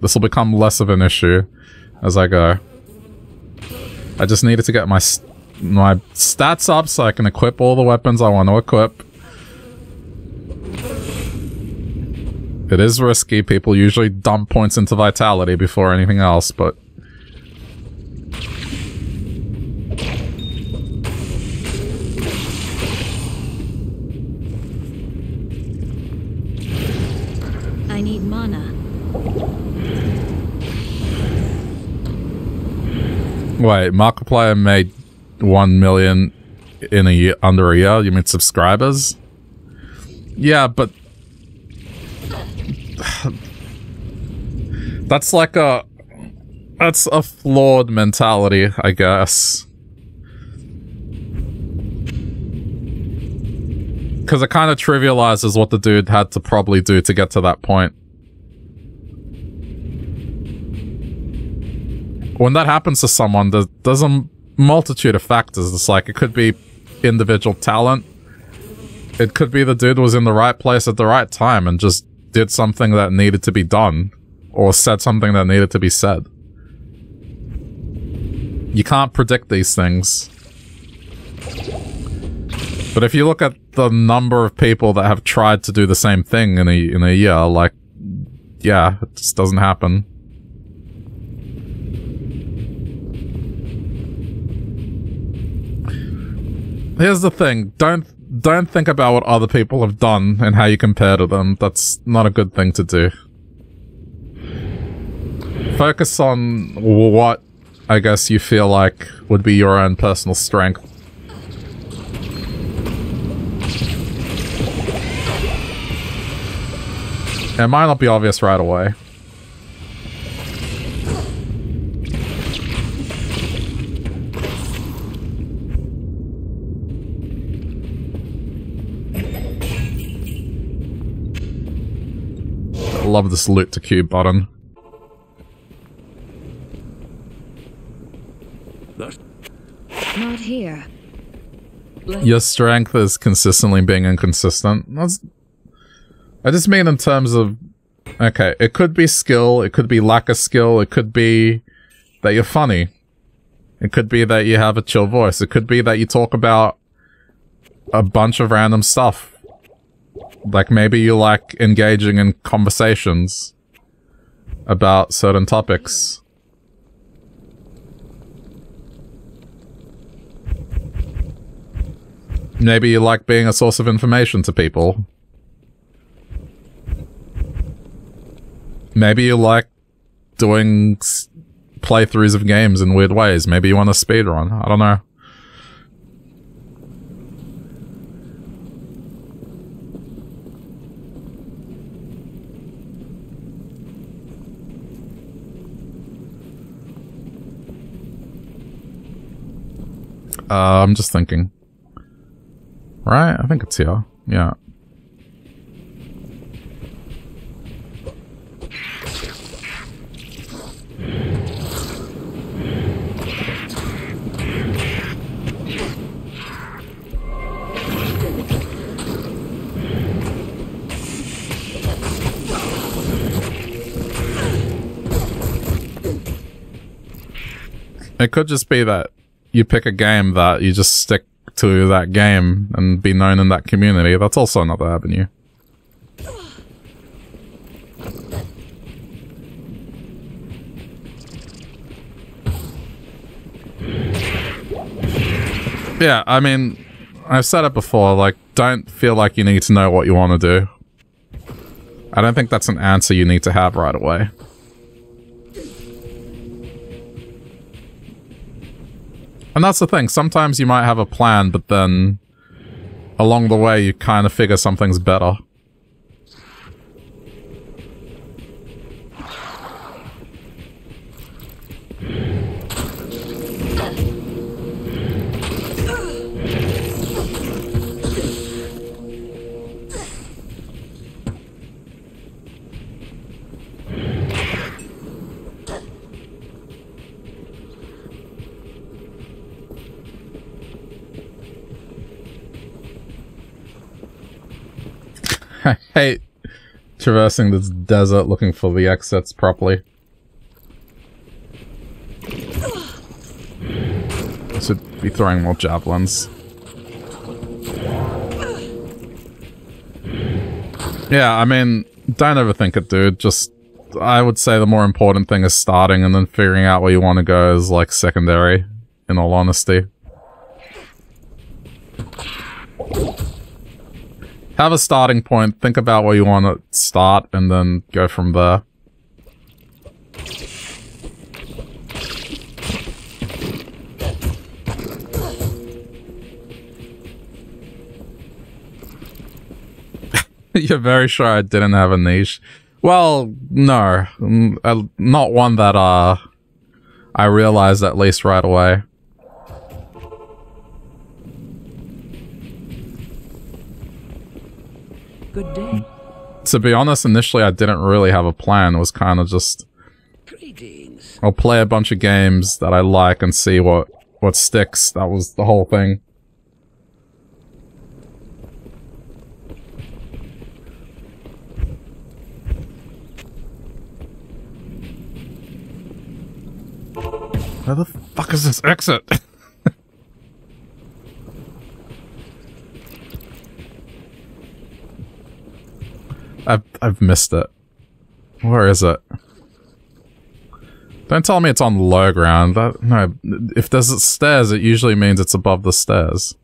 This will become less of an issue as I go. I just needed to get my st my stats up so I can equip all the weapons I want to equip. It is risky. People usually dump points into vitality before anything else, but... I need mana. Wait, Markiplier made one million in a year, under a year? You mean subscribers? Yeah, but that's like a that's a flawed mentality, I guess. Because it kind of trivializes what the dude had to probably do to get to that point. When that happens to someone, there's, there's a multitude of factors. It's like, it could be individual talent. It could be the dude was in the right place at the right time and just did something that needed to be done, or said something that needed to be said. You can't predict these things. But if you look at the number of people that have tried to do the same thing in a, in a year, like, yeah, it just doesn't happen. Here's the thing, don't don't think about what other people have done and how you compare to them. That's not a good thing to do. Focus on what, I guess, you feel like would be your own personal strength. It might not be obvious right away. I love this loot to cube button. Not here. Your strength is consistently being inconsistent. That's, I just mean in terms of... Okay, it could be skill, it could be lack of skill, it could be that you're funny. It could be that you have a chill voice, it could be that you talk about a bunch of random stuff. Like, maybe you like engaging in conversations about certain topics. Maybe you like being a source of information to people. Maybe you like doing playthroughs of games in weird ways. Maybe you want a speedrun. I don't know. Uh, I'm just thinking. Right? I think it's here. Yeah. It could just be that you pick a game that you just stick to that game and be known in that community. That's also another avenue. Yeah, I mean, I've said it before, like, don't feel like you need to know what you want to do. I don't think that's an answer you need to have right away. And that's the thing, sometimes you might have a plan, but then along the way you kind of figure something's better. I hate traversing this desert looking for the exits properly. I should be throwing more javelins. Yeah, I mean, don't overthink it, dude. Just, I would say the more important thing is starting, and then figuring out where you want to go is, like, secondary, in all honesty. Have a starting point, think about where you want to start, and then go from there. You're very sure I didn't have a niche? Well, no. Not one that, uh, I realized at least right away. Good day. To be honest, initially I didn't really have a plan. It was kind of just... Greetings. I'll play a bunch of games that I like and see what, what sticks. That was the whole thing. Where the fuck is this exit? I've, I've missed it. Where is it? Don't tell me it's on low ground. That, no, if there's stairs, it usually means it's above the stairs.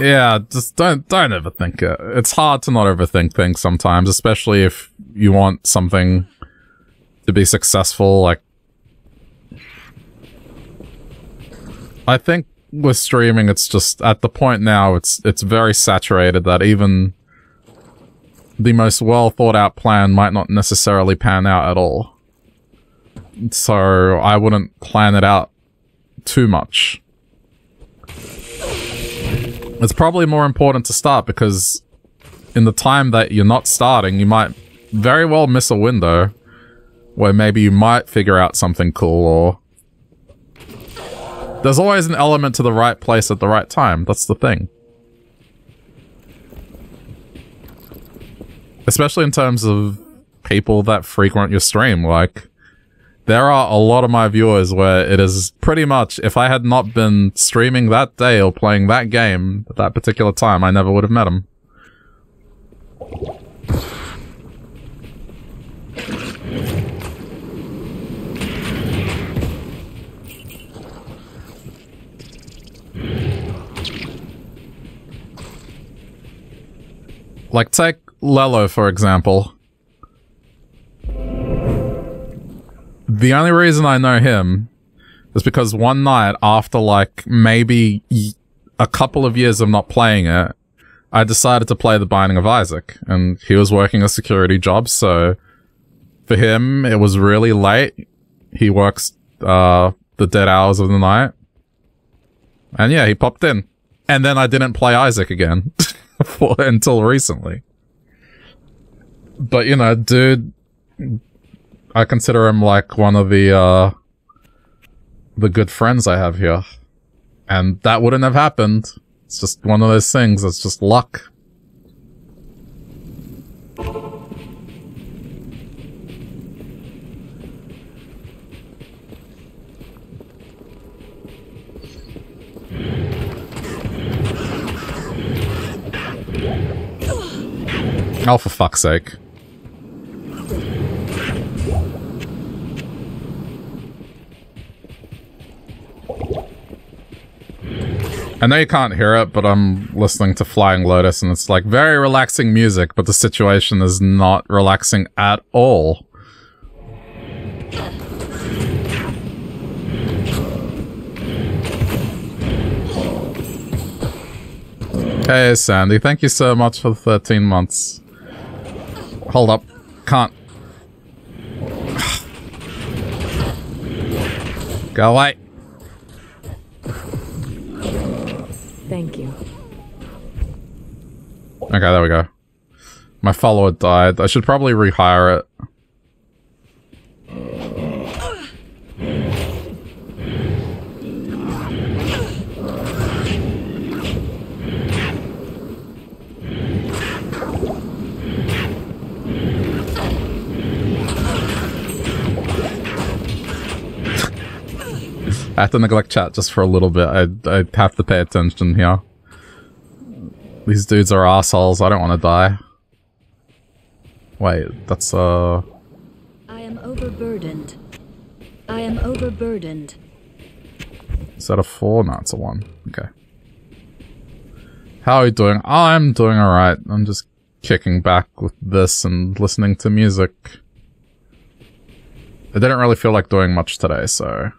Yeah, just don't don't overthink it. It's hard to not overthink things sometimes, especially if you want something to be successful. Like, I think with streaming, it's just at the point now it's it's very saturated that even the most well thought out plan might not necessarily pan out at all. So I wouldn't plan it out too much. It's probably more important to start, because in the time that you're not starting, you might very well miss a window where maybe you might figure out something cool, or... There's always an element to the right place at the right time, that's the thing. Especially in terms of people that frequent your stream, like... There are a lot of my viewers where it is pretty much, if I had not been streaming that day or playing that game at that particular time, I never would have met them. Like, take Lello, for example. The only reason I know him is because one night, after like maybe a couple of years of not playing it, I decided to play The Binding of Isaac, and he was working a security job, so for him it was really late. He works uh, the dead hours of the night, and yeah, he popped in, and then I didn't play Isaac again for, until recently. But you know, dude, I consider him like one of the, uh, the good friends I have here. And that wouldn't have happened. It's just one of those things, it's just luck. Oh, for fuck's sake. I know you can't hear it, but I'm listening to Flying Lotus, and it's like very relaxing music, but the situation is not relaxing at all. Hey, Sandy, thank you so much for the thirteen months. Hold up. Can't. Go away. Thank you. Okay, there we go. My follower died. I should probably rehire it. I have to neglect chat just for a little bit. I, I have to pay attention here. These dudes are assholes. I don't want to die. Wait, that's uh. I am overburdened. I am overburdened. Is that a four? No, it's a one. Okay. How are you doing? I'm doing alright. I'm just kicking back with this and listening to music. I didn't really feel like doing much today, so.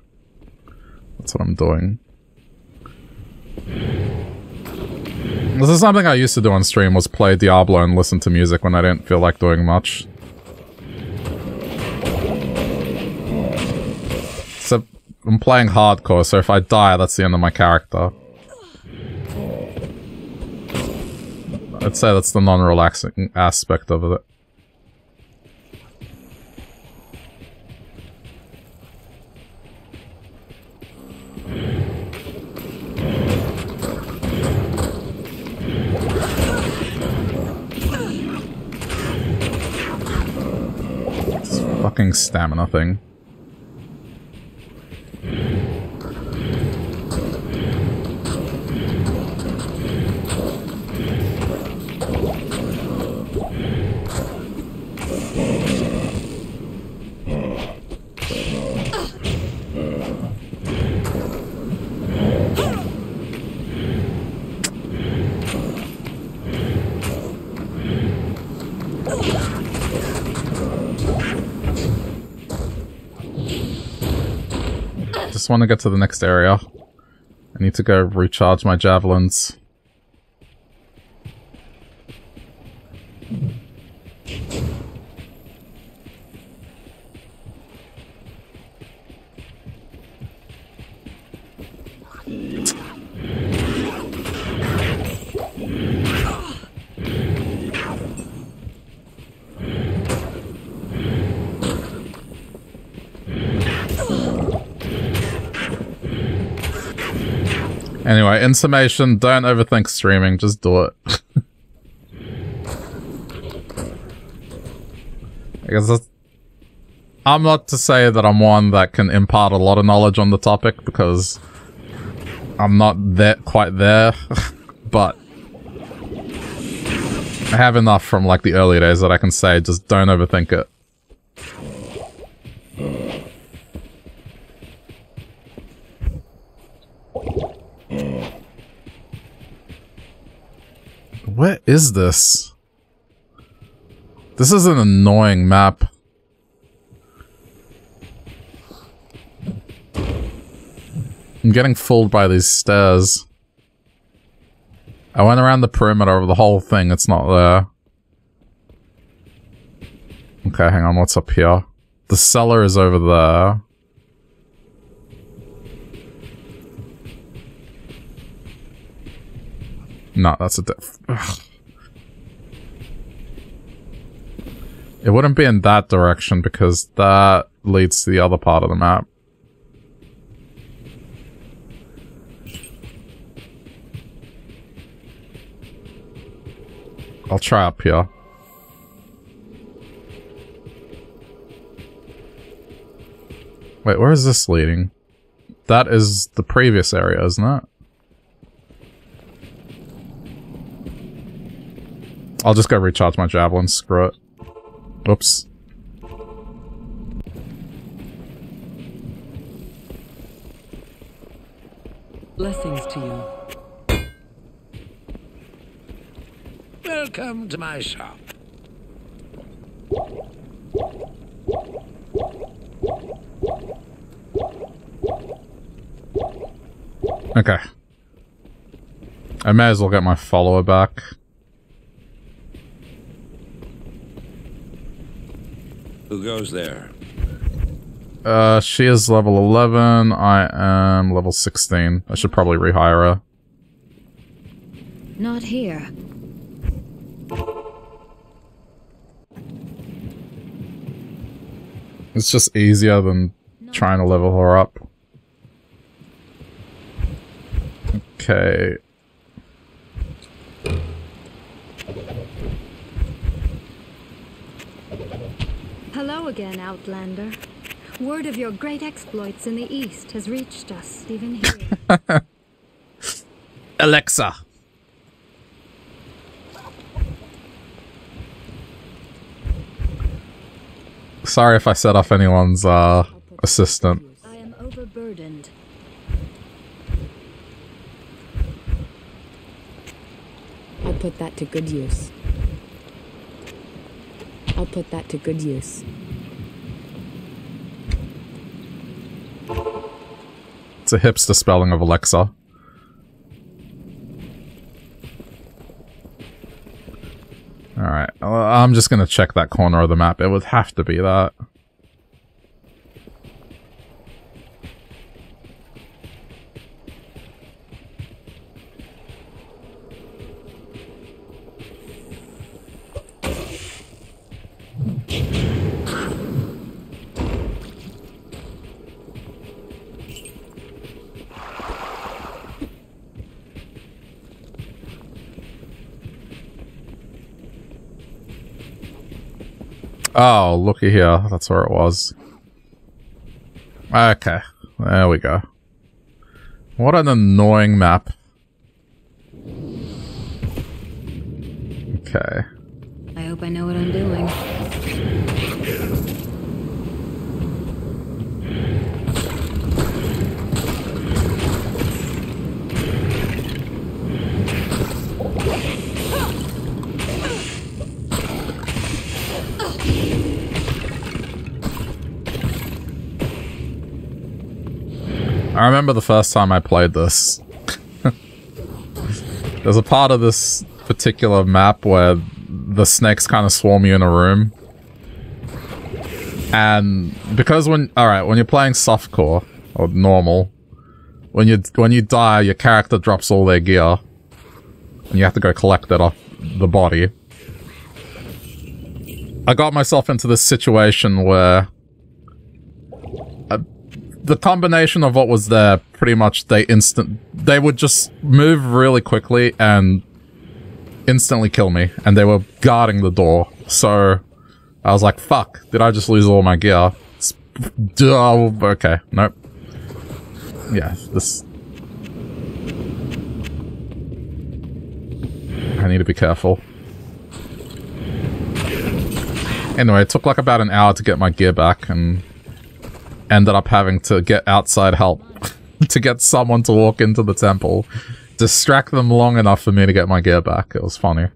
That's what I'm doing. This is something I used to do on stream, was play Diablo and listen to music when I didn't feel like doing much. So I'm playing hardcore, so if I die, that's the end of my character. I'd say that's the non-relaxing aspect of it. Fucking stamina thing. I just want to get to the next area. I need to go recharge my javelins. Anyway, in summation, don't overthink streaming, just do it. I guess that's... I'm not to say that I'm one that can impart a lot of knowledge on the topic, because I'm not that quite there, but I have enough from like the early days that I can say just don't overthink it. Where is this? This is an annoying map. I'm getting fooled by these stairs. I went around the perimeter of the whole thing. It's not there. Okay, hang on. What's up here? The cellar is over there. No, that's a diff. Ugh. It wouldn't be in that direction because that leads to the other part of the map. I'll try up here. Wait, where is this leading? That is the previous area, isn't it? I'll just go recharge my javelin, screw it. Oops. Blessings to you. Welcome to my shop. Okay. I may as well get my follower back. Who goes there? Uh, she is level eleven. I am level sixteen. I should probably rehire her. Not here. It's just easier than trying to level her up. Okay. Hello again, Outlander. Word of your great exploits in the East has reached us, even here. Alexa. Sorry if I set off anyone's uh, assistant. I am overburdened. I'll put that to good use. I'll put that to good use. It's a hipster spelling of Alexa. Alright, I'm just gonna check that corner of the map. It would have to be that. Oh, looky here. That's where it was. Okay. There we go. What an annoying map. Okay. I hope I know what I'm doing. I remember the first time I played this. There's a part of this particular map where the snakes kind of swarm you in a room. And because when alright, when you're playing softcore or normal, when you when you die, your character drops all their gear. And you have to go collect it off the body. I got myself into this situation where the combination of what was there, pretty much they instant- they would just move really quickly and instantly kill me, and they were guarding the door. So I was like, fuck, did I just lose all my gear? It's, duh, okay, nope. Yeah, this... I need to be careful. Anyway, it took like about an hour to get my gear back, and... ended up having to get outside help to get someone to walk into the temple, distract them long enough for me to get my gear back. It was funny.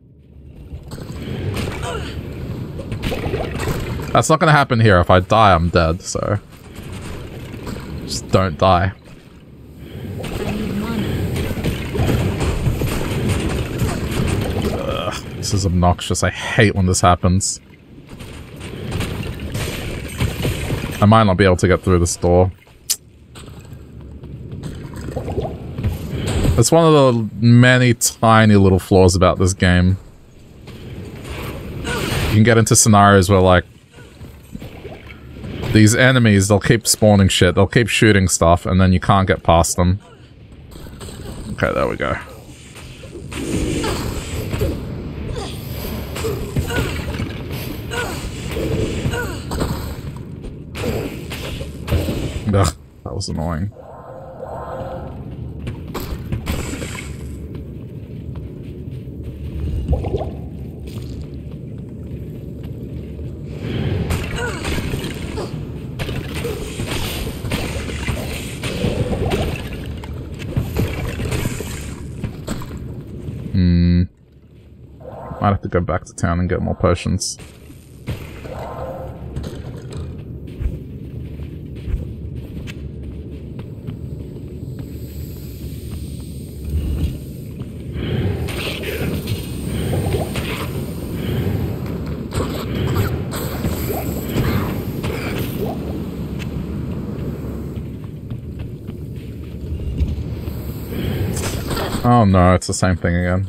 That's not gonna happen here. If I die, I'm dead, so... just don't die. Ugh, this is obnoxious. I hate when this happens. I might not be able to get through this door. It's one of the many tiny little flaws about this game. You can get into scenarios where, like, these enemies, they'll keep spawning shit, they'll keep shooting stuff, and then you can't get past them. Okay, there we go. Ugh, that was annoying. Hmm. Might have to go back to town and get more potions. Oh no, it's the same thing again.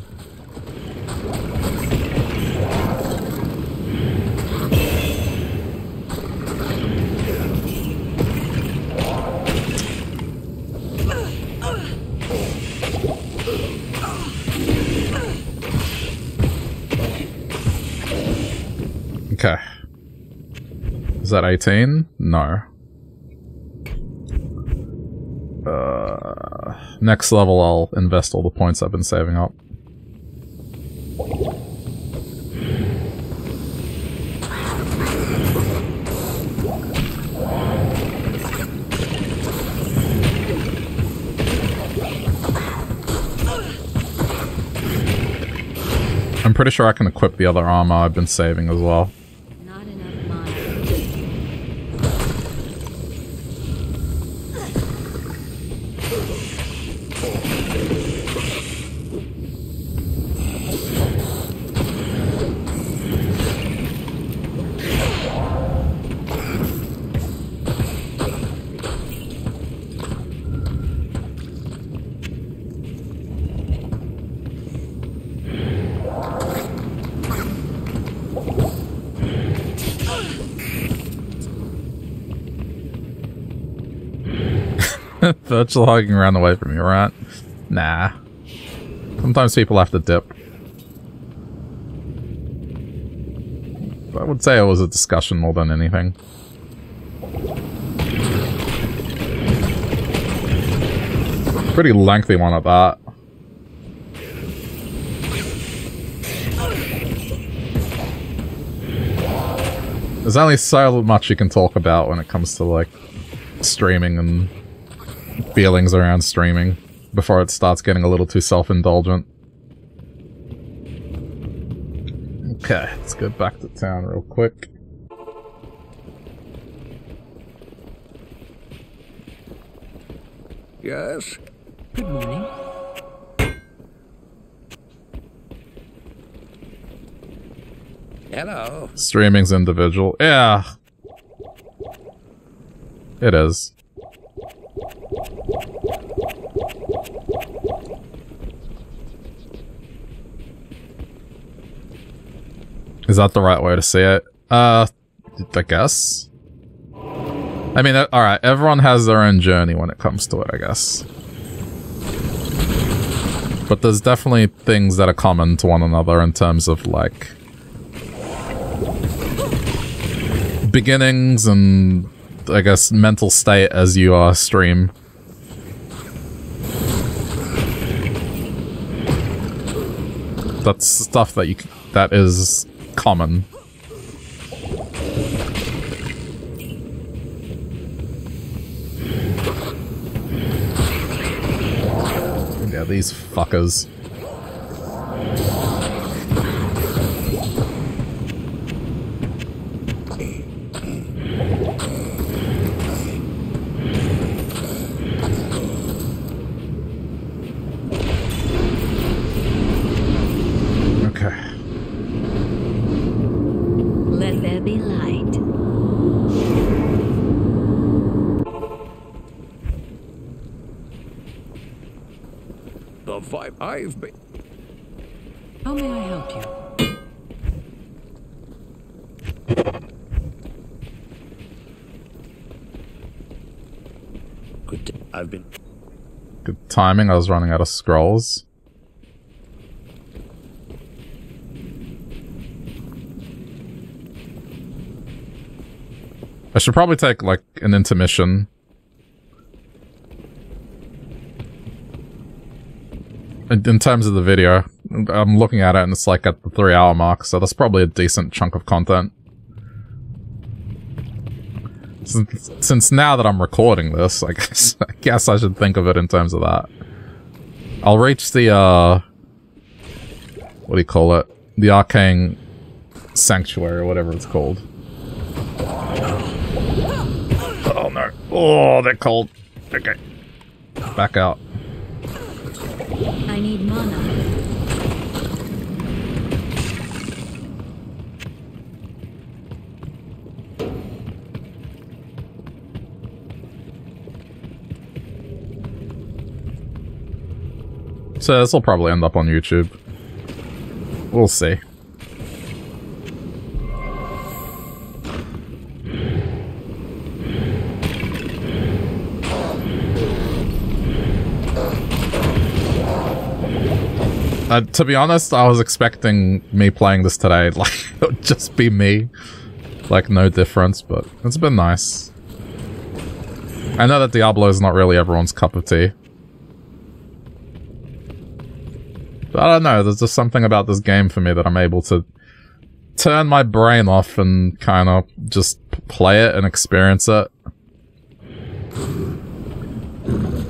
Is that eighteen? No. Uh, next level, I'll invest all the points I've been saving up. I'm pretty sure I can equip the other armor I've been saving as well. That's logging around away from you, right? Nah. Sometimes people have to dip. But I would say it was a discussion more than anything. Pretty lengthy one at that. There's only so much you can talk about when it comes to, like, streaming and feelings around streaming before it starts getting a little too self-indulgent. Okay, let's go back to town real quick. Yes? Good morning. Hello. Streaming's individual. Yeah. It is. Is that the right way to say it? Uh, I guess. I mean, alright, everyone has their own journey when it comes to it, I guess. But there's definitely things that are common to one another in terms of, like, beginnings and, I guess, mental state as you uh, stream. That's stuff that you c that is common. Yeah, these fuckers. I've been. How may I help you? Good. T I've been. Good timing. I was running out of scrolls. I should probably take like an intermission. In terms of the video, I'm looking at it and it's like at the three hour mark, so that's probably a decent chunk of content. Since, since now that I'm recording this, I guess, I guess I should think of it in terms of that. I'll reach the, uh... what do you call it? The Arcane Sanctuary, or whatever it's called. Oh no. Oh, they're cold. Okay. Back out. I need mana. So this will probably end up on YouTube. We'll see. Uh, to be honest, I was expecting me playing this today, like, it would just be me. like no difference, but it's been nice. I know that Diablo is not really everyone's cup of tea. But I don't know, there's just something about this game for me that I'm able to turn my brain off and kind of just play it and experience it.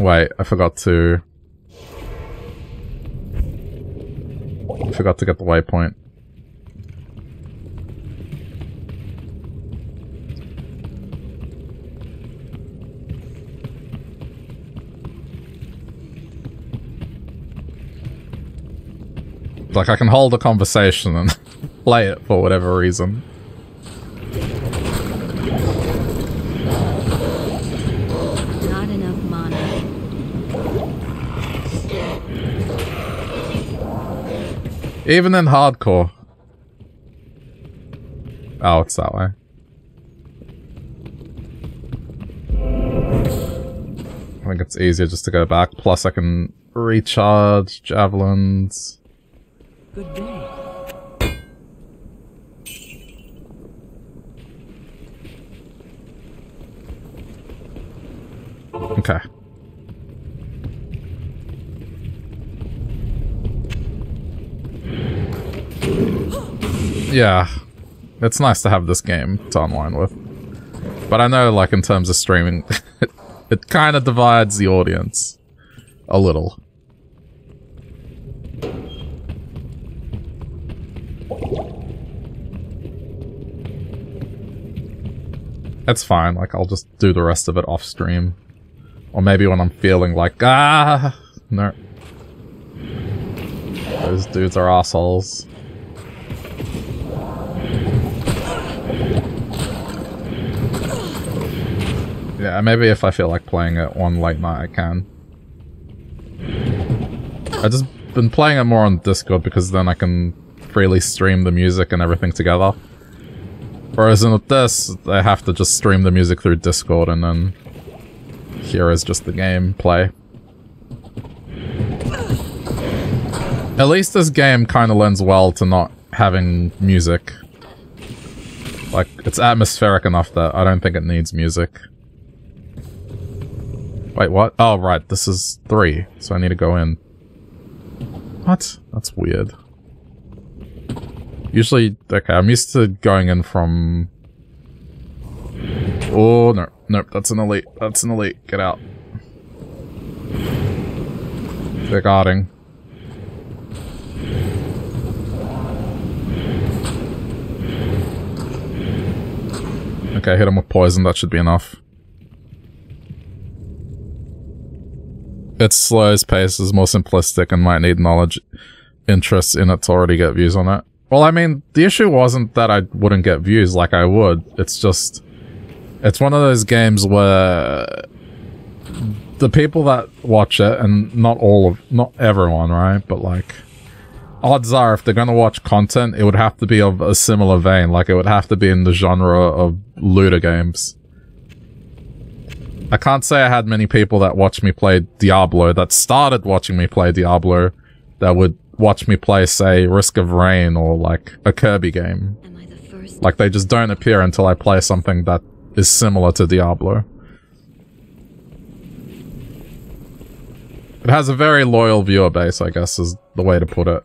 Wait, I forgot to... I forgot to get the waypoint. Like, I can hold a conversation and play it for whatever reason. Not enough mana. Even in hardcore. Oh, it's that way. I think it's easier just to go back. Plus, I can recharge javelins. Good day. Okay. Yeah. It's nice to have this game to unwind with. But I know, like, in terms of streaming, it, it kind of divides the audience. A little. That's fine, like, I'll just do the rest of it off stream. Or maybe when I'm feeling like, ah, no. Those dudes are assholes. Yeah, maybe if I feel like playing it one late night, I can. I've just been playing it more on Discord because then I can freely stream the music and everything together. Whereas in with this, I have to just stream the music through Discord and then here is just the game play. At least this game kind of lends well to not having music. Like, it's atmospheric enough that I don't think it needs music. Wait, what? Oh, right, this is three, so I need to go in. What? That's weird. Usually, okay, I'm used to going in from... Oh, no. Nope, that's an elite. That's an elite. Get out. They're guarding. Okay, hit him with poison. That should be enough. It's slow, its pace is more simplistic and might need knowledge interests in it to already get views on it. Well, I mean, the issue wasn't that I wouldn't get views like I would. It's just... It's one of those games where... The people that watch it, and not all of... Not everyone, right? But, like... Odds are, if they're gonna watch content, it would have to be of a similar vein. Like, it would have to be in the genre of looter games. I can't say I had many people that watched me play Diablo, that started watching me play Diablo, that would... watch me play, say, Risk of Rain or, like, a Kirby game. Like, they just don't appear until I play something that is similar to Diablo. It has a very loyal viewer base, I guess, is the way to put it.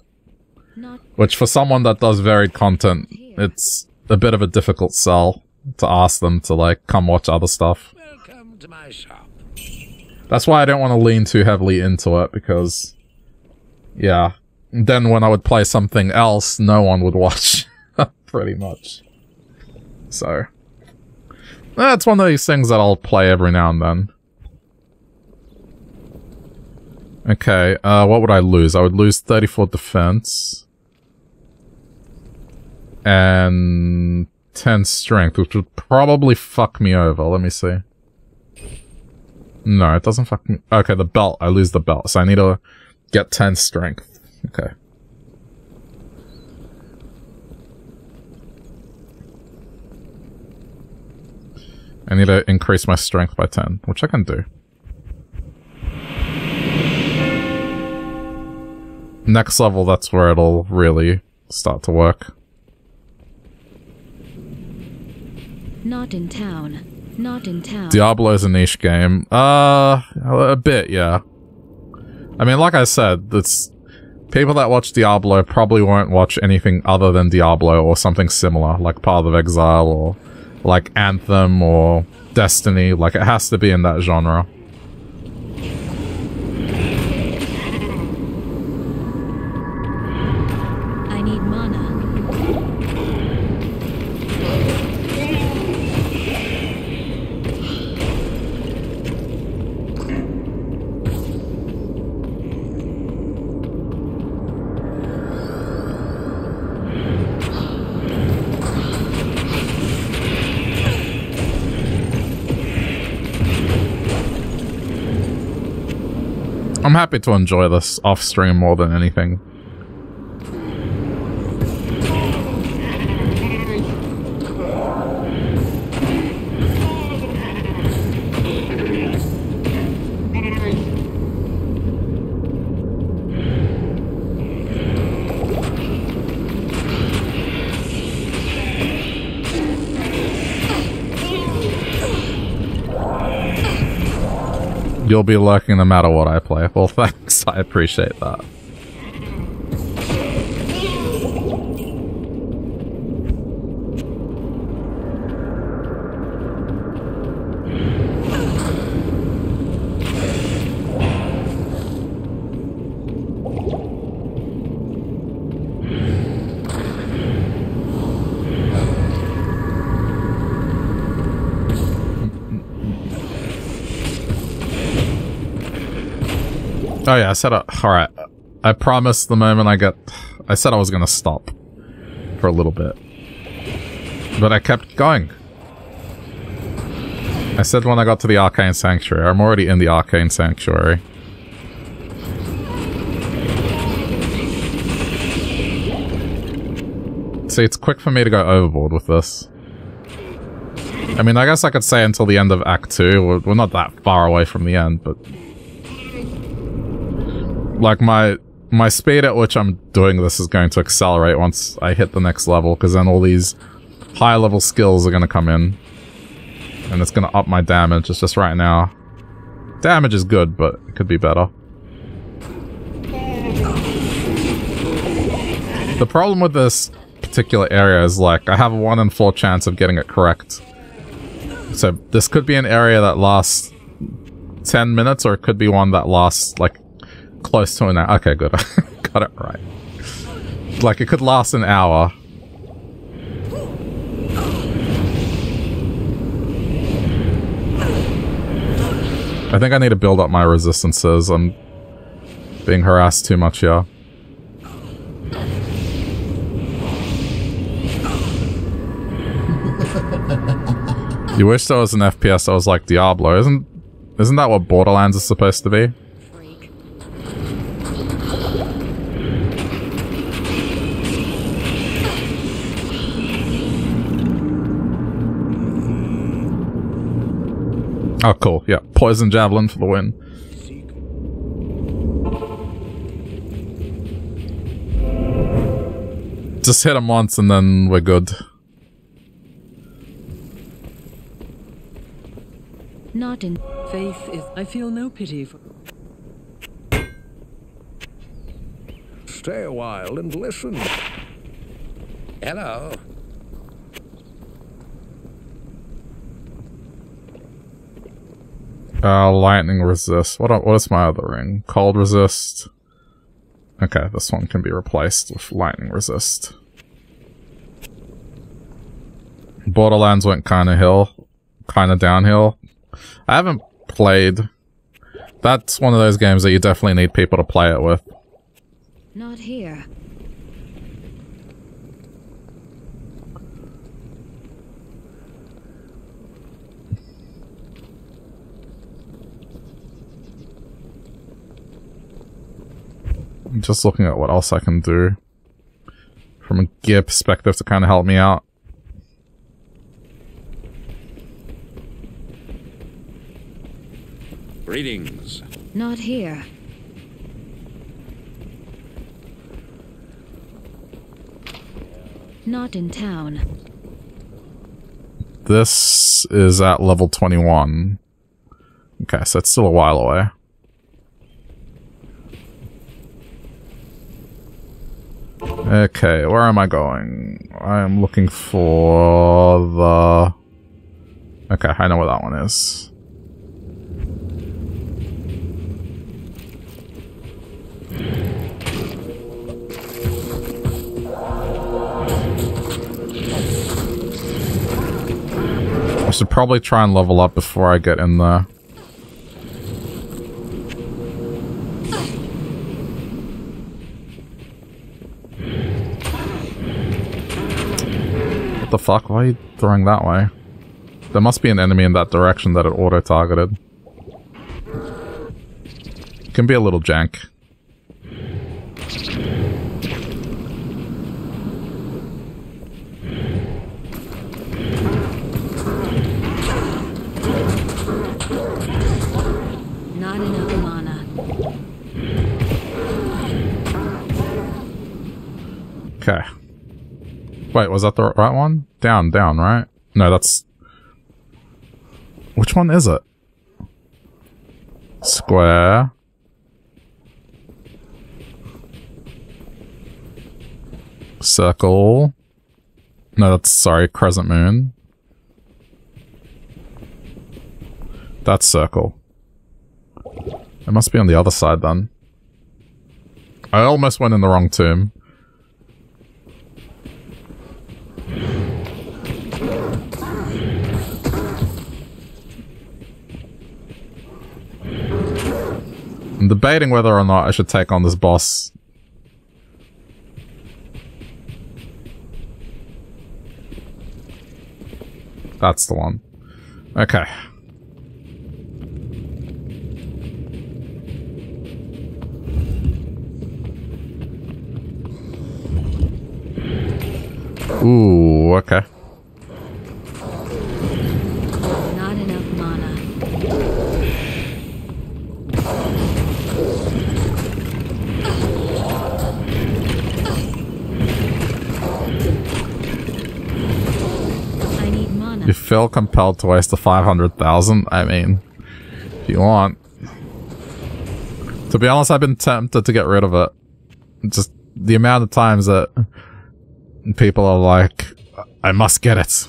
Which, for someone that does varied content, it's a bit of a difficult sell to ask them to, like, come watch other stuff. Welcome to my shop. That's why I don't want to lean too heavily into it, because... Yeah. Then when I would play something else, no one would watch, pretty much. So, that's one of these things that I'll play every now and then. Okay, uh, what would I lose? I would lose thirty-four defense. And ten strength, which would probably fuck me over. Let me see. No, it doesn't fuck me. Okay, the belt. I lose the belt. So I need to get ten strength. Okay. I need to increase my strength by ten, which I can do. Next level, that's where it'll really start to work. Not in town. Not in town. Diablo is a niche game. Uh, a bit, yeah. I mean, like I said, it's people that watch Diablo probably won't watch anything other than Diablo or something similar, like Path of Exile or like Anthem or Destiny. Like, it has to be in that genre. I'm happy to enjoy this off stream more than anything. You'll be lurking no matter what I play. Well, thanks. I appreciate that. Oh yeah, I said, uh, alright, I promised the moment I got, I said I was gonna stop for a little bit, but I kept going. I said when I got to the Arcane Sanctuary, I'm already in the Arcane Sanctuary. See, it's quick for me to go overboard with this. I mean, I guess I could say until the end of Act two, we're, we're not that far away from the end, but... Like, my my speed at which I'm doing this is going to accelerate once I hit the next level, because then all these high-level skills are going to come in. And it's going to up my damage. It's just right now. Damage is good, but it could be better. The problem with this particular area is, like, I have a one in four chance of getting it correct. So this could be an area that lasts ten minutes, or it could be one that lasts, like, close to an hour. Okay, good. Got it right. Like, it could last an hour. I think I need to build up my resistances. I'm being harassed too much here. You wish there was an F P S that was like Diablo. Isn't, isn't that what Borderlands is supposed to be? Oh, cool. Yeah. Poison Javelin for the win. Just hit him once and then we're good. Not in faith is... I feel no pity for... Stay a while and listen. Hello. Uh, lightning resist. What, what is my other ring? Cold resist. Okay, this one can be replaced with lightning resist. Borderlands went kinda hill. Kinda downhill. I haven't played. That's one of those games that you definitely need people to play it with. Not here. I'm just looking at what else I can do from a gear perspective to kind of help me out. Greetings. Not here. Not in town. This is at level twenty-one. Okay, so it's still a while away. Okay, where am I going? I'm looking for the... Okay, I know where that one is. I should probably try and level up before I get in there. What the fuck? Why are you throwing that way? There must be an enemy in that direction that it auto-targeted. It can be a little jank. Okay. Wait, was that the right one? Down, down, right? No, that's... Which one is it? Square. Circle. No, that's... Sorry, crescent moon. That's circle. It must be on the other side, then. I almost went in the wrong tomb. I'm debating whether or not I should take on this boss. That's the one. Okay. Ooh, okay. Not enough mana. You feel compelled to waste the five hundred thousand? I mean, if you want. To be honest, I've been tempted to get rid of it. Just the amount of times that people are like, I must get it.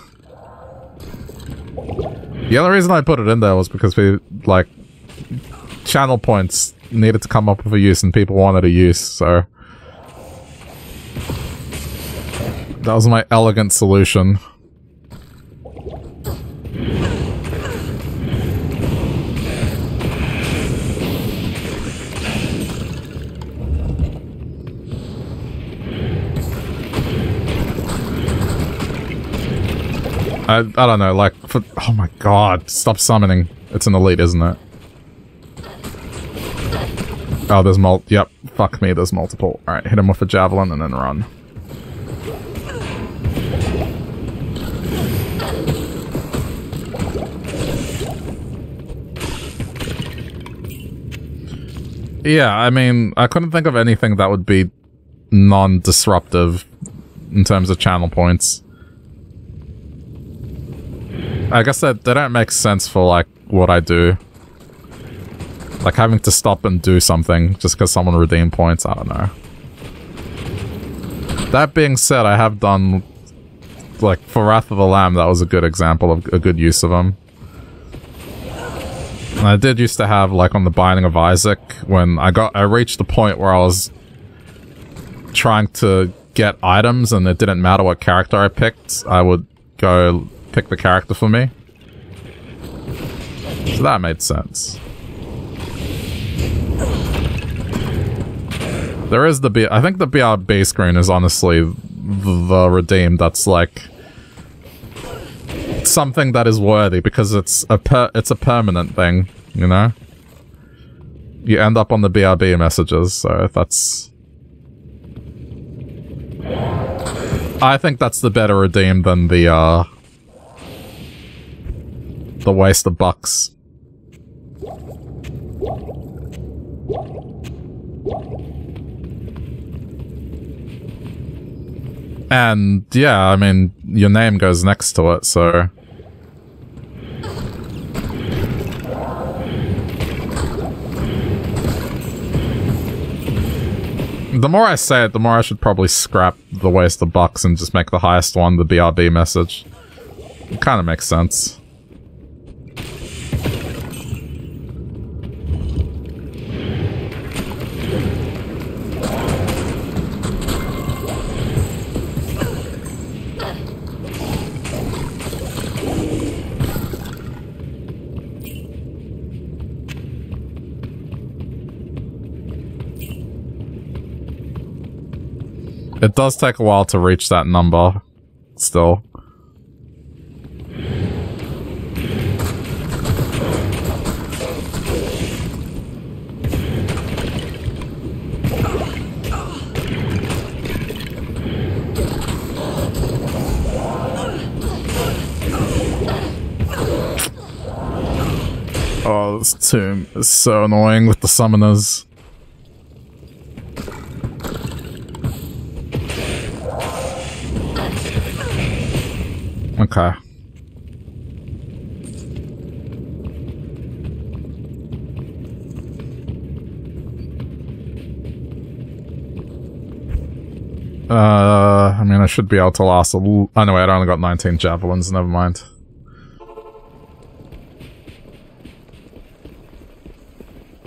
The other reason I put it in there was because we, like, channel points needed to come up with a use and people wanted a use, so. That was my elegant solution. I, I don't know, like, for, oh my god, stop summoning. It's an elite, isn't it? Oh, there's mul- yep, fuck me, there's multiple. Alright, hit him with a javelin and then run. Yeah, I mean, I couldn't think of anything that would be non-disruptive in terms of channel points. I guess that they don't make sense for, like, what I do. Like, having to stop and do something just because someone redeemed points, I don't know. That being said, I have done... Like, for Wrath of the Lamb, that was a good example of a good use of them. And I did used to have, like, on the Binding of Isaac, when I got... I reached the point where I was trying to get items, and it didn't matter what character I picked. I would go... pick the character for me. So that made sense. There is the B... I think the B R B screen is honestly the redeem that's like... something that is worthy because it's a per it's a permanent thing, you know? You end up on the B R B messages, so that's... I think that's the better redeem than the, uh... the waste of bucks. And yeah, I mean, your name goes next to it, so The more I say it, the more I should probably scrap the waste of bucks and just make the highest one the B R B message. It kind of makes sense. It does take a while to reach that number, still. Oh, this tomb is so annoying with the summoners. Okay. Uh, I mean, I should be able to last a l- oh, no, wait, I'd only got nineteen javelins, never mind.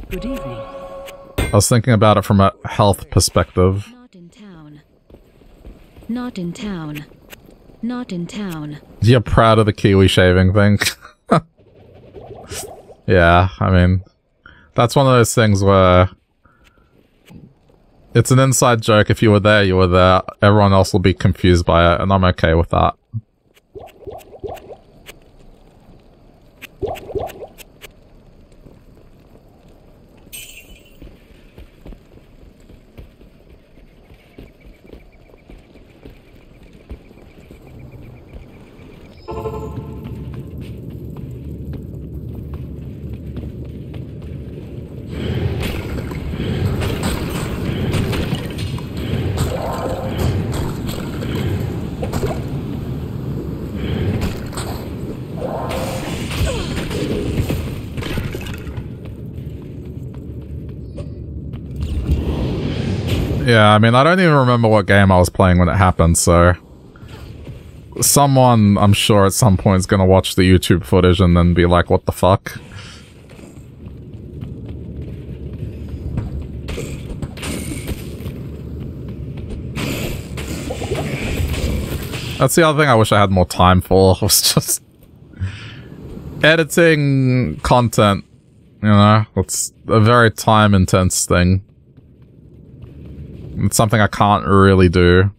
Good evening. I was thinking about it from a health perspective. Not in town. Not in town. Not in town. You're proud of the kiwi shaving thing. Yeah, I mean, that's one of those things where it's an inside joke. If you were there, you were there. Everyone else will be confused by it, and I'm okay with that. Yeah, I mean, I don't even remember what game I was playing when it happened, so... Someone, I'm sure, at some point is gonna watch the YouTube footage and then be like, what the fuck? That's the other thing I wish I had more time for, was just... editing content, you know? It's a very time-intense thing. It's something I can't really do.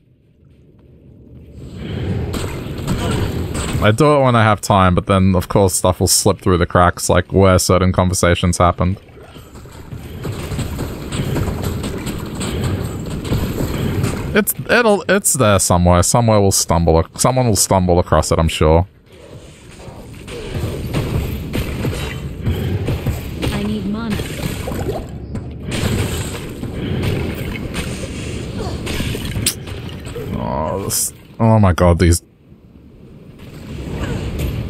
I do it when I have time, but then, of course, stuff will slip through the cracks, like where certain conversations happened. It's it'll it's there somewhere. Somewhere will stumble. Someone will stumble across it, I'm sure. Oh my god, these...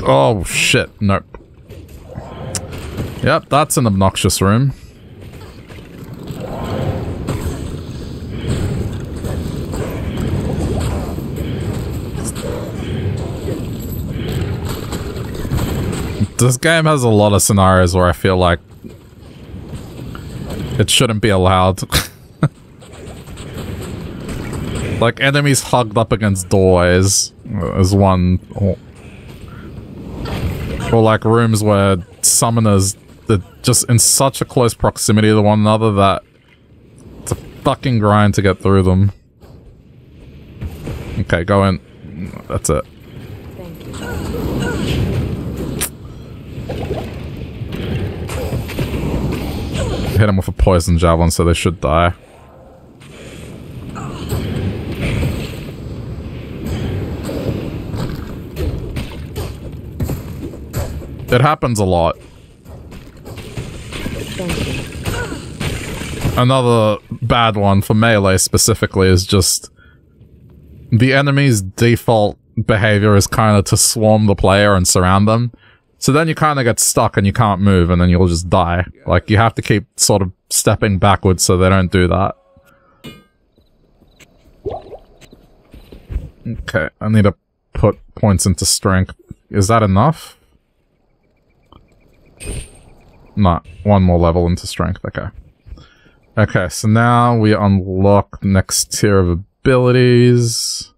Oh shit, nope. Yep, that's an obnoxious room. This game has a lot of scenarios where I feel like it shouldn't be allowed. Like, enemies hugged up against doors is one. Or, or like, rooms where summoners are just in such a close proximity to one another that it's a fucking grind to get through them. Okay, go in. That's it. Thank you. Hit them with a poison javelin, so they should die. It happens a lot. Another bad one for melee specifically is just... the enemy's default behavior is kind of to swarm the player and surround them. So then you kind of get stuck and you can't move and then you'll just die. Like, you have to keep sort of stepping backwards so they don't do that. Okay, I need to put points into strength. Is that enough? Not. One more level into strength, okay. Okay, so now we unlock next tier of abilities.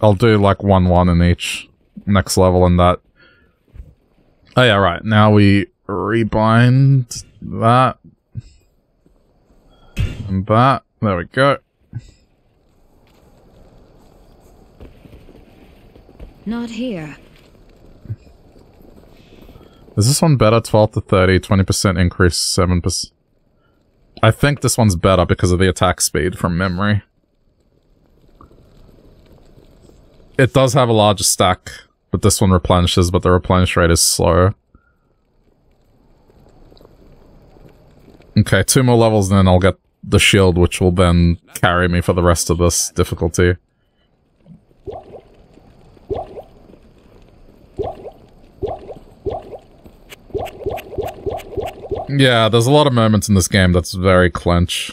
I'll do like one one in each next level and that. Oh yeah, right. Now we rebind that. And that. There we go. Not here. Is this one better? twelve to thirty, twenty percent increase, seven percent. I think this one's better because of the attack speed from memory. It does have a larger stack, but this one replenishes, but the replenish rate is slower. Okay, two more levels and then I'll get the shield, which will then carry me for the rest of this difficulty. Yeah, there's a lot of moments in this game that's very clench.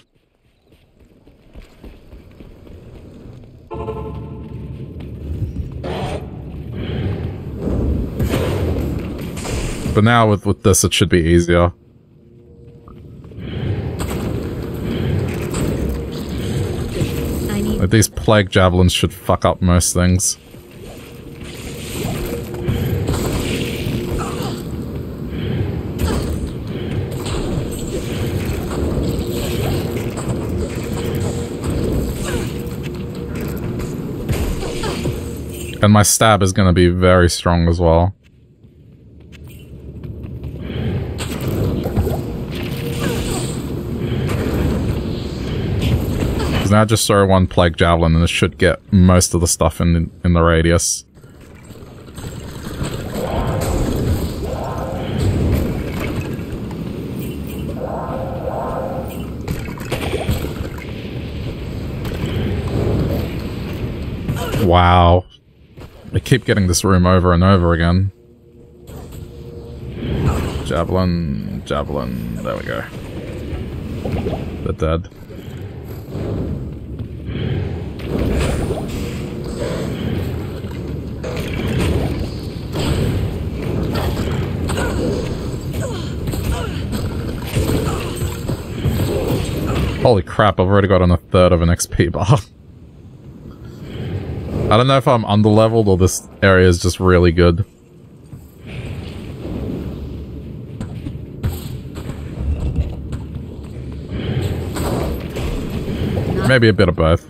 But now with, with this, it should be easier. Like these plague javelins should fuck up most things. And my stab is going to be very strong as well. Now just throw one plague javelin and it should get most of the stuff in the, in the radius. Wow. I keep getting this room over and over again. Javelin, javelin, there we go. They're dead. Holy crap, I've already got on a third of an X P bar. I don't know if I'm underleveled or this area is just really good. Maybe a bit of both.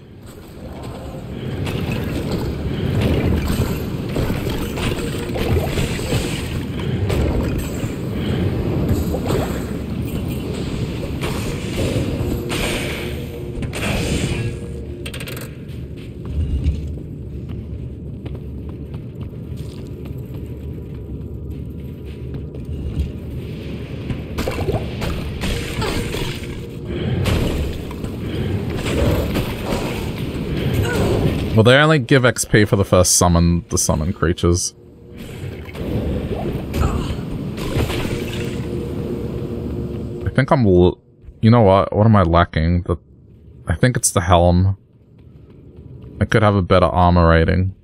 Well, they only give X P for the first summon, the summon creatures. I think I'm... L you know what? What am I lacking? The I think it's the helm. I could have a better armor rating.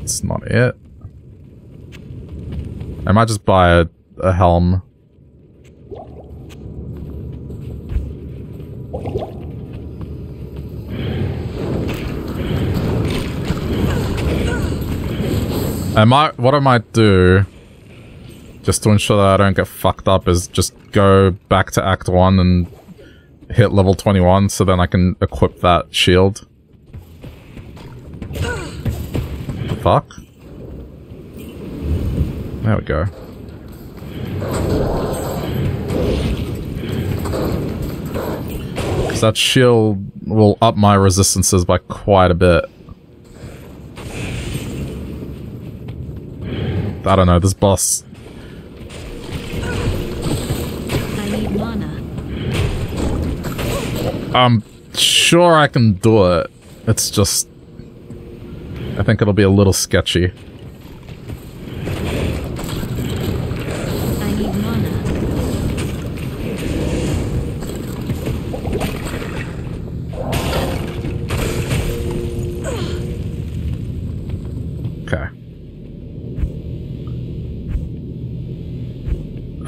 That's not it. I might just buy a, a helm. I might, what I might do, just to ensure that I don't get fucked up, is just go back to Act one and hit level twenty-one, so then I can equip that shield. The fuck? There we go. Because that shield will up my resistances by quite a bit. I don't know, this boss. I need mana. I'm sure I can do it. It's just... I think it'll be a little sketchy.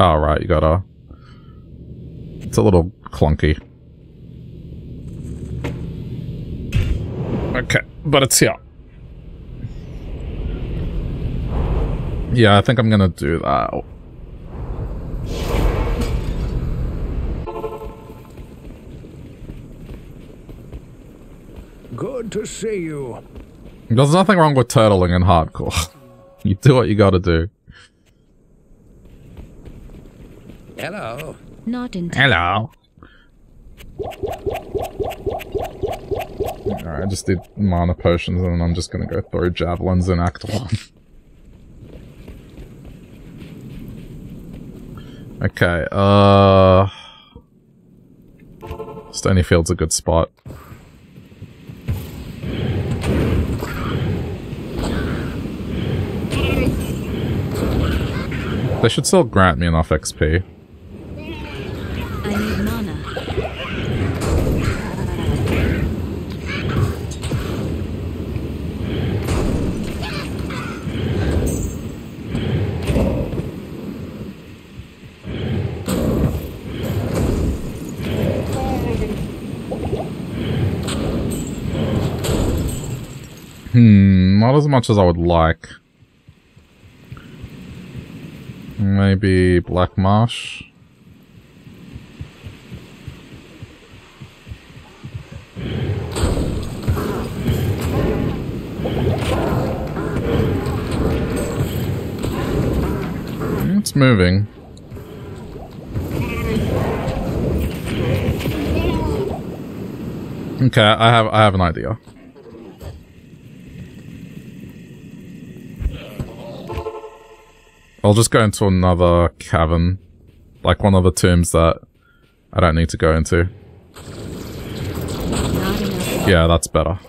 All right, you gotta... It's a little clunky. Okay, but it's here. Yeah, I think I'm gonna do that. Good to see you. There's nothing wrong with turtling in hardcore. You do what you gotta do. Hello. Not in time. Hello. Alright, I just did mana potions and I'm just gonna go throw javelins in Act one. Okay, uh... Stonyfield's a good spot. They should still grant me enough X P. I need mana. Hmm, not as much as I would like. Maybe Black Marsh. It's moving. Okay, I have I have an idea. I'll just go into another cavern, like one of the tombs that I don't need to go into. Yeah, that's better.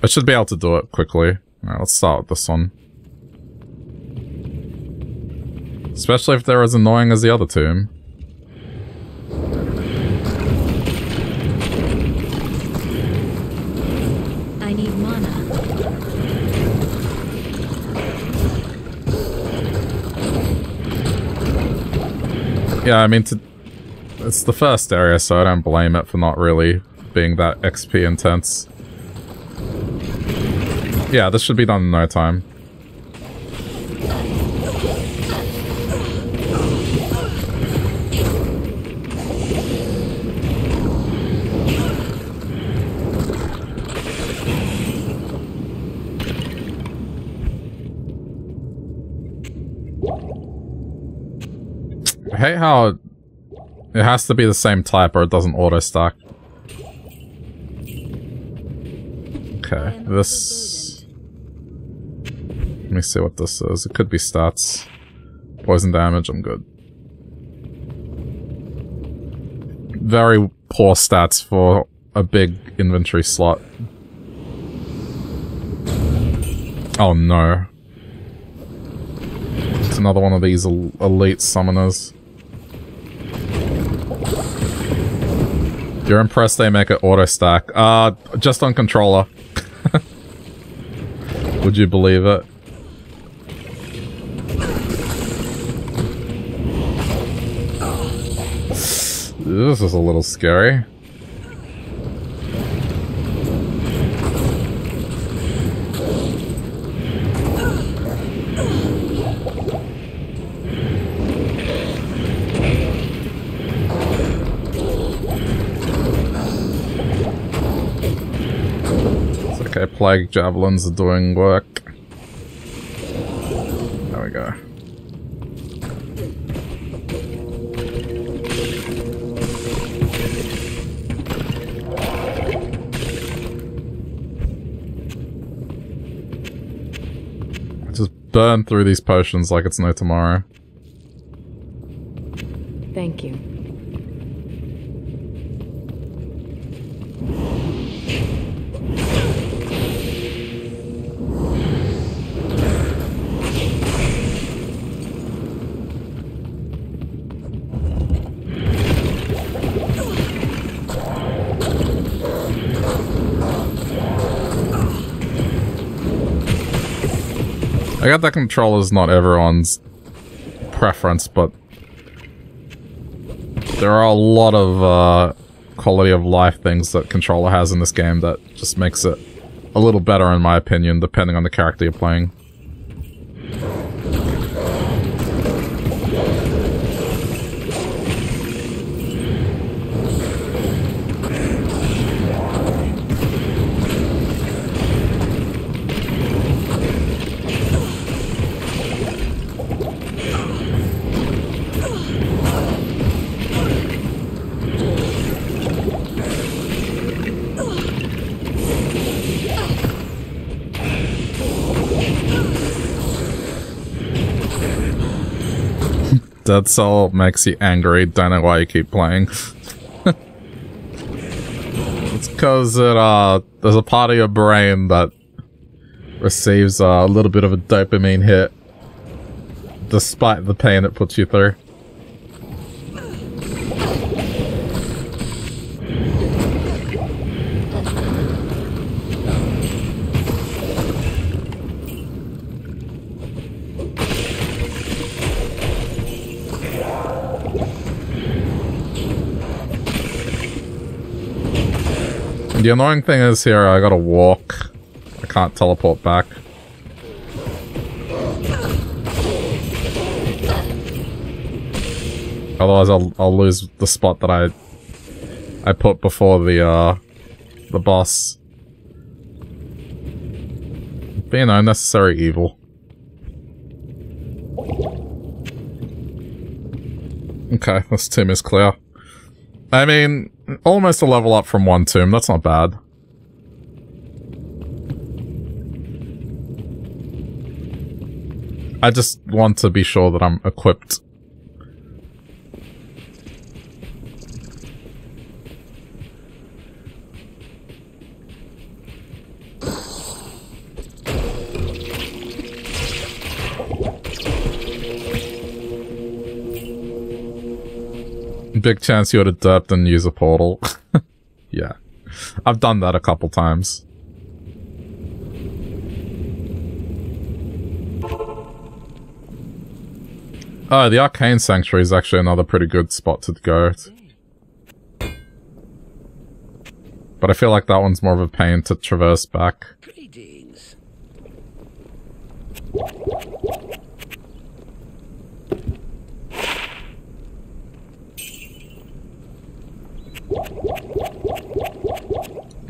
I should be able to do it quickly. Alright, let's start with this one. Especially if they're as annoying as the other tomb. I need mana. Yeah, I mean, to, it's the first area, so I don't blame it for not really being that X P intense. Yeah, this should be done in no time. I hate how it has to be the same type or it doesn't auto-stack. Okay, this... Let me see what this is. It could be stats. Poison damage, I'm good. Very poor stats for a big inventory slot. Oh no. It's another one of these elite summoners. You're impressed they make it auto-stack. Uh, just on controller. Would you believe it? This is a little scary. It's okay, plague javelins are doing work. There we go. Burn through these potions like it's no tomorrow. Thank you. I got that controller's not everyone's preference, but there are a lot of uh, quality of life things that controller has in this game that just makes it a little better, in my opinion, depending on the character you're playing. Dead Cell makes you angry, don't know why you keep playing. It's cause it, uh, there's a part of your brain that receives uh, a little bit of a dopamine hit despite the pain it puts you through. The annoying thing is here, I gotta walk. I can't teleport back. Otherwise, I'll, I'll lose the spot that I I put before the uh, the boss. Being unnecessary evil. Okay, this tomb is clear. I mean, almost a level up from one tomb, that's not bad. I just want to be sure that I'm equipped. Big chance you would have derped and use a portal. Yeah. I've done that a couple times. Oh, the Arcane Sanctuary is actually another pretty good spot to go. But I feel like that one's more of a pain to traverse back. Greetings.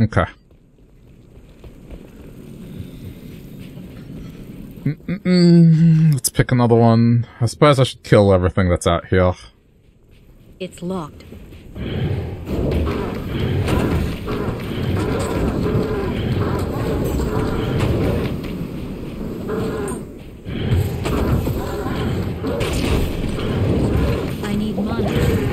Okay. Mm-mm-mm. Let's pick another one. I suppose I should kill everything that's out here. It's locked. I need money.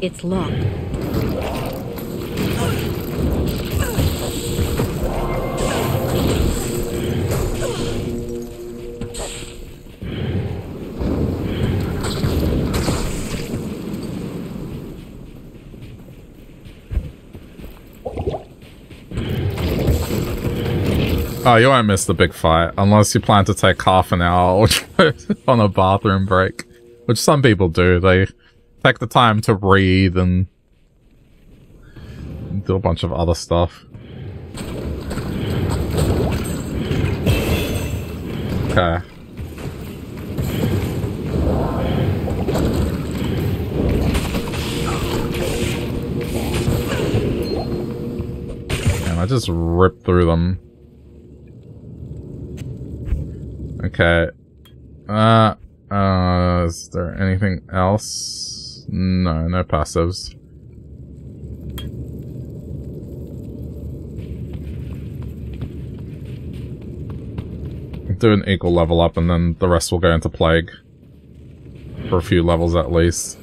It's locked. Oh, you won't miss the big fight, unless you plan to take half an hour on a bathroom break, which some people do. They take the time to read and do a bunch of other stuff. Okay. And I just ripped through them. Okay. Uh, uh, is there anything else? No, no passives. Do an equal level up and then the rest will go into plague. For a few levels at least.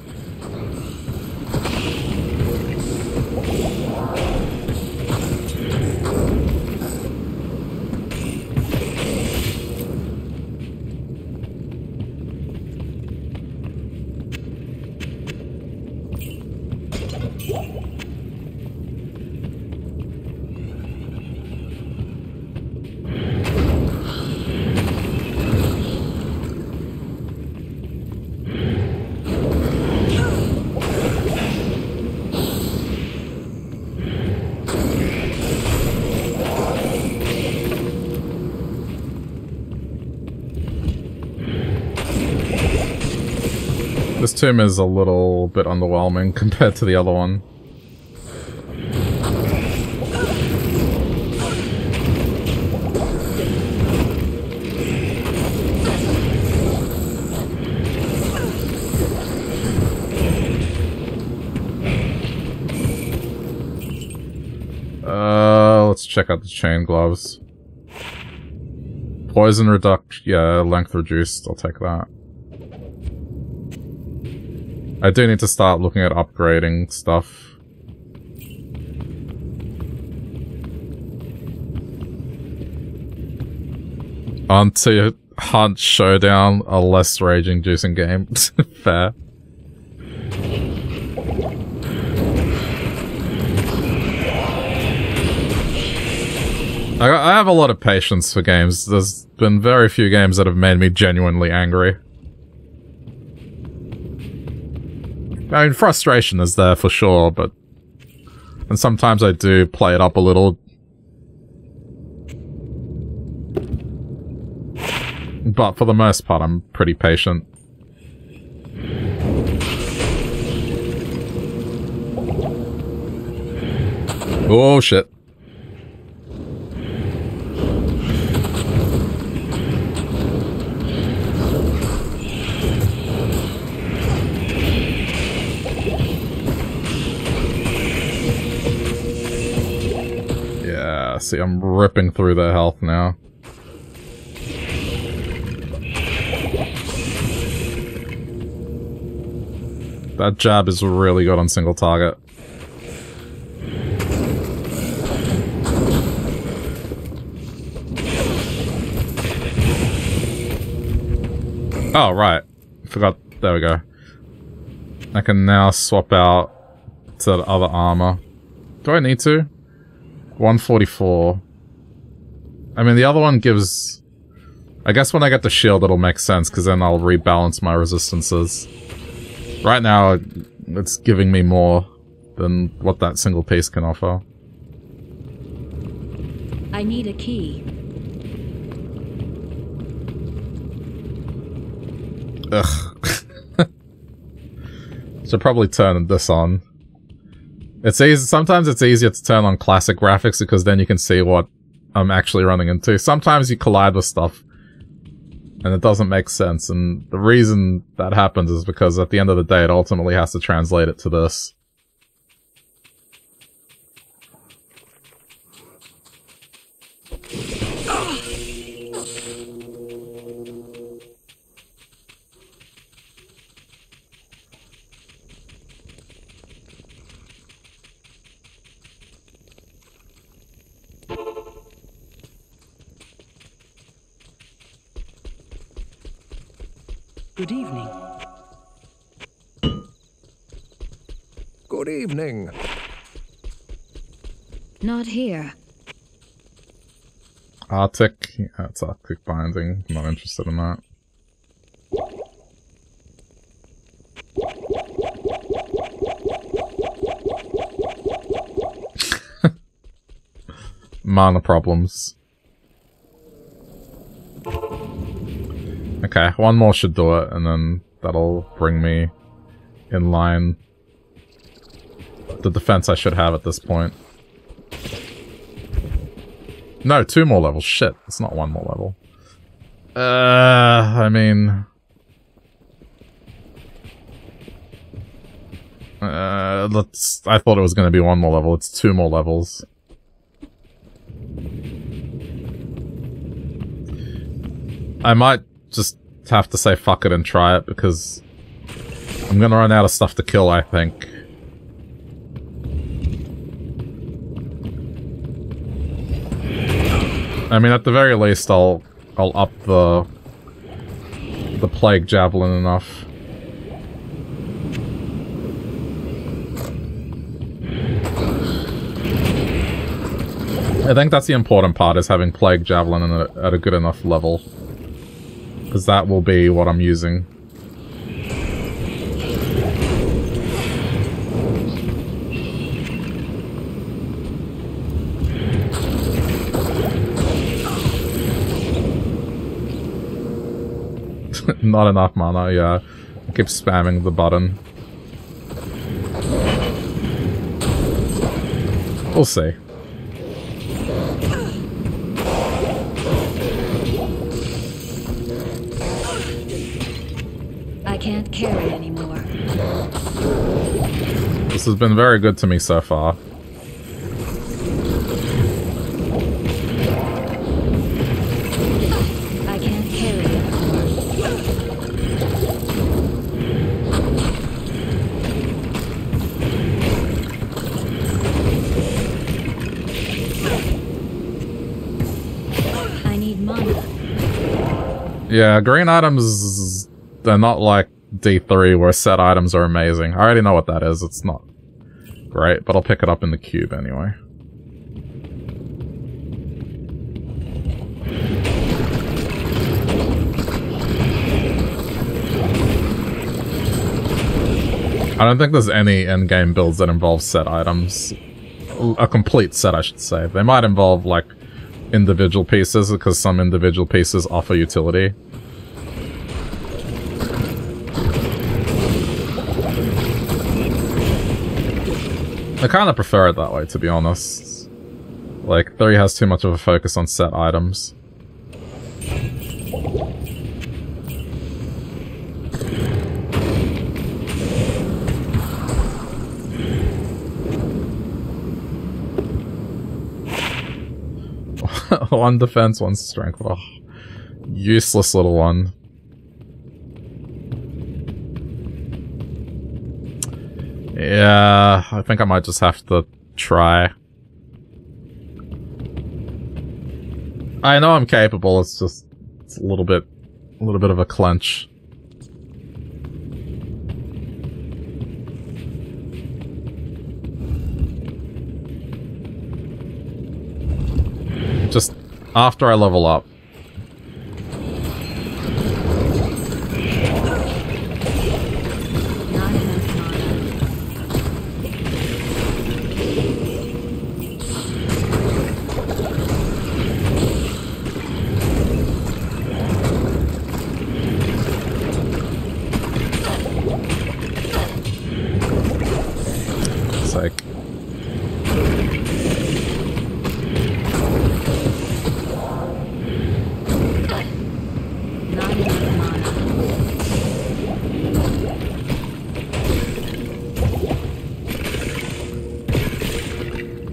This tomb is a little bit underwhelming compared to the other one. Uh, let's check out the chain gloves. Poison reduction, yeah, length reduced, I'll take that. I do need to start looking at upgrading stuff. Onto Hunt Showdown, a less rage-inducing game. Fair. I have a lot of patience for games. There's been very few games that have made me genuinely angry. I mean, frustration is there for sure, but... and sometimes I do play it up a little. But for the most part, I'm pretty patient. Oh, shit. See, I'm ripping through their health now. That jab is really good on single target. Oh, right. Forgot. There we go. I can now swap out to the other armor. Do I need to? one forty-four. I mean, the other one gives... I guess when I get the shield, it'll make sense, because then I'll rebalance my resistances. Right now, it's giving me more than what that single piece can offer. I need a key. Ugh. Should probably turn this on. It's easy. Sometimes it's easier to turn on classic graphics because then you can see what I'm actually running into. Sometimes you collide with stuff and it doesn't make sense, and the reason that happens is because at the end of the day it ultimately has to translate it to this. Good evening. Good evening. Not here. Arctic. Yeah, it's Arctic binding. I'm not interested in that. Mana problems. Okay, one more should do it, and then that'll bring me in line. The defense I should have at this point. No, two more levels. Shit, it's not one more level. Uh, I mean... Uh, let's... I thought it was going to be one more level. It's two more levels. I might just have to say fuck it and try it, because I'm gonna run out of stuff to kill, I think. I mean, at the very least, I'll I'll up the the plague javelin enough. I think that's the important part, is having plague javelin at a, at a good enough level, because that will be what I'm using. Not enough mana, yeah. Keep spamming the button. We'll see. I can't carry anymore. This has been very good to me so far. Yeah, green items, they're not like D three where set items are amazing. I already know what that is, it's not great, but I'll pick it up in the cube anyway. I don't think there's any in-game builds that involve set items. A complete set, I should say. They might involve, like, individual pieces, because some individual pieces offer utility. I kind of prefer it that way, to be honest. Like, three has too much of a focus on set items. One defense, one strength. Oh, useless little one. Yeah, I think I might just have to try. I know I'm capable, it's just it's a little bit a little bit of a clench. Just after I level up.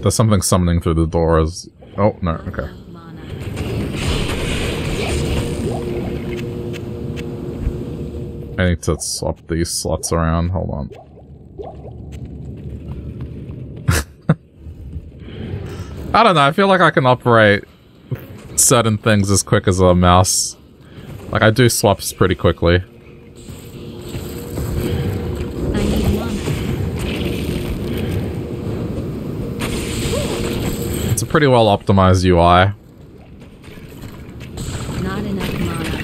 There's something summoning through the doors. Oh, no, okay. I need to swap these slots around, hold on. I don't know, I feel like I can operate certain things as quick as a mouse. Like, I do swaps pretty quickly. Pretty well optimized U I. Not enough mana.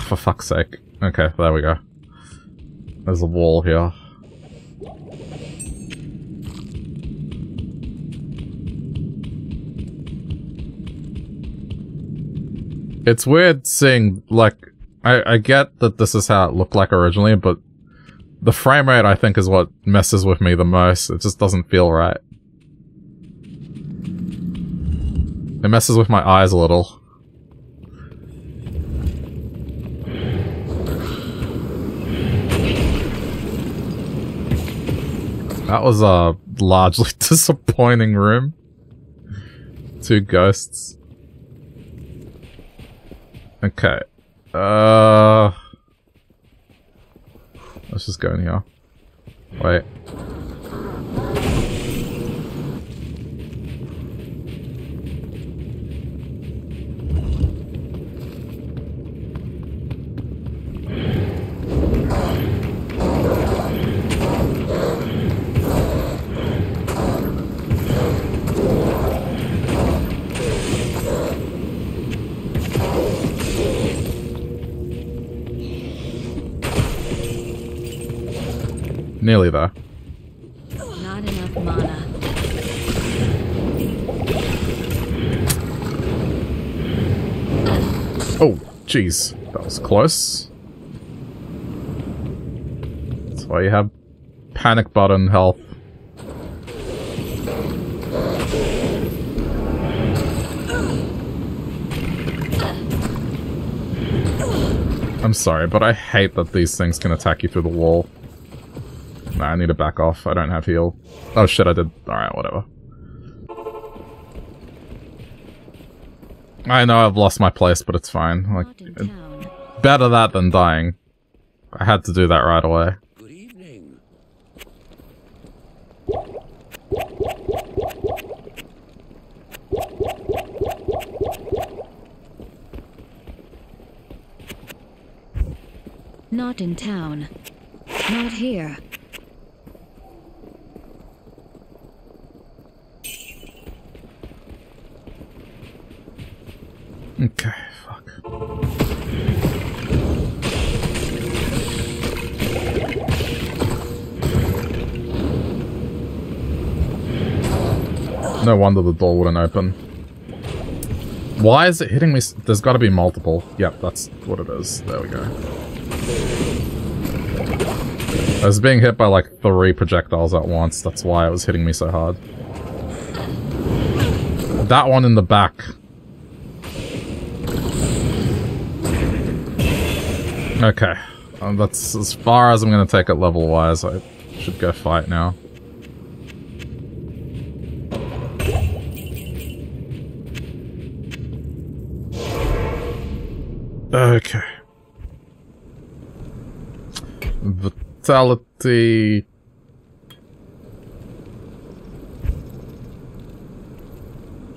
Oh, for fuck's sake. Okay, there we go. There's a wall here. It's weird seeing, like, I, I get that this is how it looked like originally, but the frame rate, I think, is what messes with me the most. It just doesn't feel right. It messes with my eyes a little. That was a largely disappointing room. Two ghosts. Okay. Uh... Let's just go in here. Wait. Nearly there. Not enough mana. Oh, jeez. That was close. That's why you have panic button health. I'm sorry, but I hate that these things can attack you through the wall. Nah, I need to back off. I don't have heal. Oh shit, I did. Alright, whatever. I know I've lost my place, but it's fine. Like, it, better that than dying. I had to do that right away. Good evening. Not in town. Not here. Okay, fuck. No wonder the door wouldn't open. Why is it hitting me? S There's gotta be multiple. Yep, that's what it is. There we go. I was being hit by like three projectiles at once. That's why it was hitting me so hard. That one in the back. Okay, um, that's as far as I'm going to take it level-wise. I should go fight now. Okay. Vitality...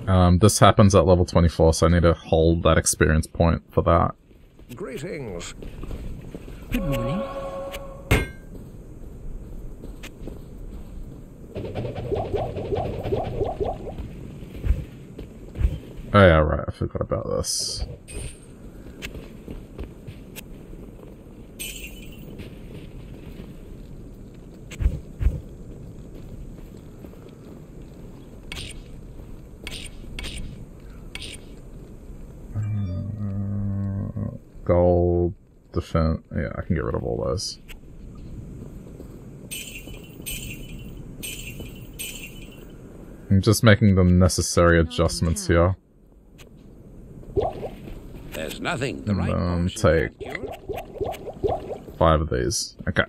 Um, this happens at level twenty-four, so I need to hold that experience point for that. Greetings. Good morning. Oh yeah, right, I forgot about this. Gold, defense, yeah, I can get rid of all those. I'm just making the necessary adjustments here. There's nothing the right um, take five of these. Okay.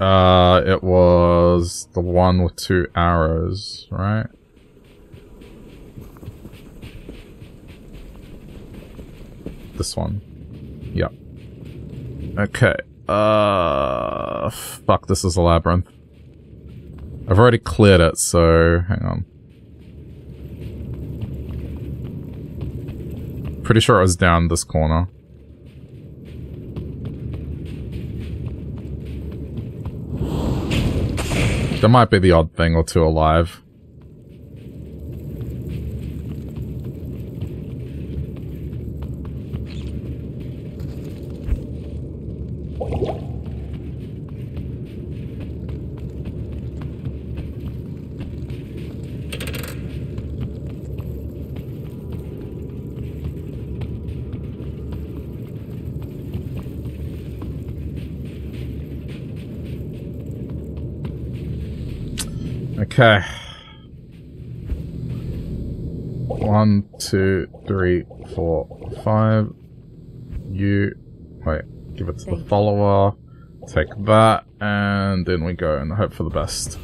Uh, it was the one with two arrows, right? This one. Yep. Okay. Uh, fuck, this is a labyrinth. I've already cleared it, so hang on. Pretty sure it was down this corner. There might be the odd thing or two alive. Okay. One, two, three, four, five. You... Wait. Give it to the follower. Take that. And in we go and hope for the best.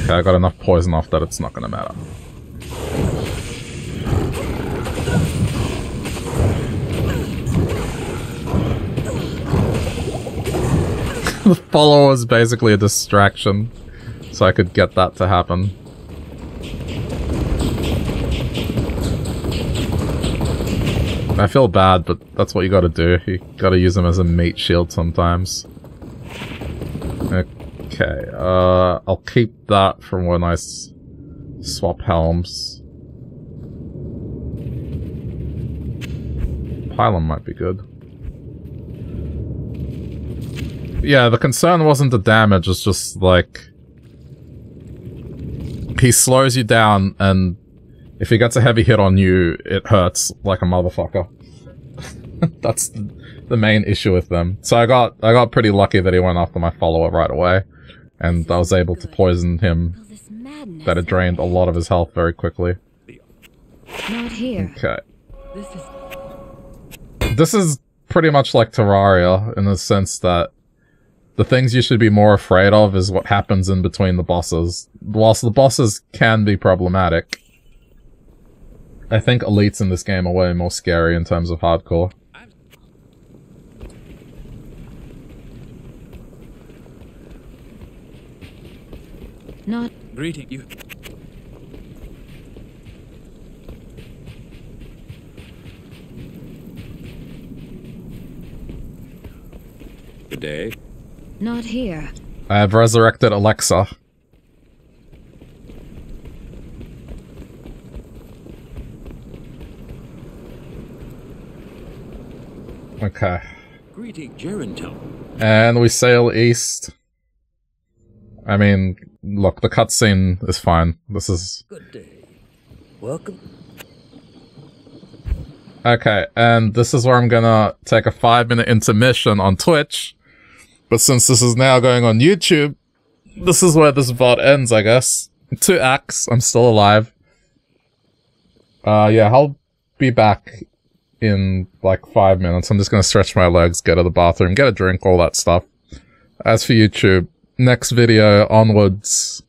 Okay, I got enough poison off that it's not gonna matter. The follower was basically a distraction, so I could get that to happen. I feel bad, but that's what you gotta do. You gotta use them as a meat shield sometimes. Okay, uh, I'll keep that from when I s swap helms. pylon might be good. Yeah, the concern wasn't the damage, it's just like... he slows you down, and if he gets a heavy hit on you, it hurts like a motherfucker. That's the main issue with them. So I got I got pretty lucky that he went after my follower right away, and I was able to poison him. That it drained a lot of his health very quickly. Not here. Okay. This is This is pretty much like Terraria in the sense that the things you should be more afraid of is what happens in between the bosses. Whilst the bosses can be problematic, I think elites in this game are way more scary in terms of hardcore. Not greeting you. Good day. Not here. I have resurrected Alexa. Okay. Greeting Geronto. And we sail east. I mean, look, the cutscene is fine. This is... Good day. Welcome. Okay, and this is where I'm gonna take a five minute intermission on Twitch. But since this is now going on YouTube, this is where this V O D ends, I guess. Two acts, I'm still alive. Uh, yeah, I'll be back in, like, five minutes. I'm just gonna stretch my legs, go to the bathroom, get a drink, all that stuff. As for YouTube, next video onwards.